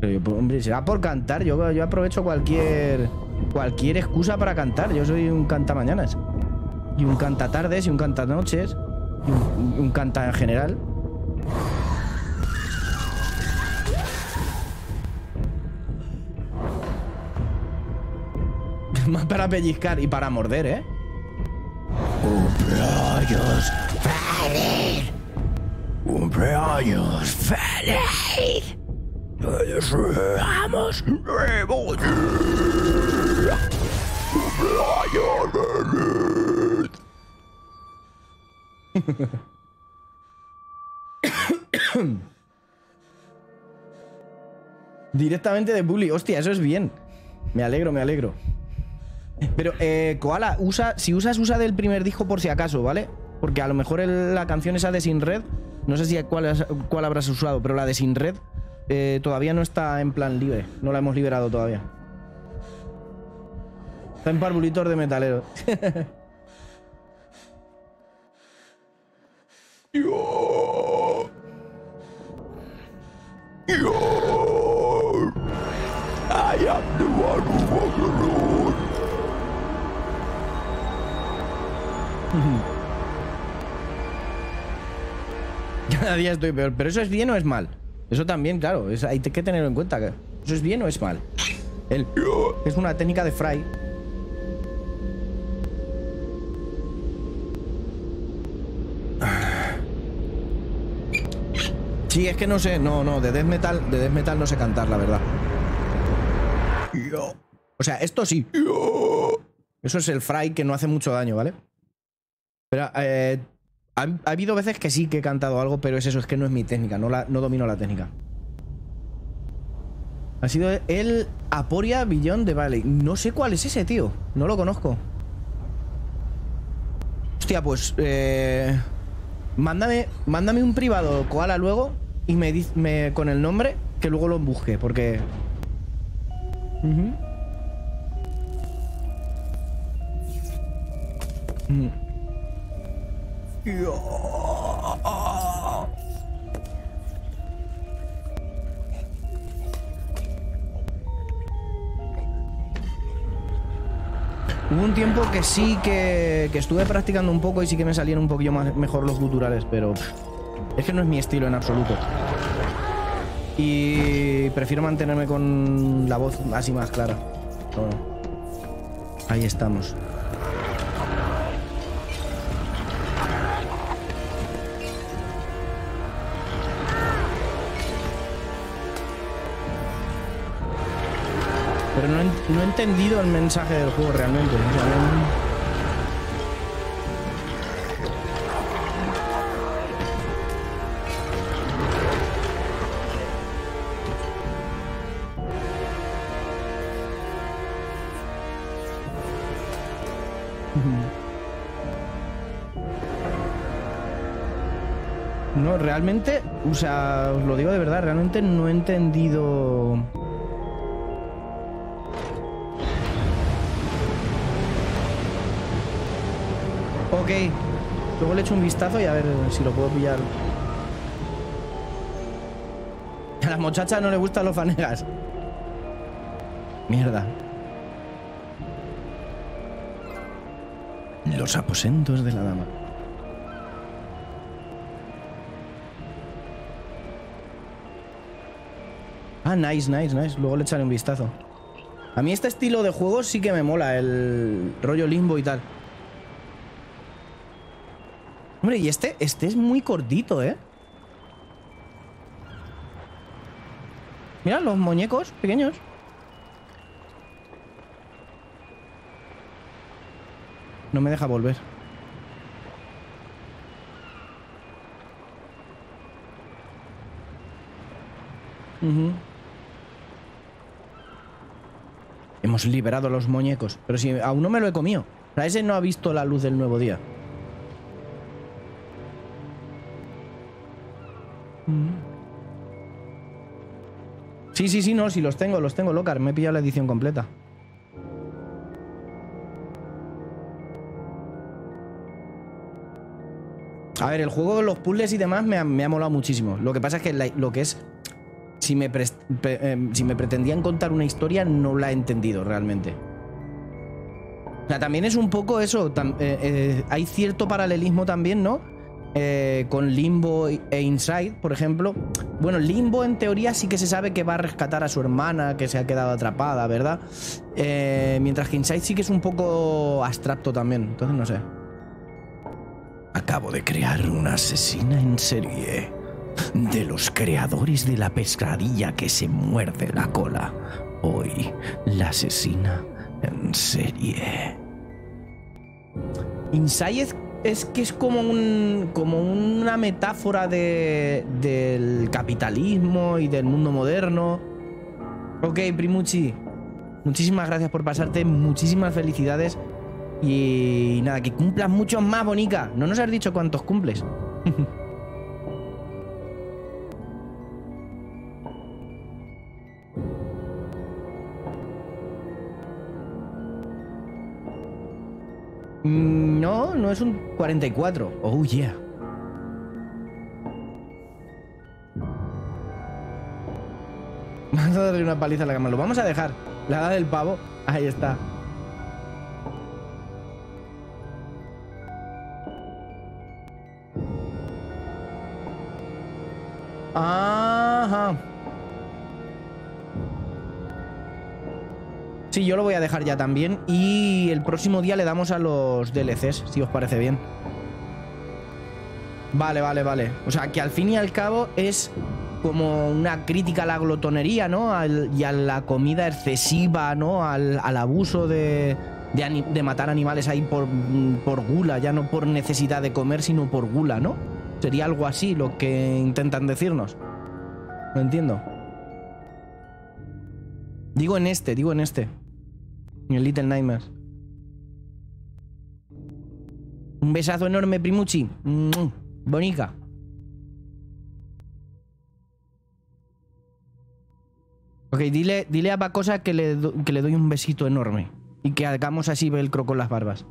Pero yo, hombre, será por cantar. Yo aprovecho cualquier excusa para cantar. Yo soy un cantamañanas. Y un cantatardes, y un cantanoches. Y un canta en general. Más para pellizcar y para morder, ¿eh? ¡Cumpleaños feliz! ¡Cumpleaños feliz! ¡Te deseamos nuevo día! ¡Cumpleaños feliz! Directamente de Bully. Hostia, eso es bien. Me alegro, me alegro. Pero, Koala, si usas del primer disco por si acaso, ¿vale? Porque a lo mejor la canción esa de Sin Red, no sé si cuál habrás usado, pero la de Sin Red todavía no está en plan libre. No la hemos liberado todavía. Está en parvulitor de metalero. I am the one who walks alone. Cada día estoy peor. ¿Pero eso es bien o es mal? Eso también, claro, hay que tenerlo en cuenta. ¿Eso es bien o es mal? Es una técnica de Fry. Sí, es que no sé. No, de Death Metal no sé cantar, la verdad. O sea, esto sí. Eso es el Fry que no hace mucho daño, ¿vale? Pero ha habido veces que sí que he cantado algo, pero es eso, es que no es mi técnica, no domino la técnica. Ha sido el Aporia Beyond the Valley. No sé cuál es ese, tío. No lo conozco. Hostia, pues... Mándame un privado, Koala, luego, y me con el nombre, que luego lo busque, porque... Hubo un tiempo que sí que estuve practicando un poco y sí que me salían un poquillo mejor los guturales, pero es que no es mi estilo en absoluto. Y prefiero mantenerme con la voz así más clara. Ahí estamos. Pero no he entendido el mensaje del juego realmente. No, realmente, o sea, os lo digo de verdad, realmente no he entendido... Ok, luego le echo un vistazo y a ver si lo puedo pillar. A las muchachas no le gustan los fanegas. Mierda. Los aposentos de la dama. Ah, nice. Luego le echaré un vistazo. A mí este estilo de juego sí que me mola, el rollo Limbo y tal. Hombre, y este es muy cortito, ¿eh? Mira, los muñecos pequeños. No me deja volver. Uh-huh. Hemos liberado a los muñecos. Pero si aún no me lo he comido. O sea, ese no ha visto la luz del nuevo día. Sí, sí, sí, no, sí, los tengo, Locar. Me he pillado la edición completa. A ver, el juego, los puzzles y demás me ha molado muchísimo. Lo que pasa es que si me pretendían contar una historia, no la he entendido realmente. O sea, también es un poco eso. Hay cierto paralelismo también, ¿no? Con Limbo e Inside, por ejemplo. Bueno, Limbo en teoría sí que se sabe que va a rescatar a su hermana, que se ha quedado atrapada, ¿verdad? Mientras que Inside sí que es un poco abstracto también. Entonces no sé. Acabo de crear una asesina en serie de los creadores de la pescadilla que se muerde la cola. Hoy, la asesina en serie. Inside es que es como una metáfora del capitalismo y del mundo moderno. Ok, Primuchi, muchísimas gracias por pasarte, muchísimas felicidades. Y nada, que cumplas muchos más, bonica. No nos has dicho cuántos cumples. No, no es un 44. Oh, yeah. Vamos a darle una paliza a la cama. Lo vamos a dejar. La edad del pavo. Ahí está. Ajá. Sí, yo lo voy a dejar ya también. Y el próximo día le damos a los DLCs, si os parece bien. Vale, vale, vale. O sea, que al fin y al cabo es como una crítica a la glotonería, ¿no? Y a la comida excesiva, ¿no? Al abuso de matar animales ahí por gula. Ya no por necesidad de comer, sino por gula, ¿no? Sería algo así lo que intentan decirnos. No entiendo. Digo en este. En el Little Nightmares. Un besazo enorme, Primuchi. Bonica. Ok, dile a Pacosa que le doy un besito enorme. Y que hagamos así velcro con las barbas.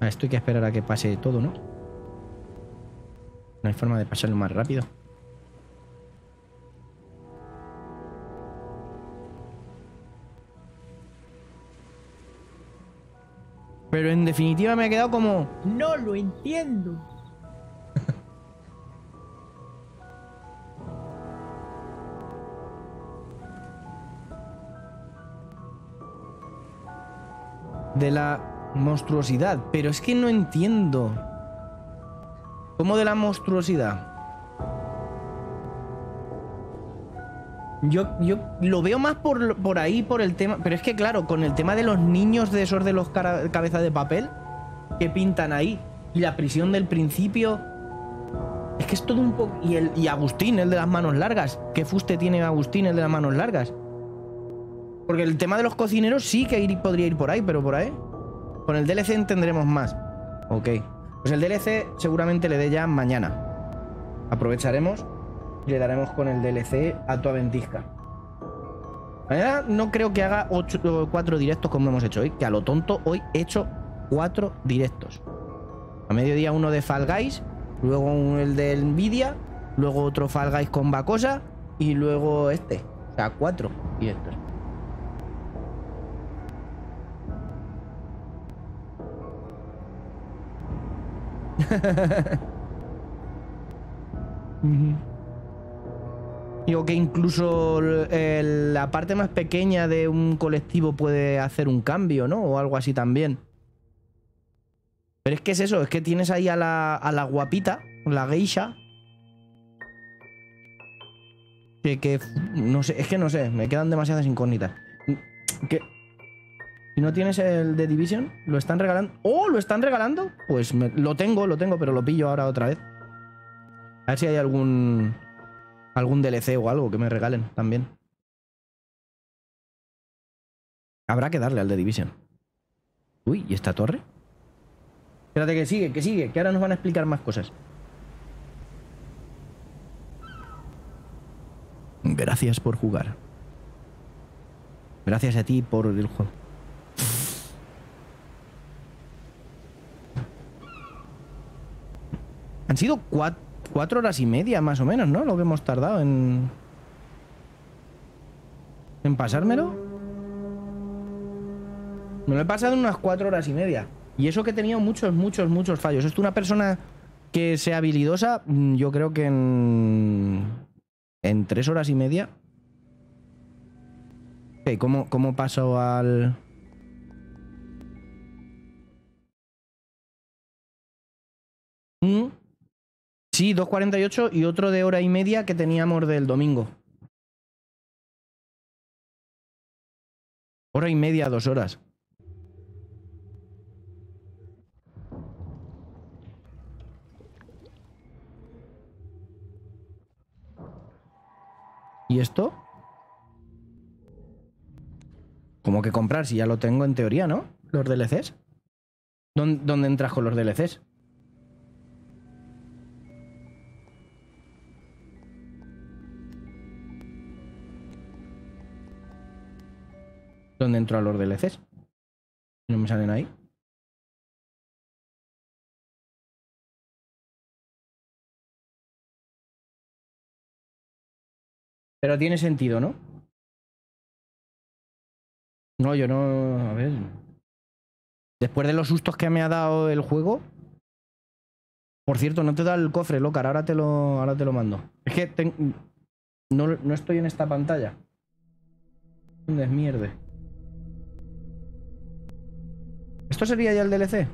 Esto hay que esperar a que pase todo, ¿no? No hay forma de pasarlo más rápido. Pero en definitiva me ha quedado como... ¡No lo entiendo! De la... monstruosidad, pero es que no entiendo. ¿Cómo de la monstruosidad? Yo lo veo más por ahí, por el tema. Pero es que claro, con el tema de los niños de esos de los cabeza de papel que pintan ahí, y la prisión del principio, es que es todo un poco... Y Agustín, el de las manos largas. ¿Qué fuste tiene Agustín, el de las manos largas? Porque el tema de los cocineros sí que podría ir por ahí, pero por ahí... Con el DLC entenderemos más. Ok. Pues el DLC seguramente le dé ya mañana. Aprovecharemos y le daremos con el DLC a tu aventisca. Mañana no creo que haga 4 directos como hemos hecho hoy. Que a lo tonto hoy he hecho 4 directos. A mediodía uno de Fall Guys. Luego el de Nvidia. Luego otro Fall Guys con Bacosa. Y luego este. O sea, 4 directos. Digo que incluso la parte más pequeña de un colectivo puede hacer un cambio, ¿no? O algo así también. Pero es que es eso, es que tienes ahí a la guapita, la geisha. Que no sé, me quedan demasiadas incógnitas. Que... Si no tienes el de Division, lo están regalando. ¡Oh! ¿Lo están regalando? Pues lo tengo, pero lo pillo ahora otra vez. A ver si hay algún DLC o algo que me regalen también. Habrá que darle al de Division. Uy, ¿y esta torre? Espérate, que sigue, que ahora nos van a explicar más cosas. Gracias por jugar. Gracias a ti por el juego. Han sido 4 horas y media más o menos, ¿no? Lo que hemos tardado en pasármelo. Me lo he pasado en unas 4 horas y media. Y eso que he tenido muchos fallos. Esto, una persona que sea habilidosa, yo creo que en 3 horas y media. Ok, ¿cómo paso al...? Sí, 2:48 y otro de hora y media que teníamos del domingo. Hora y media, 2 horas. ¿Y esto? ¿Cómo que comprar? Si ya lo tengo en teoría, ¿no? ¿Los DLCs? ¿Dónde entras con los DLCs? ¿Dónde entro a los DLCs? ¿No me salen ahí? Pero tiene sentido, ¿no? No, yo no... A ver... Después de los sustos que me ha dado el juego... Por cierto, no te da el cofre, Locar. Ahora te lo mando. Es que... No estoy en esta pantalla. Un desmierde. ¿Esto sería ya el DLC?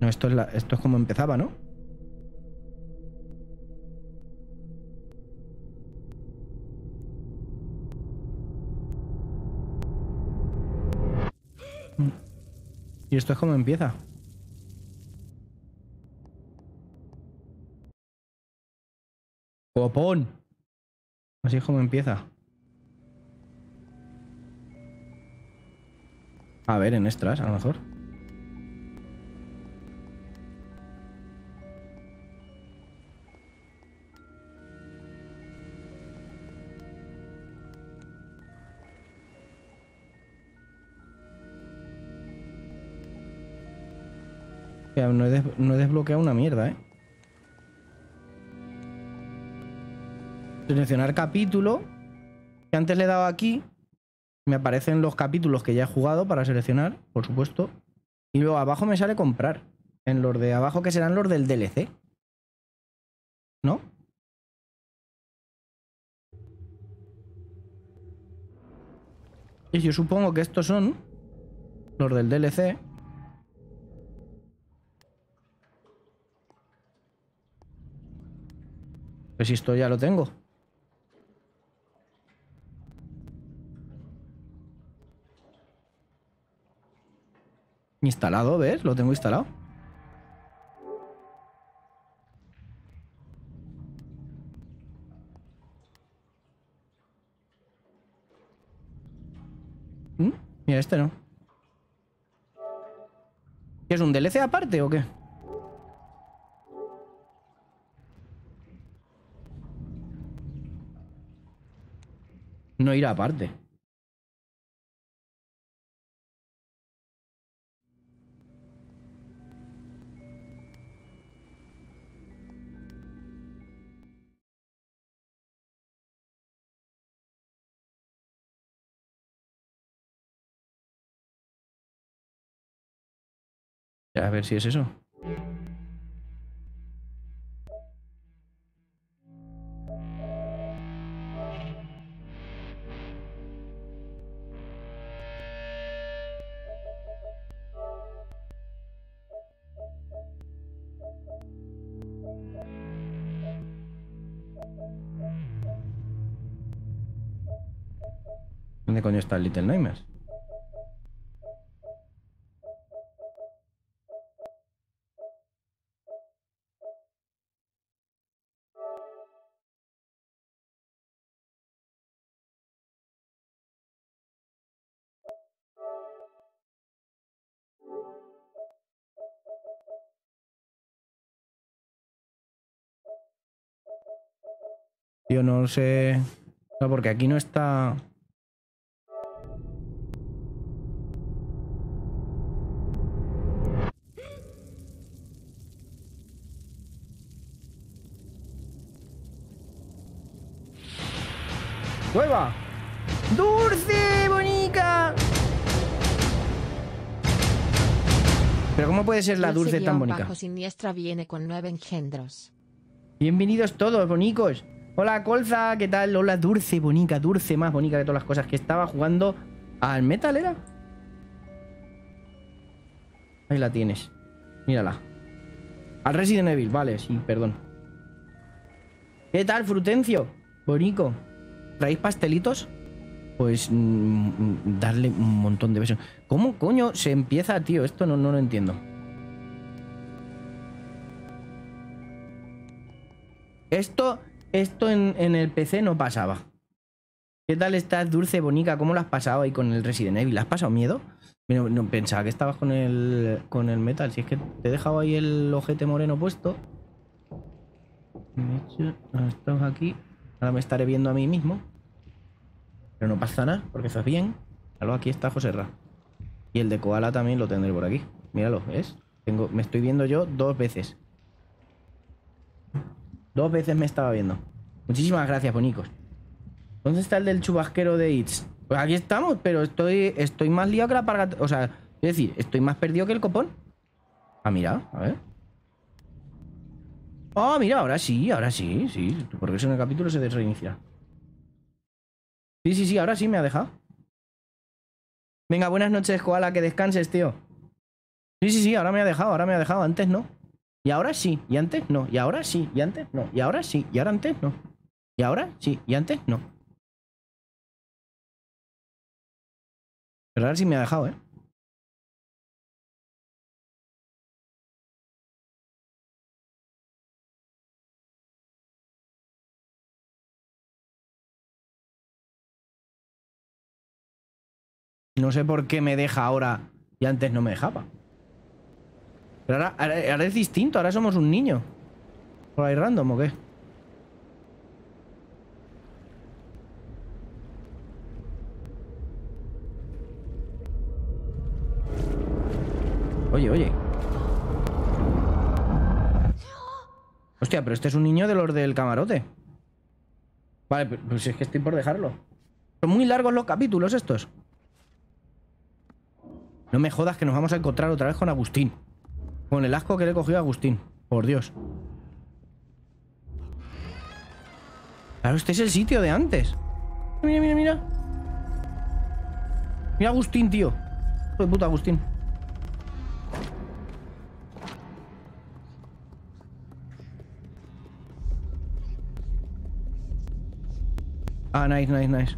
No, esto es como empezaba, ¿no? Y esto es como empieza. ¡Copón! Así es como empieza. A ver, en extras, a lo mejor. No he desbloqueado una mierda, ¿eh? Seleccionar capítulo. Que antes le he dado aquí. Me aparecen los capítulos que ya he jugado para seleccionar, por supuesto. Y luego abajo me sale comprar. En los de abajo que serán los del DLC. ¿No? Y yo supongo que estos son los del DLC. Pues esto ya lo tengo. Instalado, ¿ves? Lo tengo instalado. Mira, este no. ¿Qué es un DLC aparte o qué? No irá aparte. A ver si es eso. ¿Dónde coño está el Little Nightmares? Yo no sé... No, porque aquí no está... ¡Hueva! ¡Dulce, bonica! ¿Pero cómo puede ser la dulce tan bonica? Bajo siniestra viene con 9 engendros. Bienvenidos todos, bonicos. Hola, Colza, ¿qué tal? Hola, dulce, bonica, dulce, más bonica que todas las cosas, que estaba jugando al Metal Era. Ahí la tienes. Mírala. Al Resident Evil, vale, sí, perdón. ¿Qué tal, Frutencio? Bonico. ¿Traéis pastelitos? Pues darle un montón de besos. ¿Cómo coño se empieza, tío? Esto no lo entiendo. Esto en el PC no pasaba. ¿Qué tal estás, dulce, bonica? ¿Cómo lo has pasado ahí con el Resident Evil? ¿Has pasado miedo? No, pensaba que estabas con el metal. Si es que te he dejado ahí el ojete moreno puesto. Estamos aquí. Ahora me estaré viendo a mí mismo. Pero no pasa nada, porque estás bien. Míralo, aquí está José Ra. Y el de Koala también lo tendré por aquí. Míralo, ¿ves? Me estoy viendo yo 2 veces. 2 veces me estaba viendo. Muchísimas gracias, bonicos. ¿Dónde está el del chubasquero de Itch? Pues aquí estamos, pero estoy más liado que la parga... O sea, es decir, estoy más perdido que el copón. Ah, mira, a ver. Ah, mira, ahora sí. Porque eso en el capítulo se reinicia. Sí, ahora sí me ha dejado. Venga, buenas noches, Koala, que descanses, tío. Sí, ahora me ha dejado, antes no. Y ahora sí, y antes no, y ahora sí, y antes no, y ahora sí, y ahora antes no. Y ahora sí, y antes no. Pero ahora sí me ha dejado, ¿eh? No sé por qué me deja ahora y antes no me dejaba. Pero ahora es distinto, ahora somos un niño. ¿Por ahí random o qué? Oye. Hostia, pero este es un niño de los del camarote. Vale, pues es que estoy por dejarlo. Son muy largos los capítulos estos. No me jodas que nos vamos a encontrar otra vez con Agustín. Con el asco que le cogió a Agustín. Por Dios. Claro, este es el sitio de antes. Mira. Mira Agustín, tío. Hijo de puta Agustín. Ah, nice.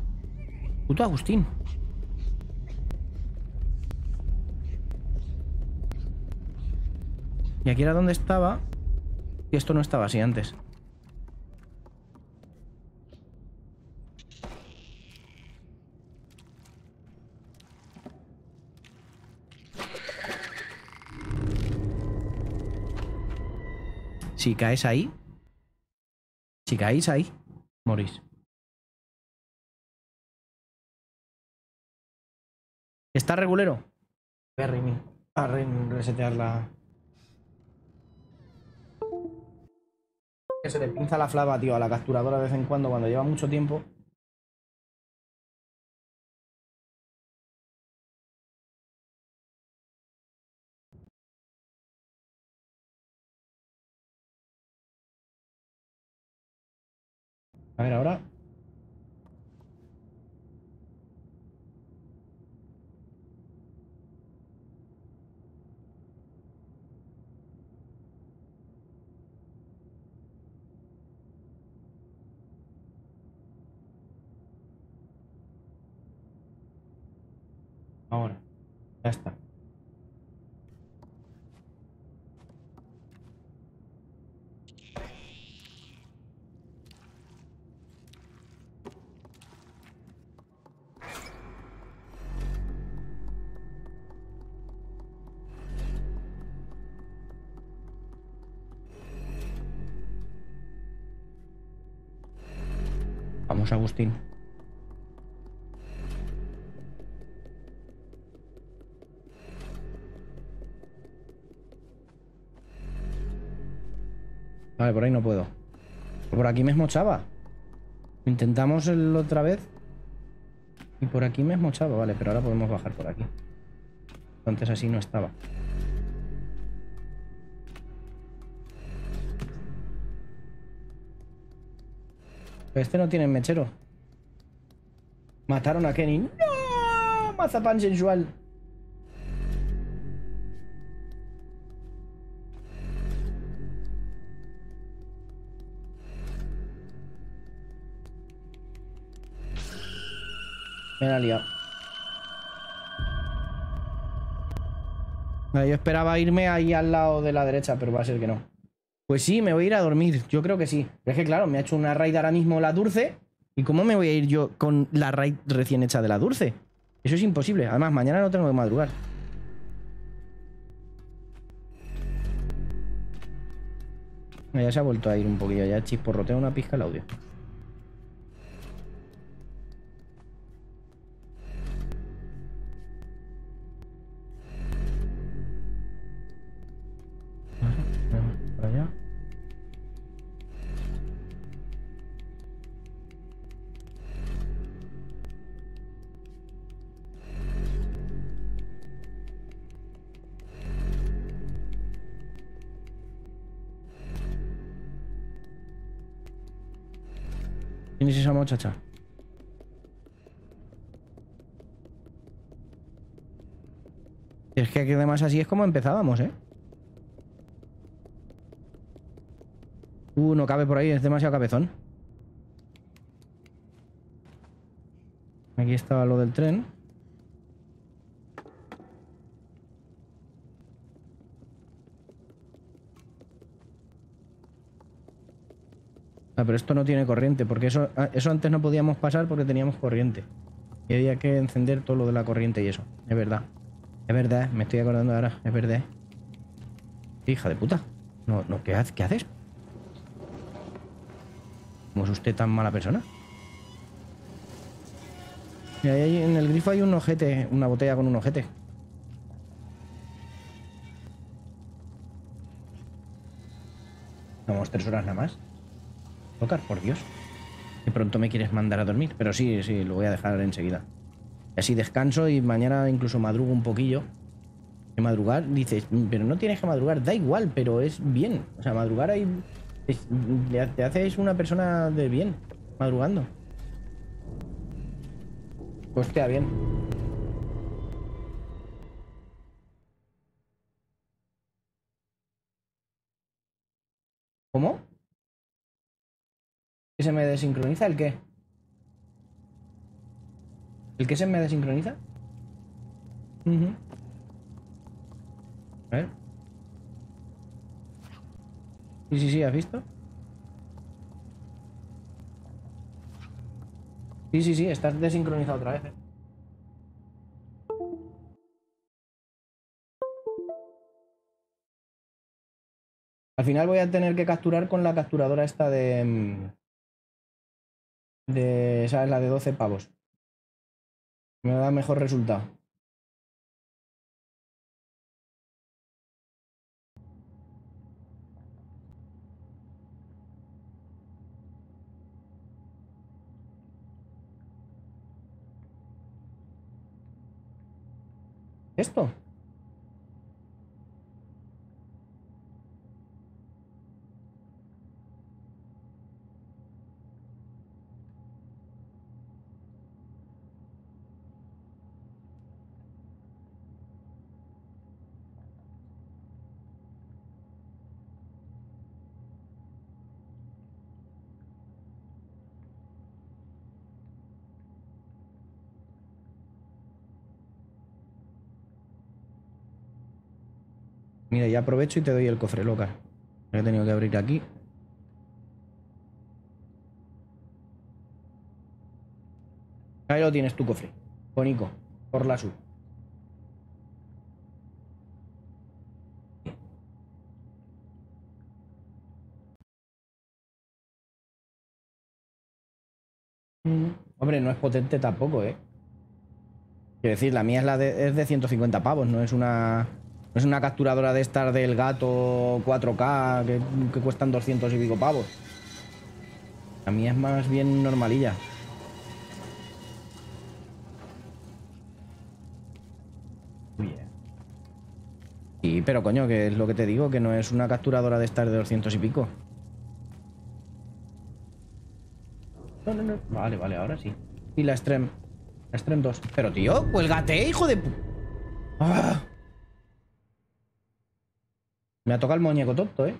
Puto Agustín. Y aquí era donde estaba. Y esto no estaba así antes. Si caéis ahí, morís. ¿Está regulero? A resetear la... Que se le pinza la flava, tío, a la capturadora de vez en cuando lleva mucho tiempo. A ver, ahora. Ahora. Ya está. Vamos, Agustín. Vale, por ahí no puedo. Por aquí me esmochaba. Intentamos el otra vez. Y por aquí me esmochaba, vale, pero ahora podemos bajar por aquí. Antes así no estaba. Pero este no tiene mechero. Mataron a Kenny. ¡No! Mazapán sensual. Me la he liado. Yo esperaba irme ahí al lado de la derecha, pero va a ser que no. Pues sí, me voy a ir a dormir. Yo creo que sí. Pero es que claro, me ha hecho una raid ahora mismo la Dulce. ¿Y cómo me voy a ir yo con la raid recién hecha de la Dulce? Eso es imposible. Además, mañana no tengo que madrugar. Ya se ha vuelto a ir un poquillo. Ya chisporroteo una pizca el audio. ¿Quién es esa muchacha? Es que además así es como empezábamos, ¿eh? No cabe por ahí, es demasiado cabezón. Aquí está lo del tren. Ah, pero esto no tiene corriente, porque eso antes no podíamos pasar porque teníamos corriente. Y había que encender todo lo de la corriente y eso. Es verdad. Es verdad, me estoy acordando ahora. Es verdad. Hija de puta. No, no, ¿qué haces? ¿Cómo es usted tan mala persona? Y ahí en el grifo hay un ojete, una botella con un ojete. Vamos, 3 horas nada más. Tocar, por Dios. De pronto me quieres mandar a dormir. Pero sí, sí, lo voy a dejar enseguida. Y así descanso y mañana incluso madrugo un poquillo. Y madrugar, dices, pero no tienes que madrugar. Da igual, pero es bien. O sea, madrugar hay... te haces una persona de bien. Madrugando. Costea bien. ¿Cómo? ¿Que se me desincroniza? ¿El qué? ¿El qué se me desincroniza? A ver. Sí, ¿has visto? Sí, estás desincronizado otra vez, ¿eh? Al final voy a tener que capturar con la capturadora esta de esa es la de 12 pavos. Me da mejor resultado. ¿Esto? Mira, ya aprovecho y te doy el cofre, loca. Lo he tenido que abrir aquí. Ahí lo tienes, tu cofre. Bonico, por la sub. Hombre, no es potente tampoco, ¿eh? Quiero decir, la mía es, es de 150 pavos, no es una... No es una capturadora de estas del gato 4K que cuestan 200 y pico pavos. La mía es más bien normalilla. Sí, pero coño, que es lo que te digo, que no es una capturadora de estas de 200 y pico. No, no, no. Vale, vale, ahora sí. Y la Extreme. La Extreme 2. Pero tío, cuélgate, hijo de pu... ¡Ah! Me ha tocado el muñeco tonto, ¿eh?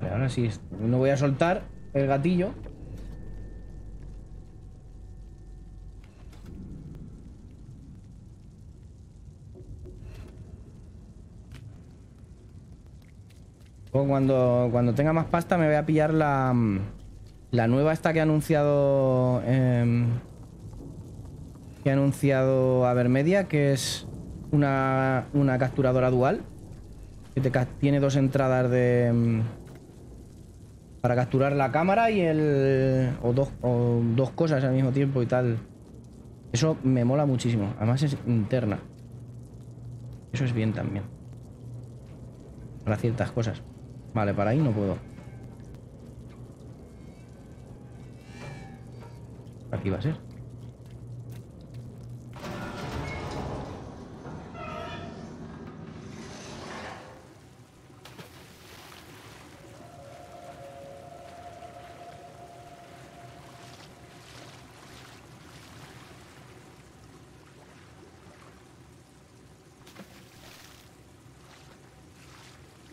Ahora sí, no voy a soltar el gatillo. Luego cuando tenga más pasta me voy a pillar la nueva esta que ha anunciado Avermedia, que es una capturadora dual que tiene dos entradas de... Para capturar la cámara y el... O dos cosas al mismo tiempo y tal. Eso me mola muchísimo. Además es interna. Eso es bien también. Para ciertas cosas. Vale, para ahí no puedo. Aquí va a ser.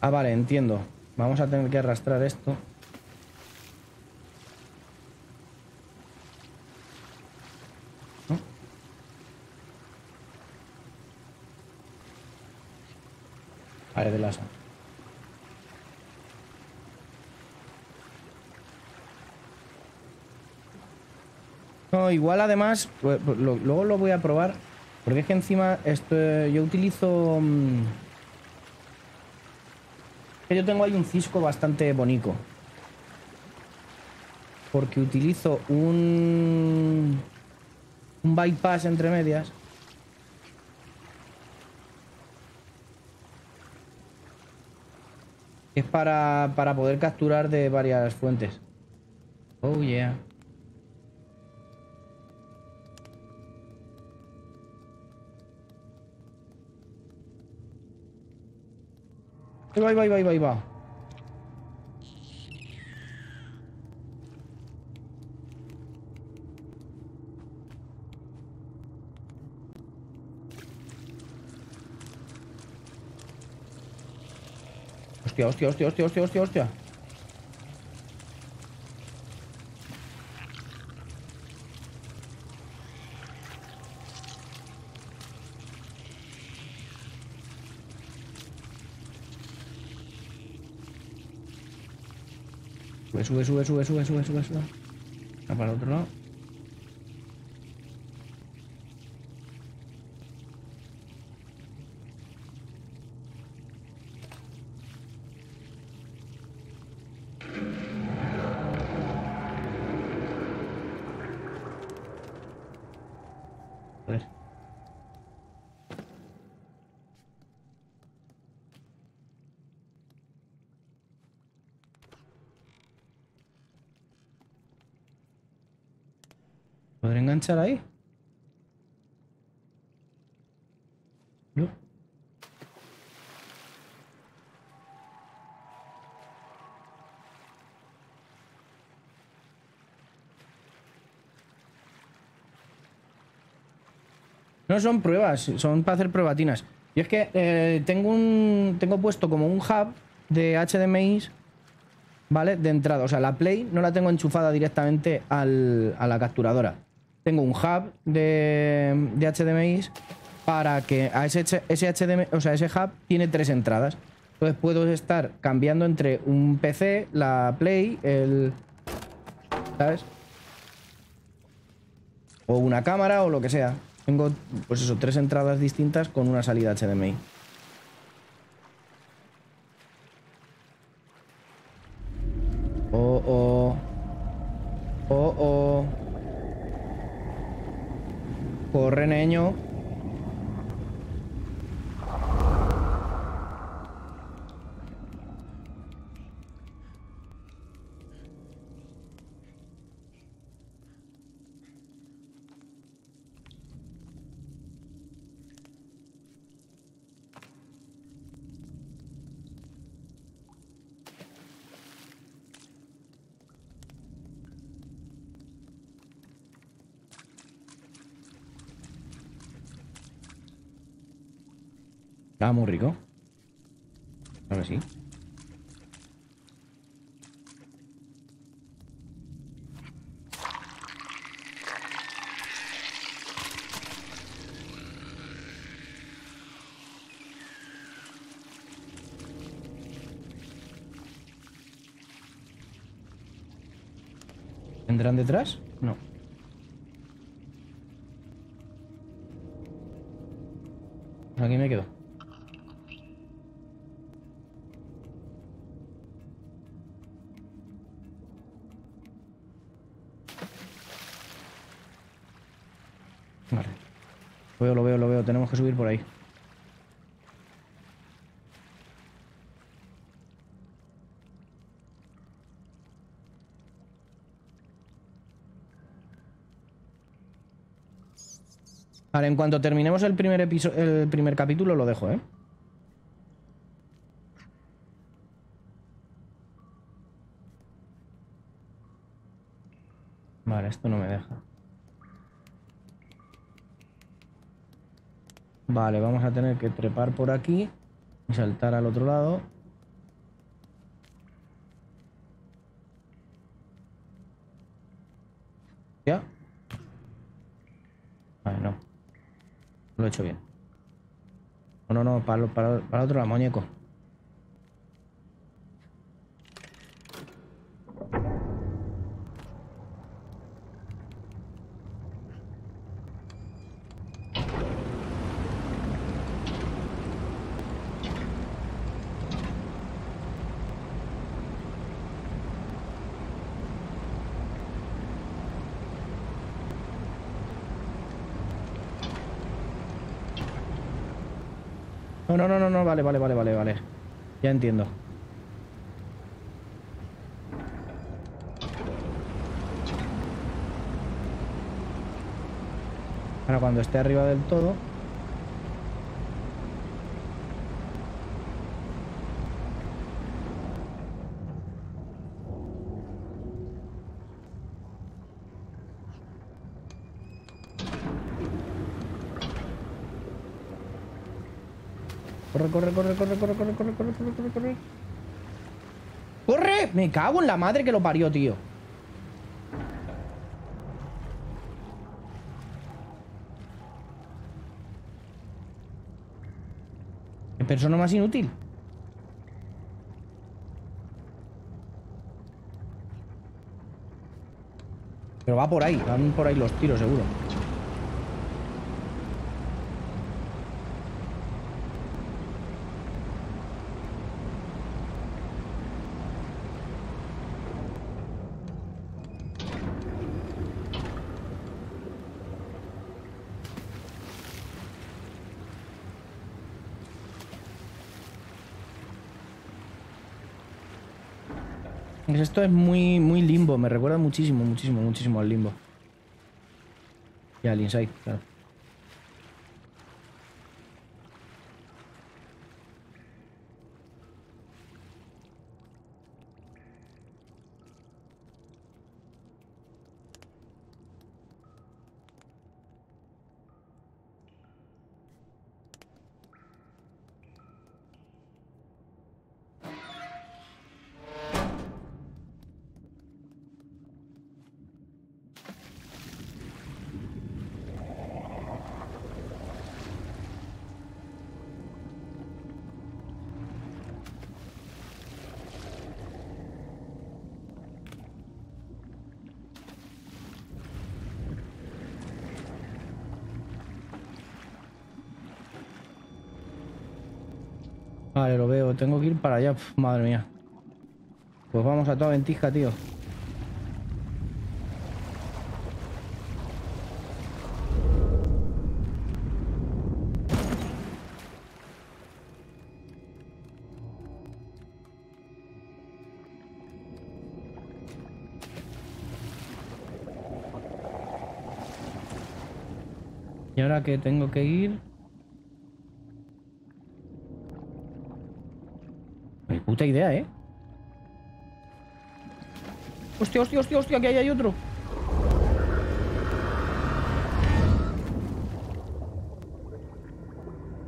Ah, vale, entiendo. Vamos a tener que arrastrar esto. ¿No? Vale, de lasa. No, igual además, luego lo voy a probar, porque es que encima esto, yo utilizo... Yo tengo ahí un cisco bastante bonito. Porque utilizo un bypass entre medias. Es para poder capturar de varias fuentes. Oh yeah. Ahí va, ahí va, ahí va, ahí va. Hostia, hostia, hostia, hostia, hostia, hostia, hostia. Sube, sube, sube, sube, sube, sube, sube. Va para el otro lado. enganchar ahí? ¿No? No son pruebas, son para hacer probatinas. Y es que tengo puesto como un hub de HDMI, ¿vale? De entrada. O sea, la Play no la tengo enchufada directamente a la capturadora. Tengo un hub de HDMI para que a ese HDMI, o sea, ese hub tiene 3 entradas. Entonces puedo estar cambiando entre un PC, la Play, el... ¿sabes? O una cámara o lo que sea. Tengo, pues eso, 3 entradas distintas con una salida HDMI. Oh, oh. Oh, oh. Corre, niño. Ah, muy rico. Ahora sí. ¿Vendrán detrás? No. Aquí me quedo. Lo veo, lo veo, lo veo. Tenemos que subir por ahí. Vale, en cuanto terminemos el primer capítulo lo dejo, ¿eh? Vale, esto no me deja. Vale, vamos a tener que trepar por aquí y saltar al otro lado. ¿Ya? Vale, no. Lo he hecho bien. No, no, no, para el otro lado, muñeco. No, no, no, no, vale, vale, vale, vale, vale. Ya entiendo. Ahora cuando esté arriba del todo. Corre, corre, corre, corre, corre, corre, corre, corre, corre, corre. ¡Corre! Me cago en la madre que lo parió, tío. ¿Qué persona más inútil? Pero va por ahí, van por ahí los tiros, seguro. Esto es muy, muy Limbo. Me recuerda muchísimo, muchísimo, muchísimo al Limbo. Y al Inside, claro. Vale, lo veo. Tengo que ir para allá. Pff, madre mía. Pues vamos a toda ventija, tío. Y ahora que tengo que ir... Puta idea, ¿eh? Hostia, hostia, hostia, hostia, que ahí hay otro.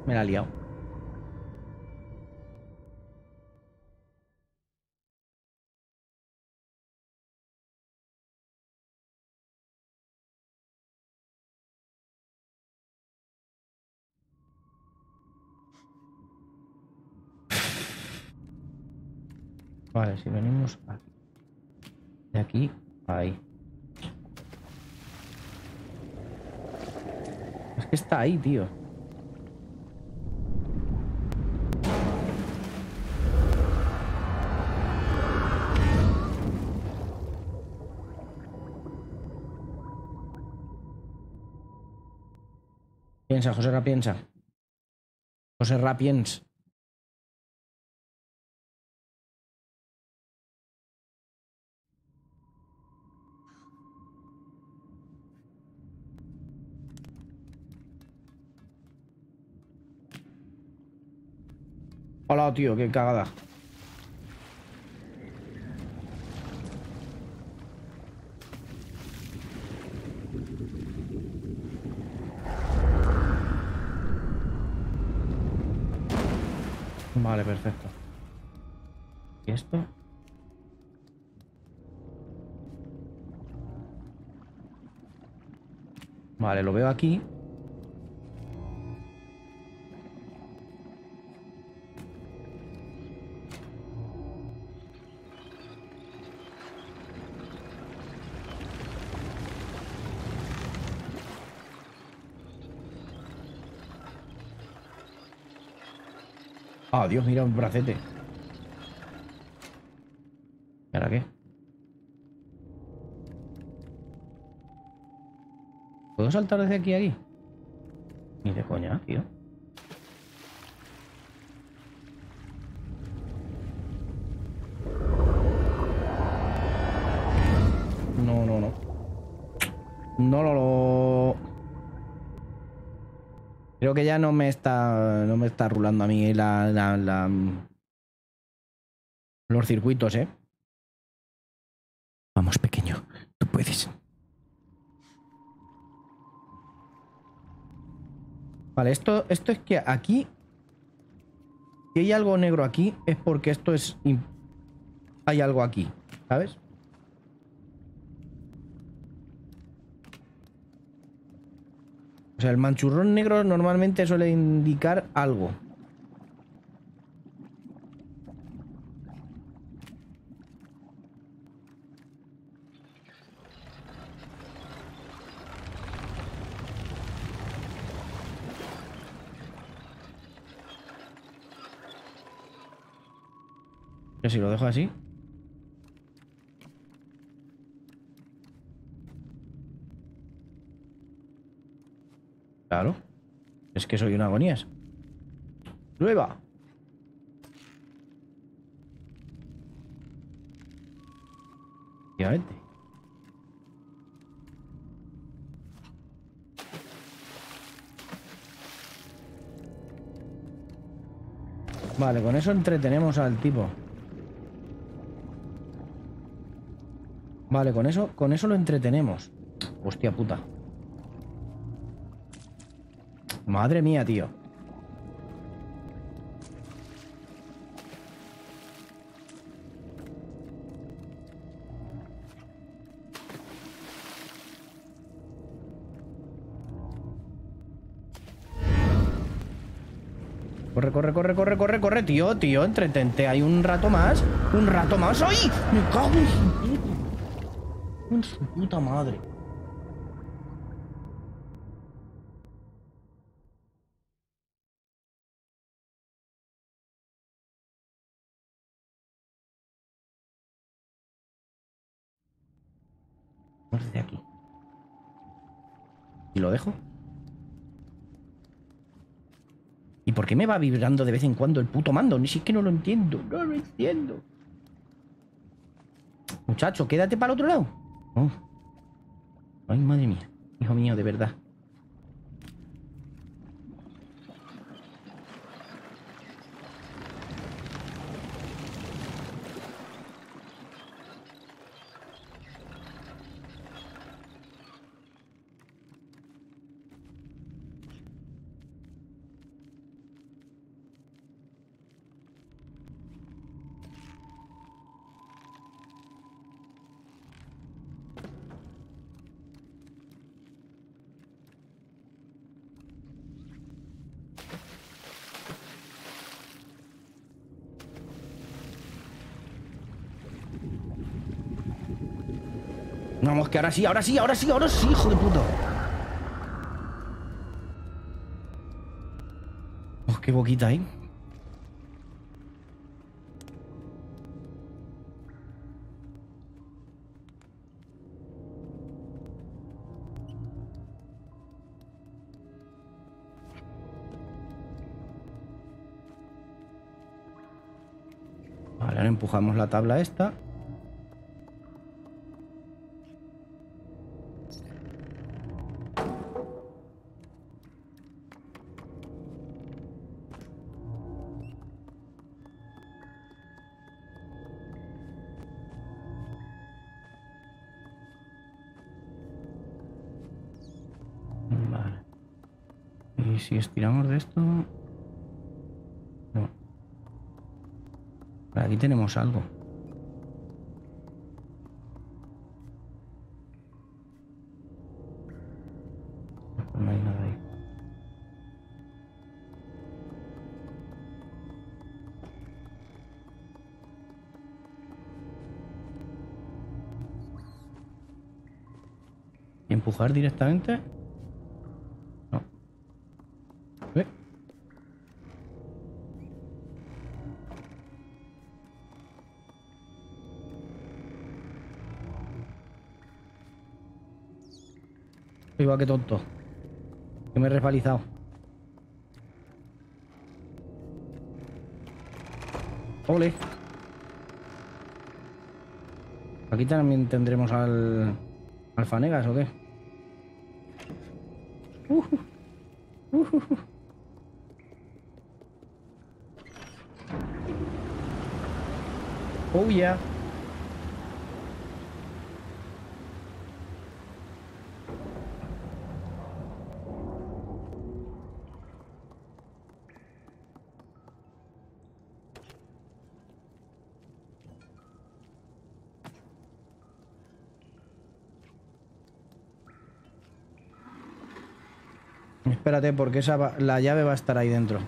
Me la ha liado. Vale, si venimos de aquí, ahí. Es que está ahí, tío. Piensa, José Ra, piensa. José Ra, piensa. Hola, tío, qué cagada. Vale, perfecto. ¿Y esto? Vale, lo veo aquí. Ah, Dios, mira un bracete. ¿Y ahora qué? ¿Puedo saltar desde aquí a aquí? Ni de coña, tío. No, no, no. No lo... Creo que ya no me está rulando a mí los circuitos, ¿eh? Vamos, pequeño, tú puedes. Vale, esto es que aquí, si hay algo negro aquí, es porque esto es... Hay algo aquí, ¿sabes? O sea, el manchurrón negro normalmente suele indicar algo. Pero si lo dejo así... Claro, es que soy una agonías. ¡Llueva! Efectivamente. Vale, con eso entretenemos al tipo. Vale, con eso lo entretenemos. Hostia puta. Madre mía, tío. Corre, corre, corre, corre, corre, corre, tío, tío, entretente. Hay un rato más. Un rato más. ¡Ay! ¡Me cago en su puta madre! Vamos desde aquí. ¿Y lo dejo? ¿Y por qué me va vibrando de vez en cuando el puto mando? Ni siquiera lo entiendo. No lo entiendo. Muchacho, quédate para el otro lado. Oh. Ay, madre mía. Hijo mío, de verdad. Vamos, que ahora sí, ahora sí, ahora sí, ahora sí, hijo de puta. Oh, qué boquita, ¿eh? Vale, ahora empujamos la tabla esta. Si estiramos de esto... No. Pero aquí tenemos algo. No hay nada ahí. ¿Y empujar directamente? Iba, qué tonto. Que me he resbalizado. Ole. Aquí también tendremos al Fanegas, ¿o qué? Oh, yeah. Espérate, porque la llave va a estar ahí dentro.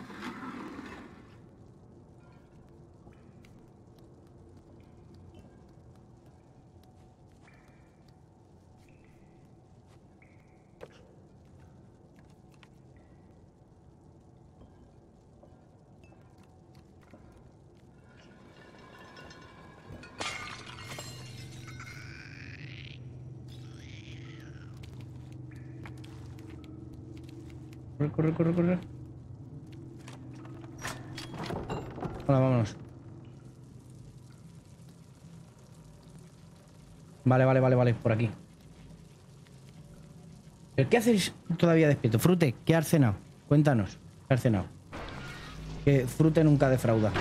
Corre, corre, corre. Hola, vámonos. Vale, vale, vale, vale, por aquí. ¿Qué hacéis todavía despierto? Frute, ¿qué has cenado? Cuéntanos, ¿qué has cenado? Que Frute nunca defrauda.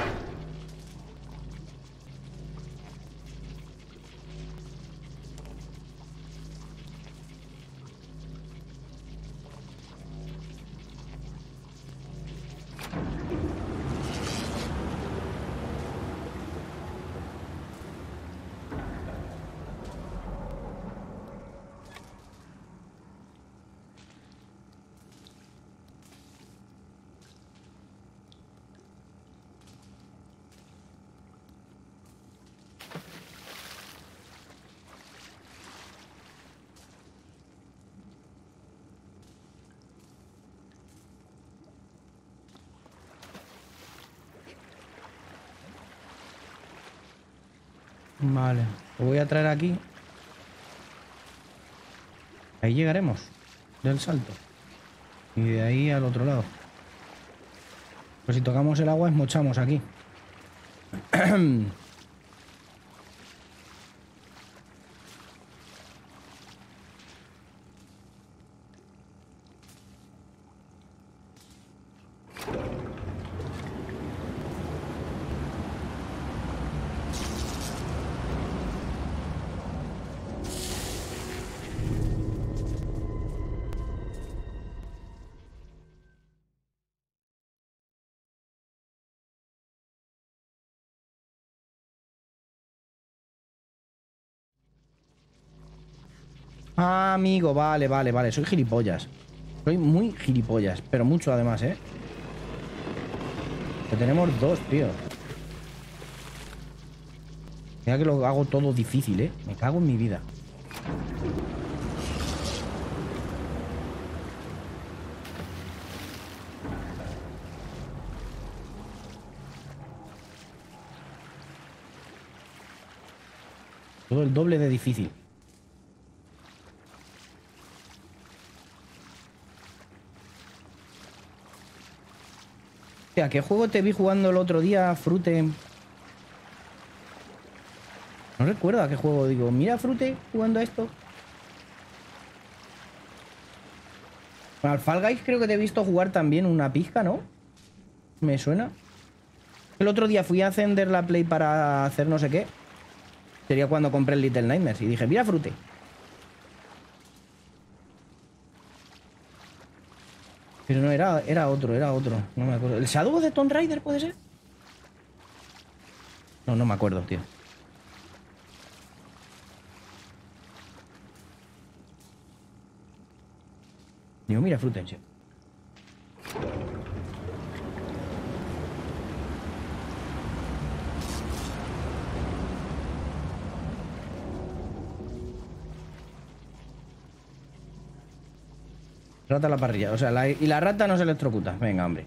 Vale, lo voy a traer aquí. Ahí llegaremos, del salto. Y de ahí al otro lado. Pues si tocamos el agua, esmochamos aquí. Amigo, vale, vale, vale. Soy gilipollas. Soy muy gilipollas. Pero mucho además, ¿eh? Que tenemos dos, tío. Mira que lo hago todo difícil, ¿eh? Me cago en mi vida. Todo el doble de difícil. O sea, ¿qué juego te vi jugando el otro día, Frute? No recuerdo a qué juego. Digo, mira, Frute, jugando a esto. Bueno, al Fall Guys creo que te he visto jugar también una pizca, ¿no? Me suena. El otro día fui a encender la Play para hacer no sé qué. Sería cuando compré el Little Nightmares. Y dije, mira, Frute. Pero no, era otro. No me acuerdo. ¿El Shadow de Tomb Raider puede ser? No, no me acuerdo, tío. Digo, mira, Frutencio. Rata a la parrilla, o sea, y la rata no se electrocuta. Venga, hombre.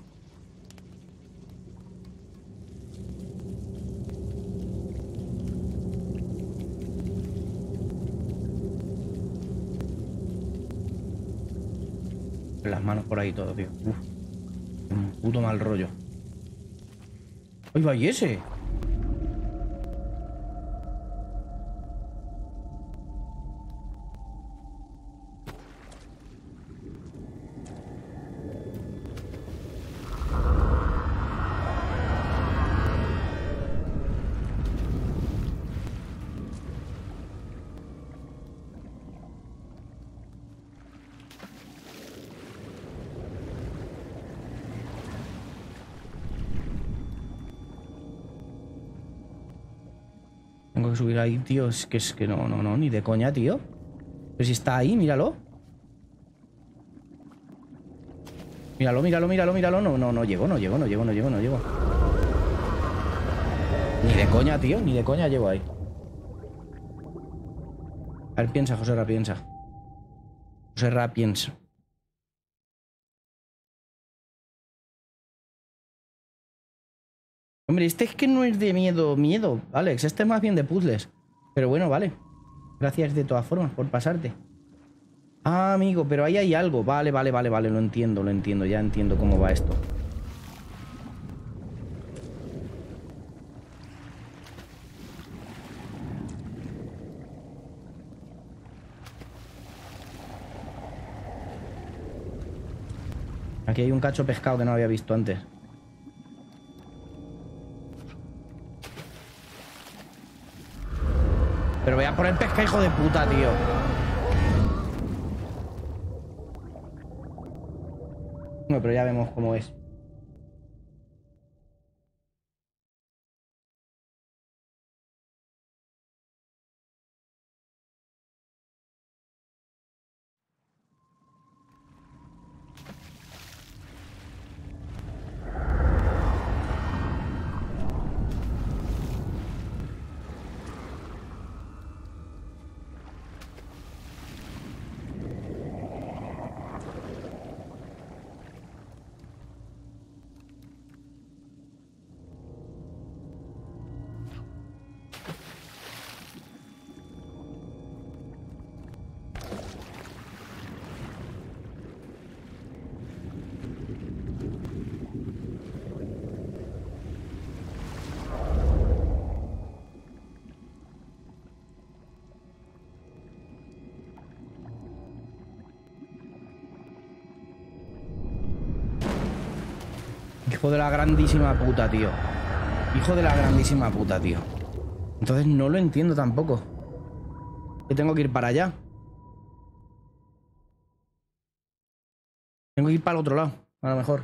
Las manos por ahí todo, tío. Uf. Un puto mal rollo. ¡Ay, va! ¿Y ese? Subir ahí, tío, es que no, ni de coña, tío. Pero si está ahí, míralo. Míralo. No llego. Ni de coña, tío, ni de coña llego ahí. A ver, piensa, Joserra, piensa. Joserra, piensa. Hombre, este es que no es de miedo, Alex. Este es más bien de puzzles. Pero bueno, vale. Gracias de todas formas por pasarte. Ah, amigo, pero ahí hay algo. Vale. Lo entiendo. Ya entiendo cómo va esto. Aquí hay un cacho pescado que no había visto antes. Pero voy a poner pesca, hijo de puta, tío. Bueno, pero ya vemos cómo es. Hijo de la grandísima puta, tío. Hijo de la grandísima puta, tío. Entonces no lo entiendo tampoco. Que tengo que ir para allá. Tengo que ir para el otro lado, a lo mejor.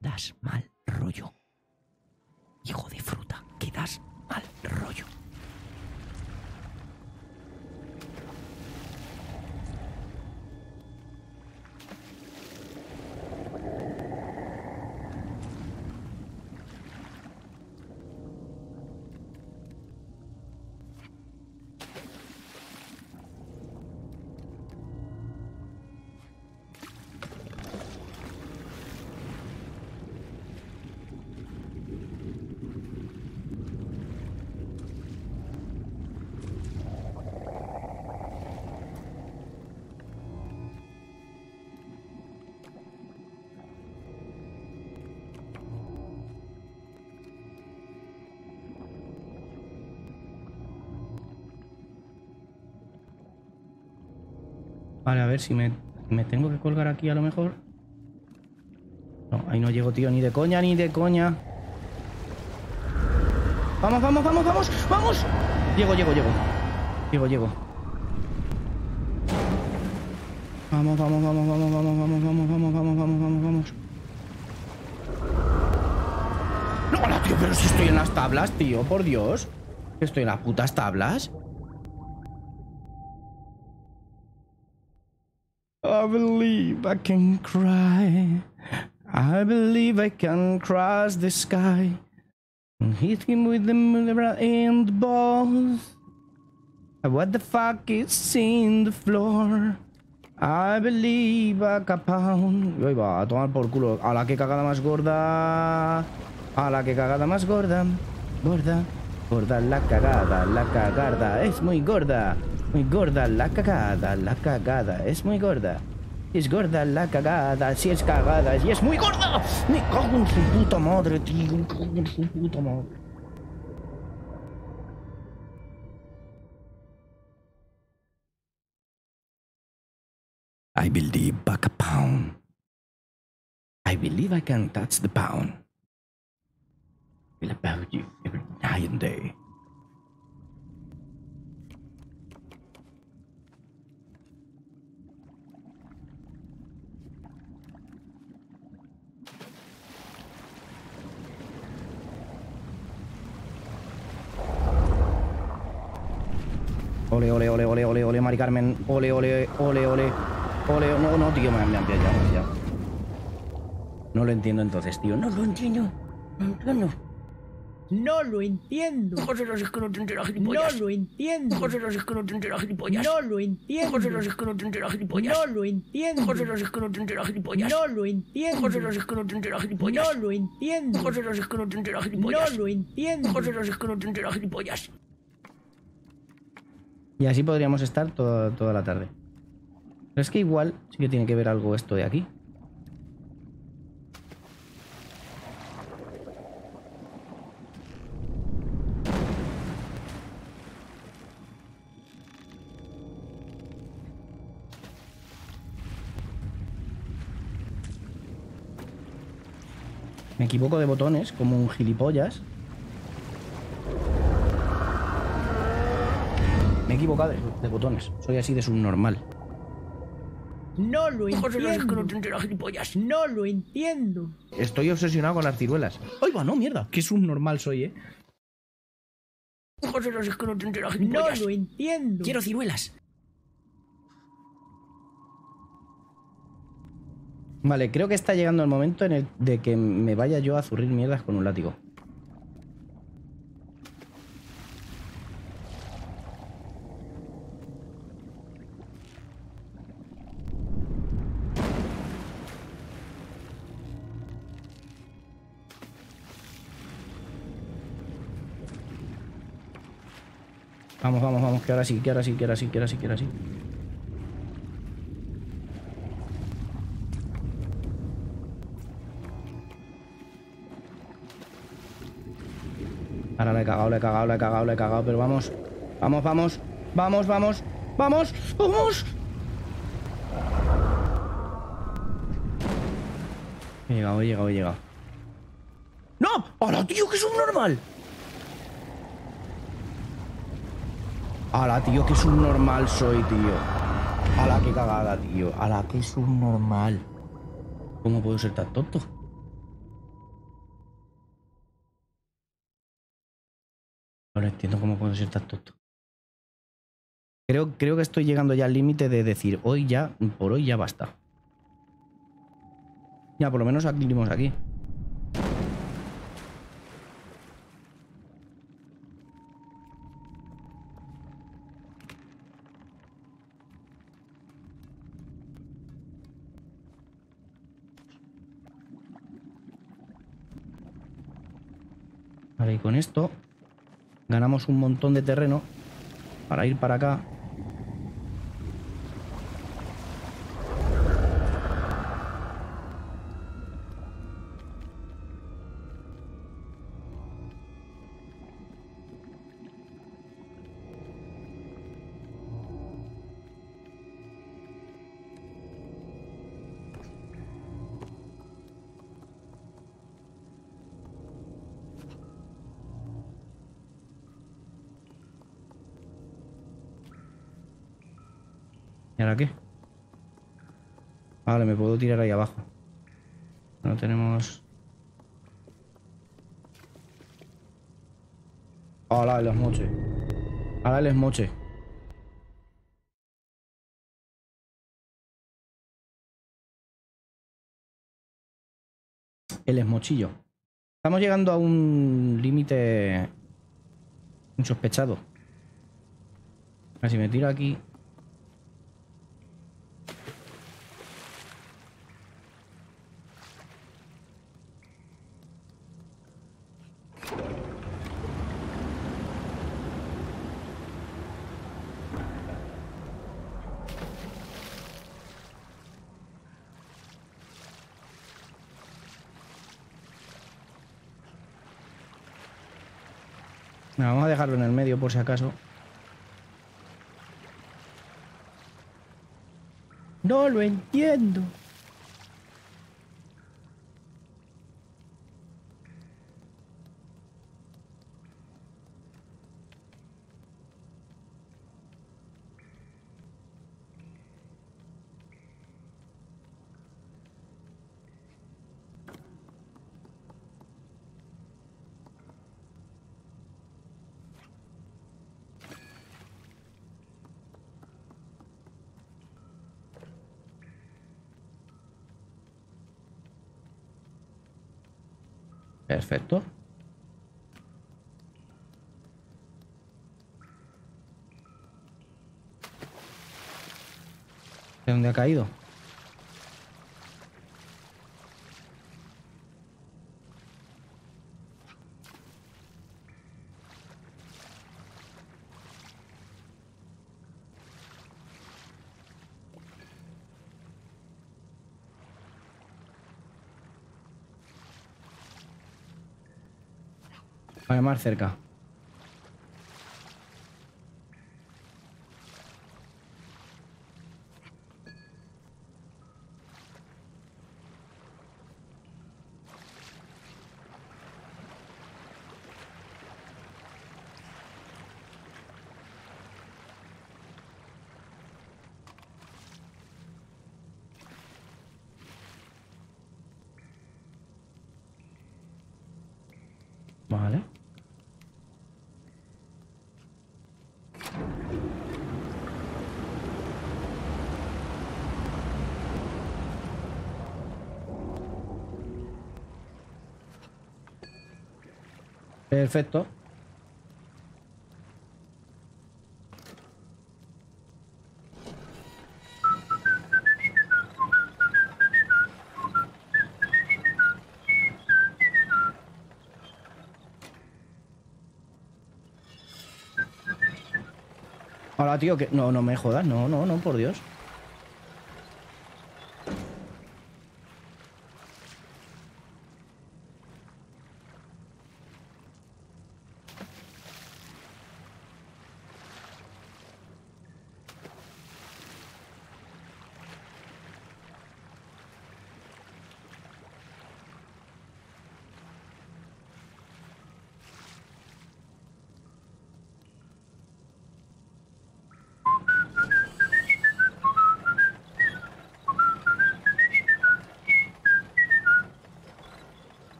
Das mal rollo. Hijo de fruta, que das mal rollo. Vale, a ver si me tengo que colgar aquí a lo mejor. No, ahí no llego, tío, ni de coña, ni de coña. ¡Vamos, vamos, vamos, vamos! ¡Vamos! Llego, llego, llego. Llego, llego. Vamos, vamos, vamos, vamos, vamos, vamos, vamos, vamos, vamos, vamos, vamos, vamos. No, no, tío, pero si estoy en las tablas, tío, por Dios. Estoy en las putas tablas. I believe I can cry. I believe I can cross the sky and hit him with the mirror and balls. What the fuck is in the floor? I believe I can pound. Ahí va, a tomar por culo. A la que cagada más gorda. A la que cagada más gorda. Gorda. Gorda la cagada. La cagada es muy gorda. Muy gorda la cagada, es muy gorda. Es gorda la cagada, si es cagada, y es muy gorda. Me cago en su puta madre, tío, me cago en su puta madre. I believe back a pound. I believe I can touch the pound. I feel about you every night and day. Ole, ole, ole, ole, ole, ole, Mari Carmen. Ole, ole, ole, ole. Ole, no, no, tío, me han pillado ya. No lo entiendo entonces, tío. No lo entiendo. No lo entiendo. No lo entiendo. José, no es que no te entera, gilipollas. No lo entiendo. José, no es que no te entera, gilipollas. No lo entiendo. José, no es que no te entera, gilipollas. No lo entiendo. José, no es que no te entera, gilipollas. No lo entiendo. José, no es que no te entera, gilipollas. No lo entiendo. José, no es que no te entera, gilipollas. No lo entiendo. José, no es que no te entera, gilipollas. Y así podríamos estar toda la tarde. Pero es que igual sí que tiene que ver algo esto de aquí. Me equivoco de botones como un gilipollas. equivocado de botones. Soy así de subnormal. No lo entiendo. No lo entiendo. Estoy obsesionado con las ciruelas. ¡Ay, va, no, mierda! Qué subnormal soy, ¿eh? No lo entiendo. Quiero ciruelas. Vale, creo que está llegando el momento en el de que me vaya yo a zurrir mierdas con un látigo. Vamos, vamos, vamos, que ahora sí, que ahora sí, que ahora sí, que ahora sí, que ahora sí. Ahora la he cagado, la he cagado, la he cagado, la he cagado, pero vamos, vamos, vamos, vamos, vamos, vamos, vamos. He llegado, he llegado, he llegado. ¡No! ¡Hala, tío, que subnormal! ¡Hala, tío, que subnormal soy, tío! ¡Hala, qué cagada, tío! ¡Hala, que subnormal! ¿Cómo puedo ser tan tonto? No entiendo cómo puedo ser tan tonto. Creo que estoy llegando ya al límite de decir, hoy ya, por hoy ya basta. Ya, por lo menos aquí vimos aquí. Vale, y con esto ganamos un montón de terreno para ir para acá. ¿Y ahora qué? Vale, me puedo tirar ahí abajo. No tenemos... ¡Hala, el esmoche! ¡Hala, el esmoche! El esmochillo. Estamos llegando a un límite... insospechado. A ver si me tiro aquí... Vamos a dejarlo en el medio por si acaso. No lo entiendo. Perfecto. ¿De dónde ha caído? Vale, más cerca. Perfecto. Ahora, tío, que... No, no me jodas. No, no, no, por Dios.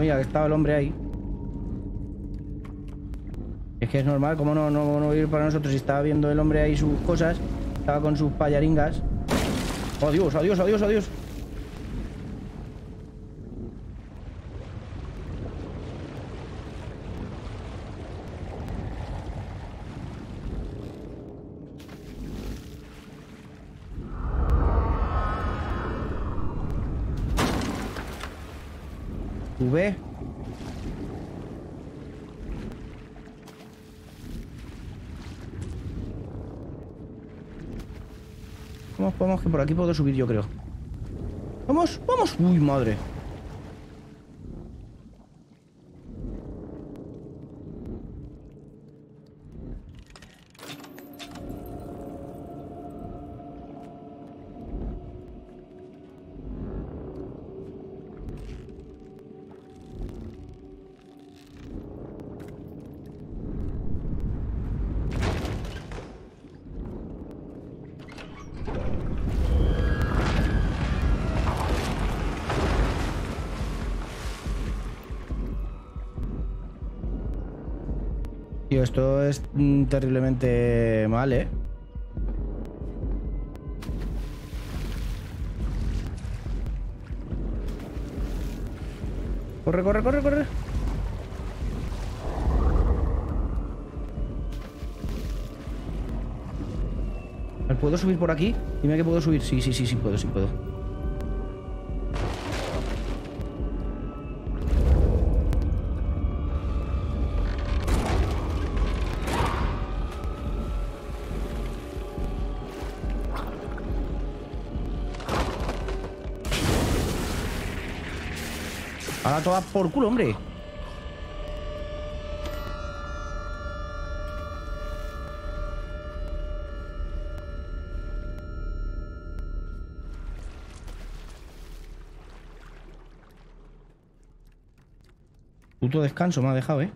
Mira, que estaba el hombre ahí. Es que es normal, como no ir para nosotros. Si estaba viendo el hombre ahí sus cosas, estaba con sus payaringas. ¡Oh, Dios, adiós, adiós, adiós! ¿Ve? Vamos, vamos, que por aquí puedo subir, yo creo. Vamos, vamos. Uy, madre. Esto es terriblemente mal, ¿eh? Corre, corre, corre, corre. ¿Puedo subir por aquí? Dime que puedo subir. Sí, sí, sí, sí puedo, sí puedo. Ahora toda por culo, hombre. Puto descanso me ha dejado, ¿eh?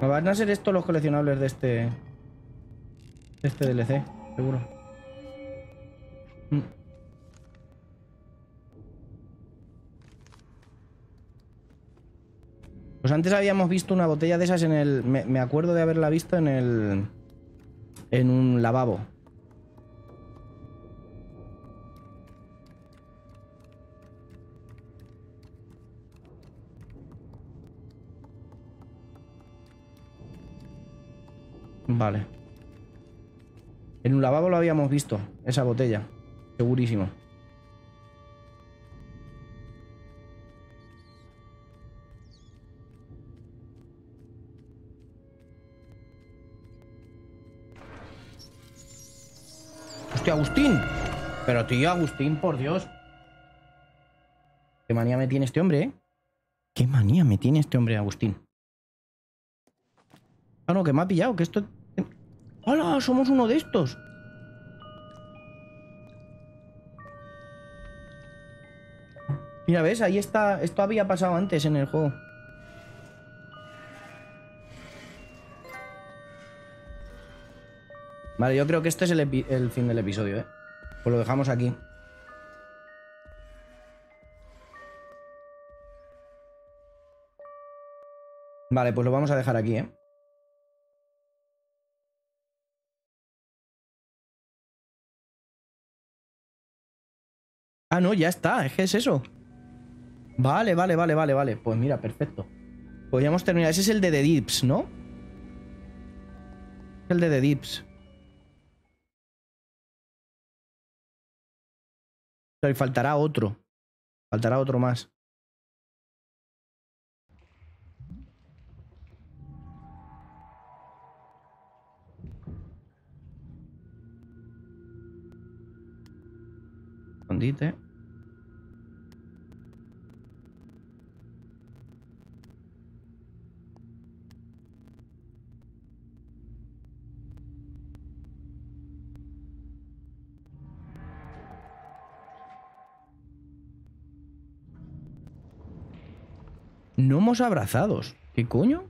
Van a ser estos los coleccionables de este DLC, seguro. Pues antes habíamos visto una botella de esas en el... Me acuerdo de haberla visto en el... En un lavabo. Vale. En un lavabo lo habíamos visto, esa botella. Segurísimo. ¡Hostia, Agustín! Pero tío, Agustín, por Dios. Qué manía me tiene este hombre, ¿eh? ¿Qué manía me tiene este hombre, Agustín? Ah, no, que me ha pillado, que esto... ¡Hala! ¡Somos uno de estos! Mira, ¿ves? Ahí está... Esto había pasado antes en el juego. Vale, yo creo que este es el fin del episodio, ¿eh? Pues lo dejamos aquí. Vale, pues lo vamos a dejar aquí, ¿eh? Ah, no, ya está. Es que es eso. Vale, vale, vale, vale, vale. Pues mira, perfecto. Podríamos terminar. Ese es el de The Dips, ¿no? El de The Dips. Pero faltará otro. Faltará otro más. Escondite. Gnomos abrazados. ¿Qué coño?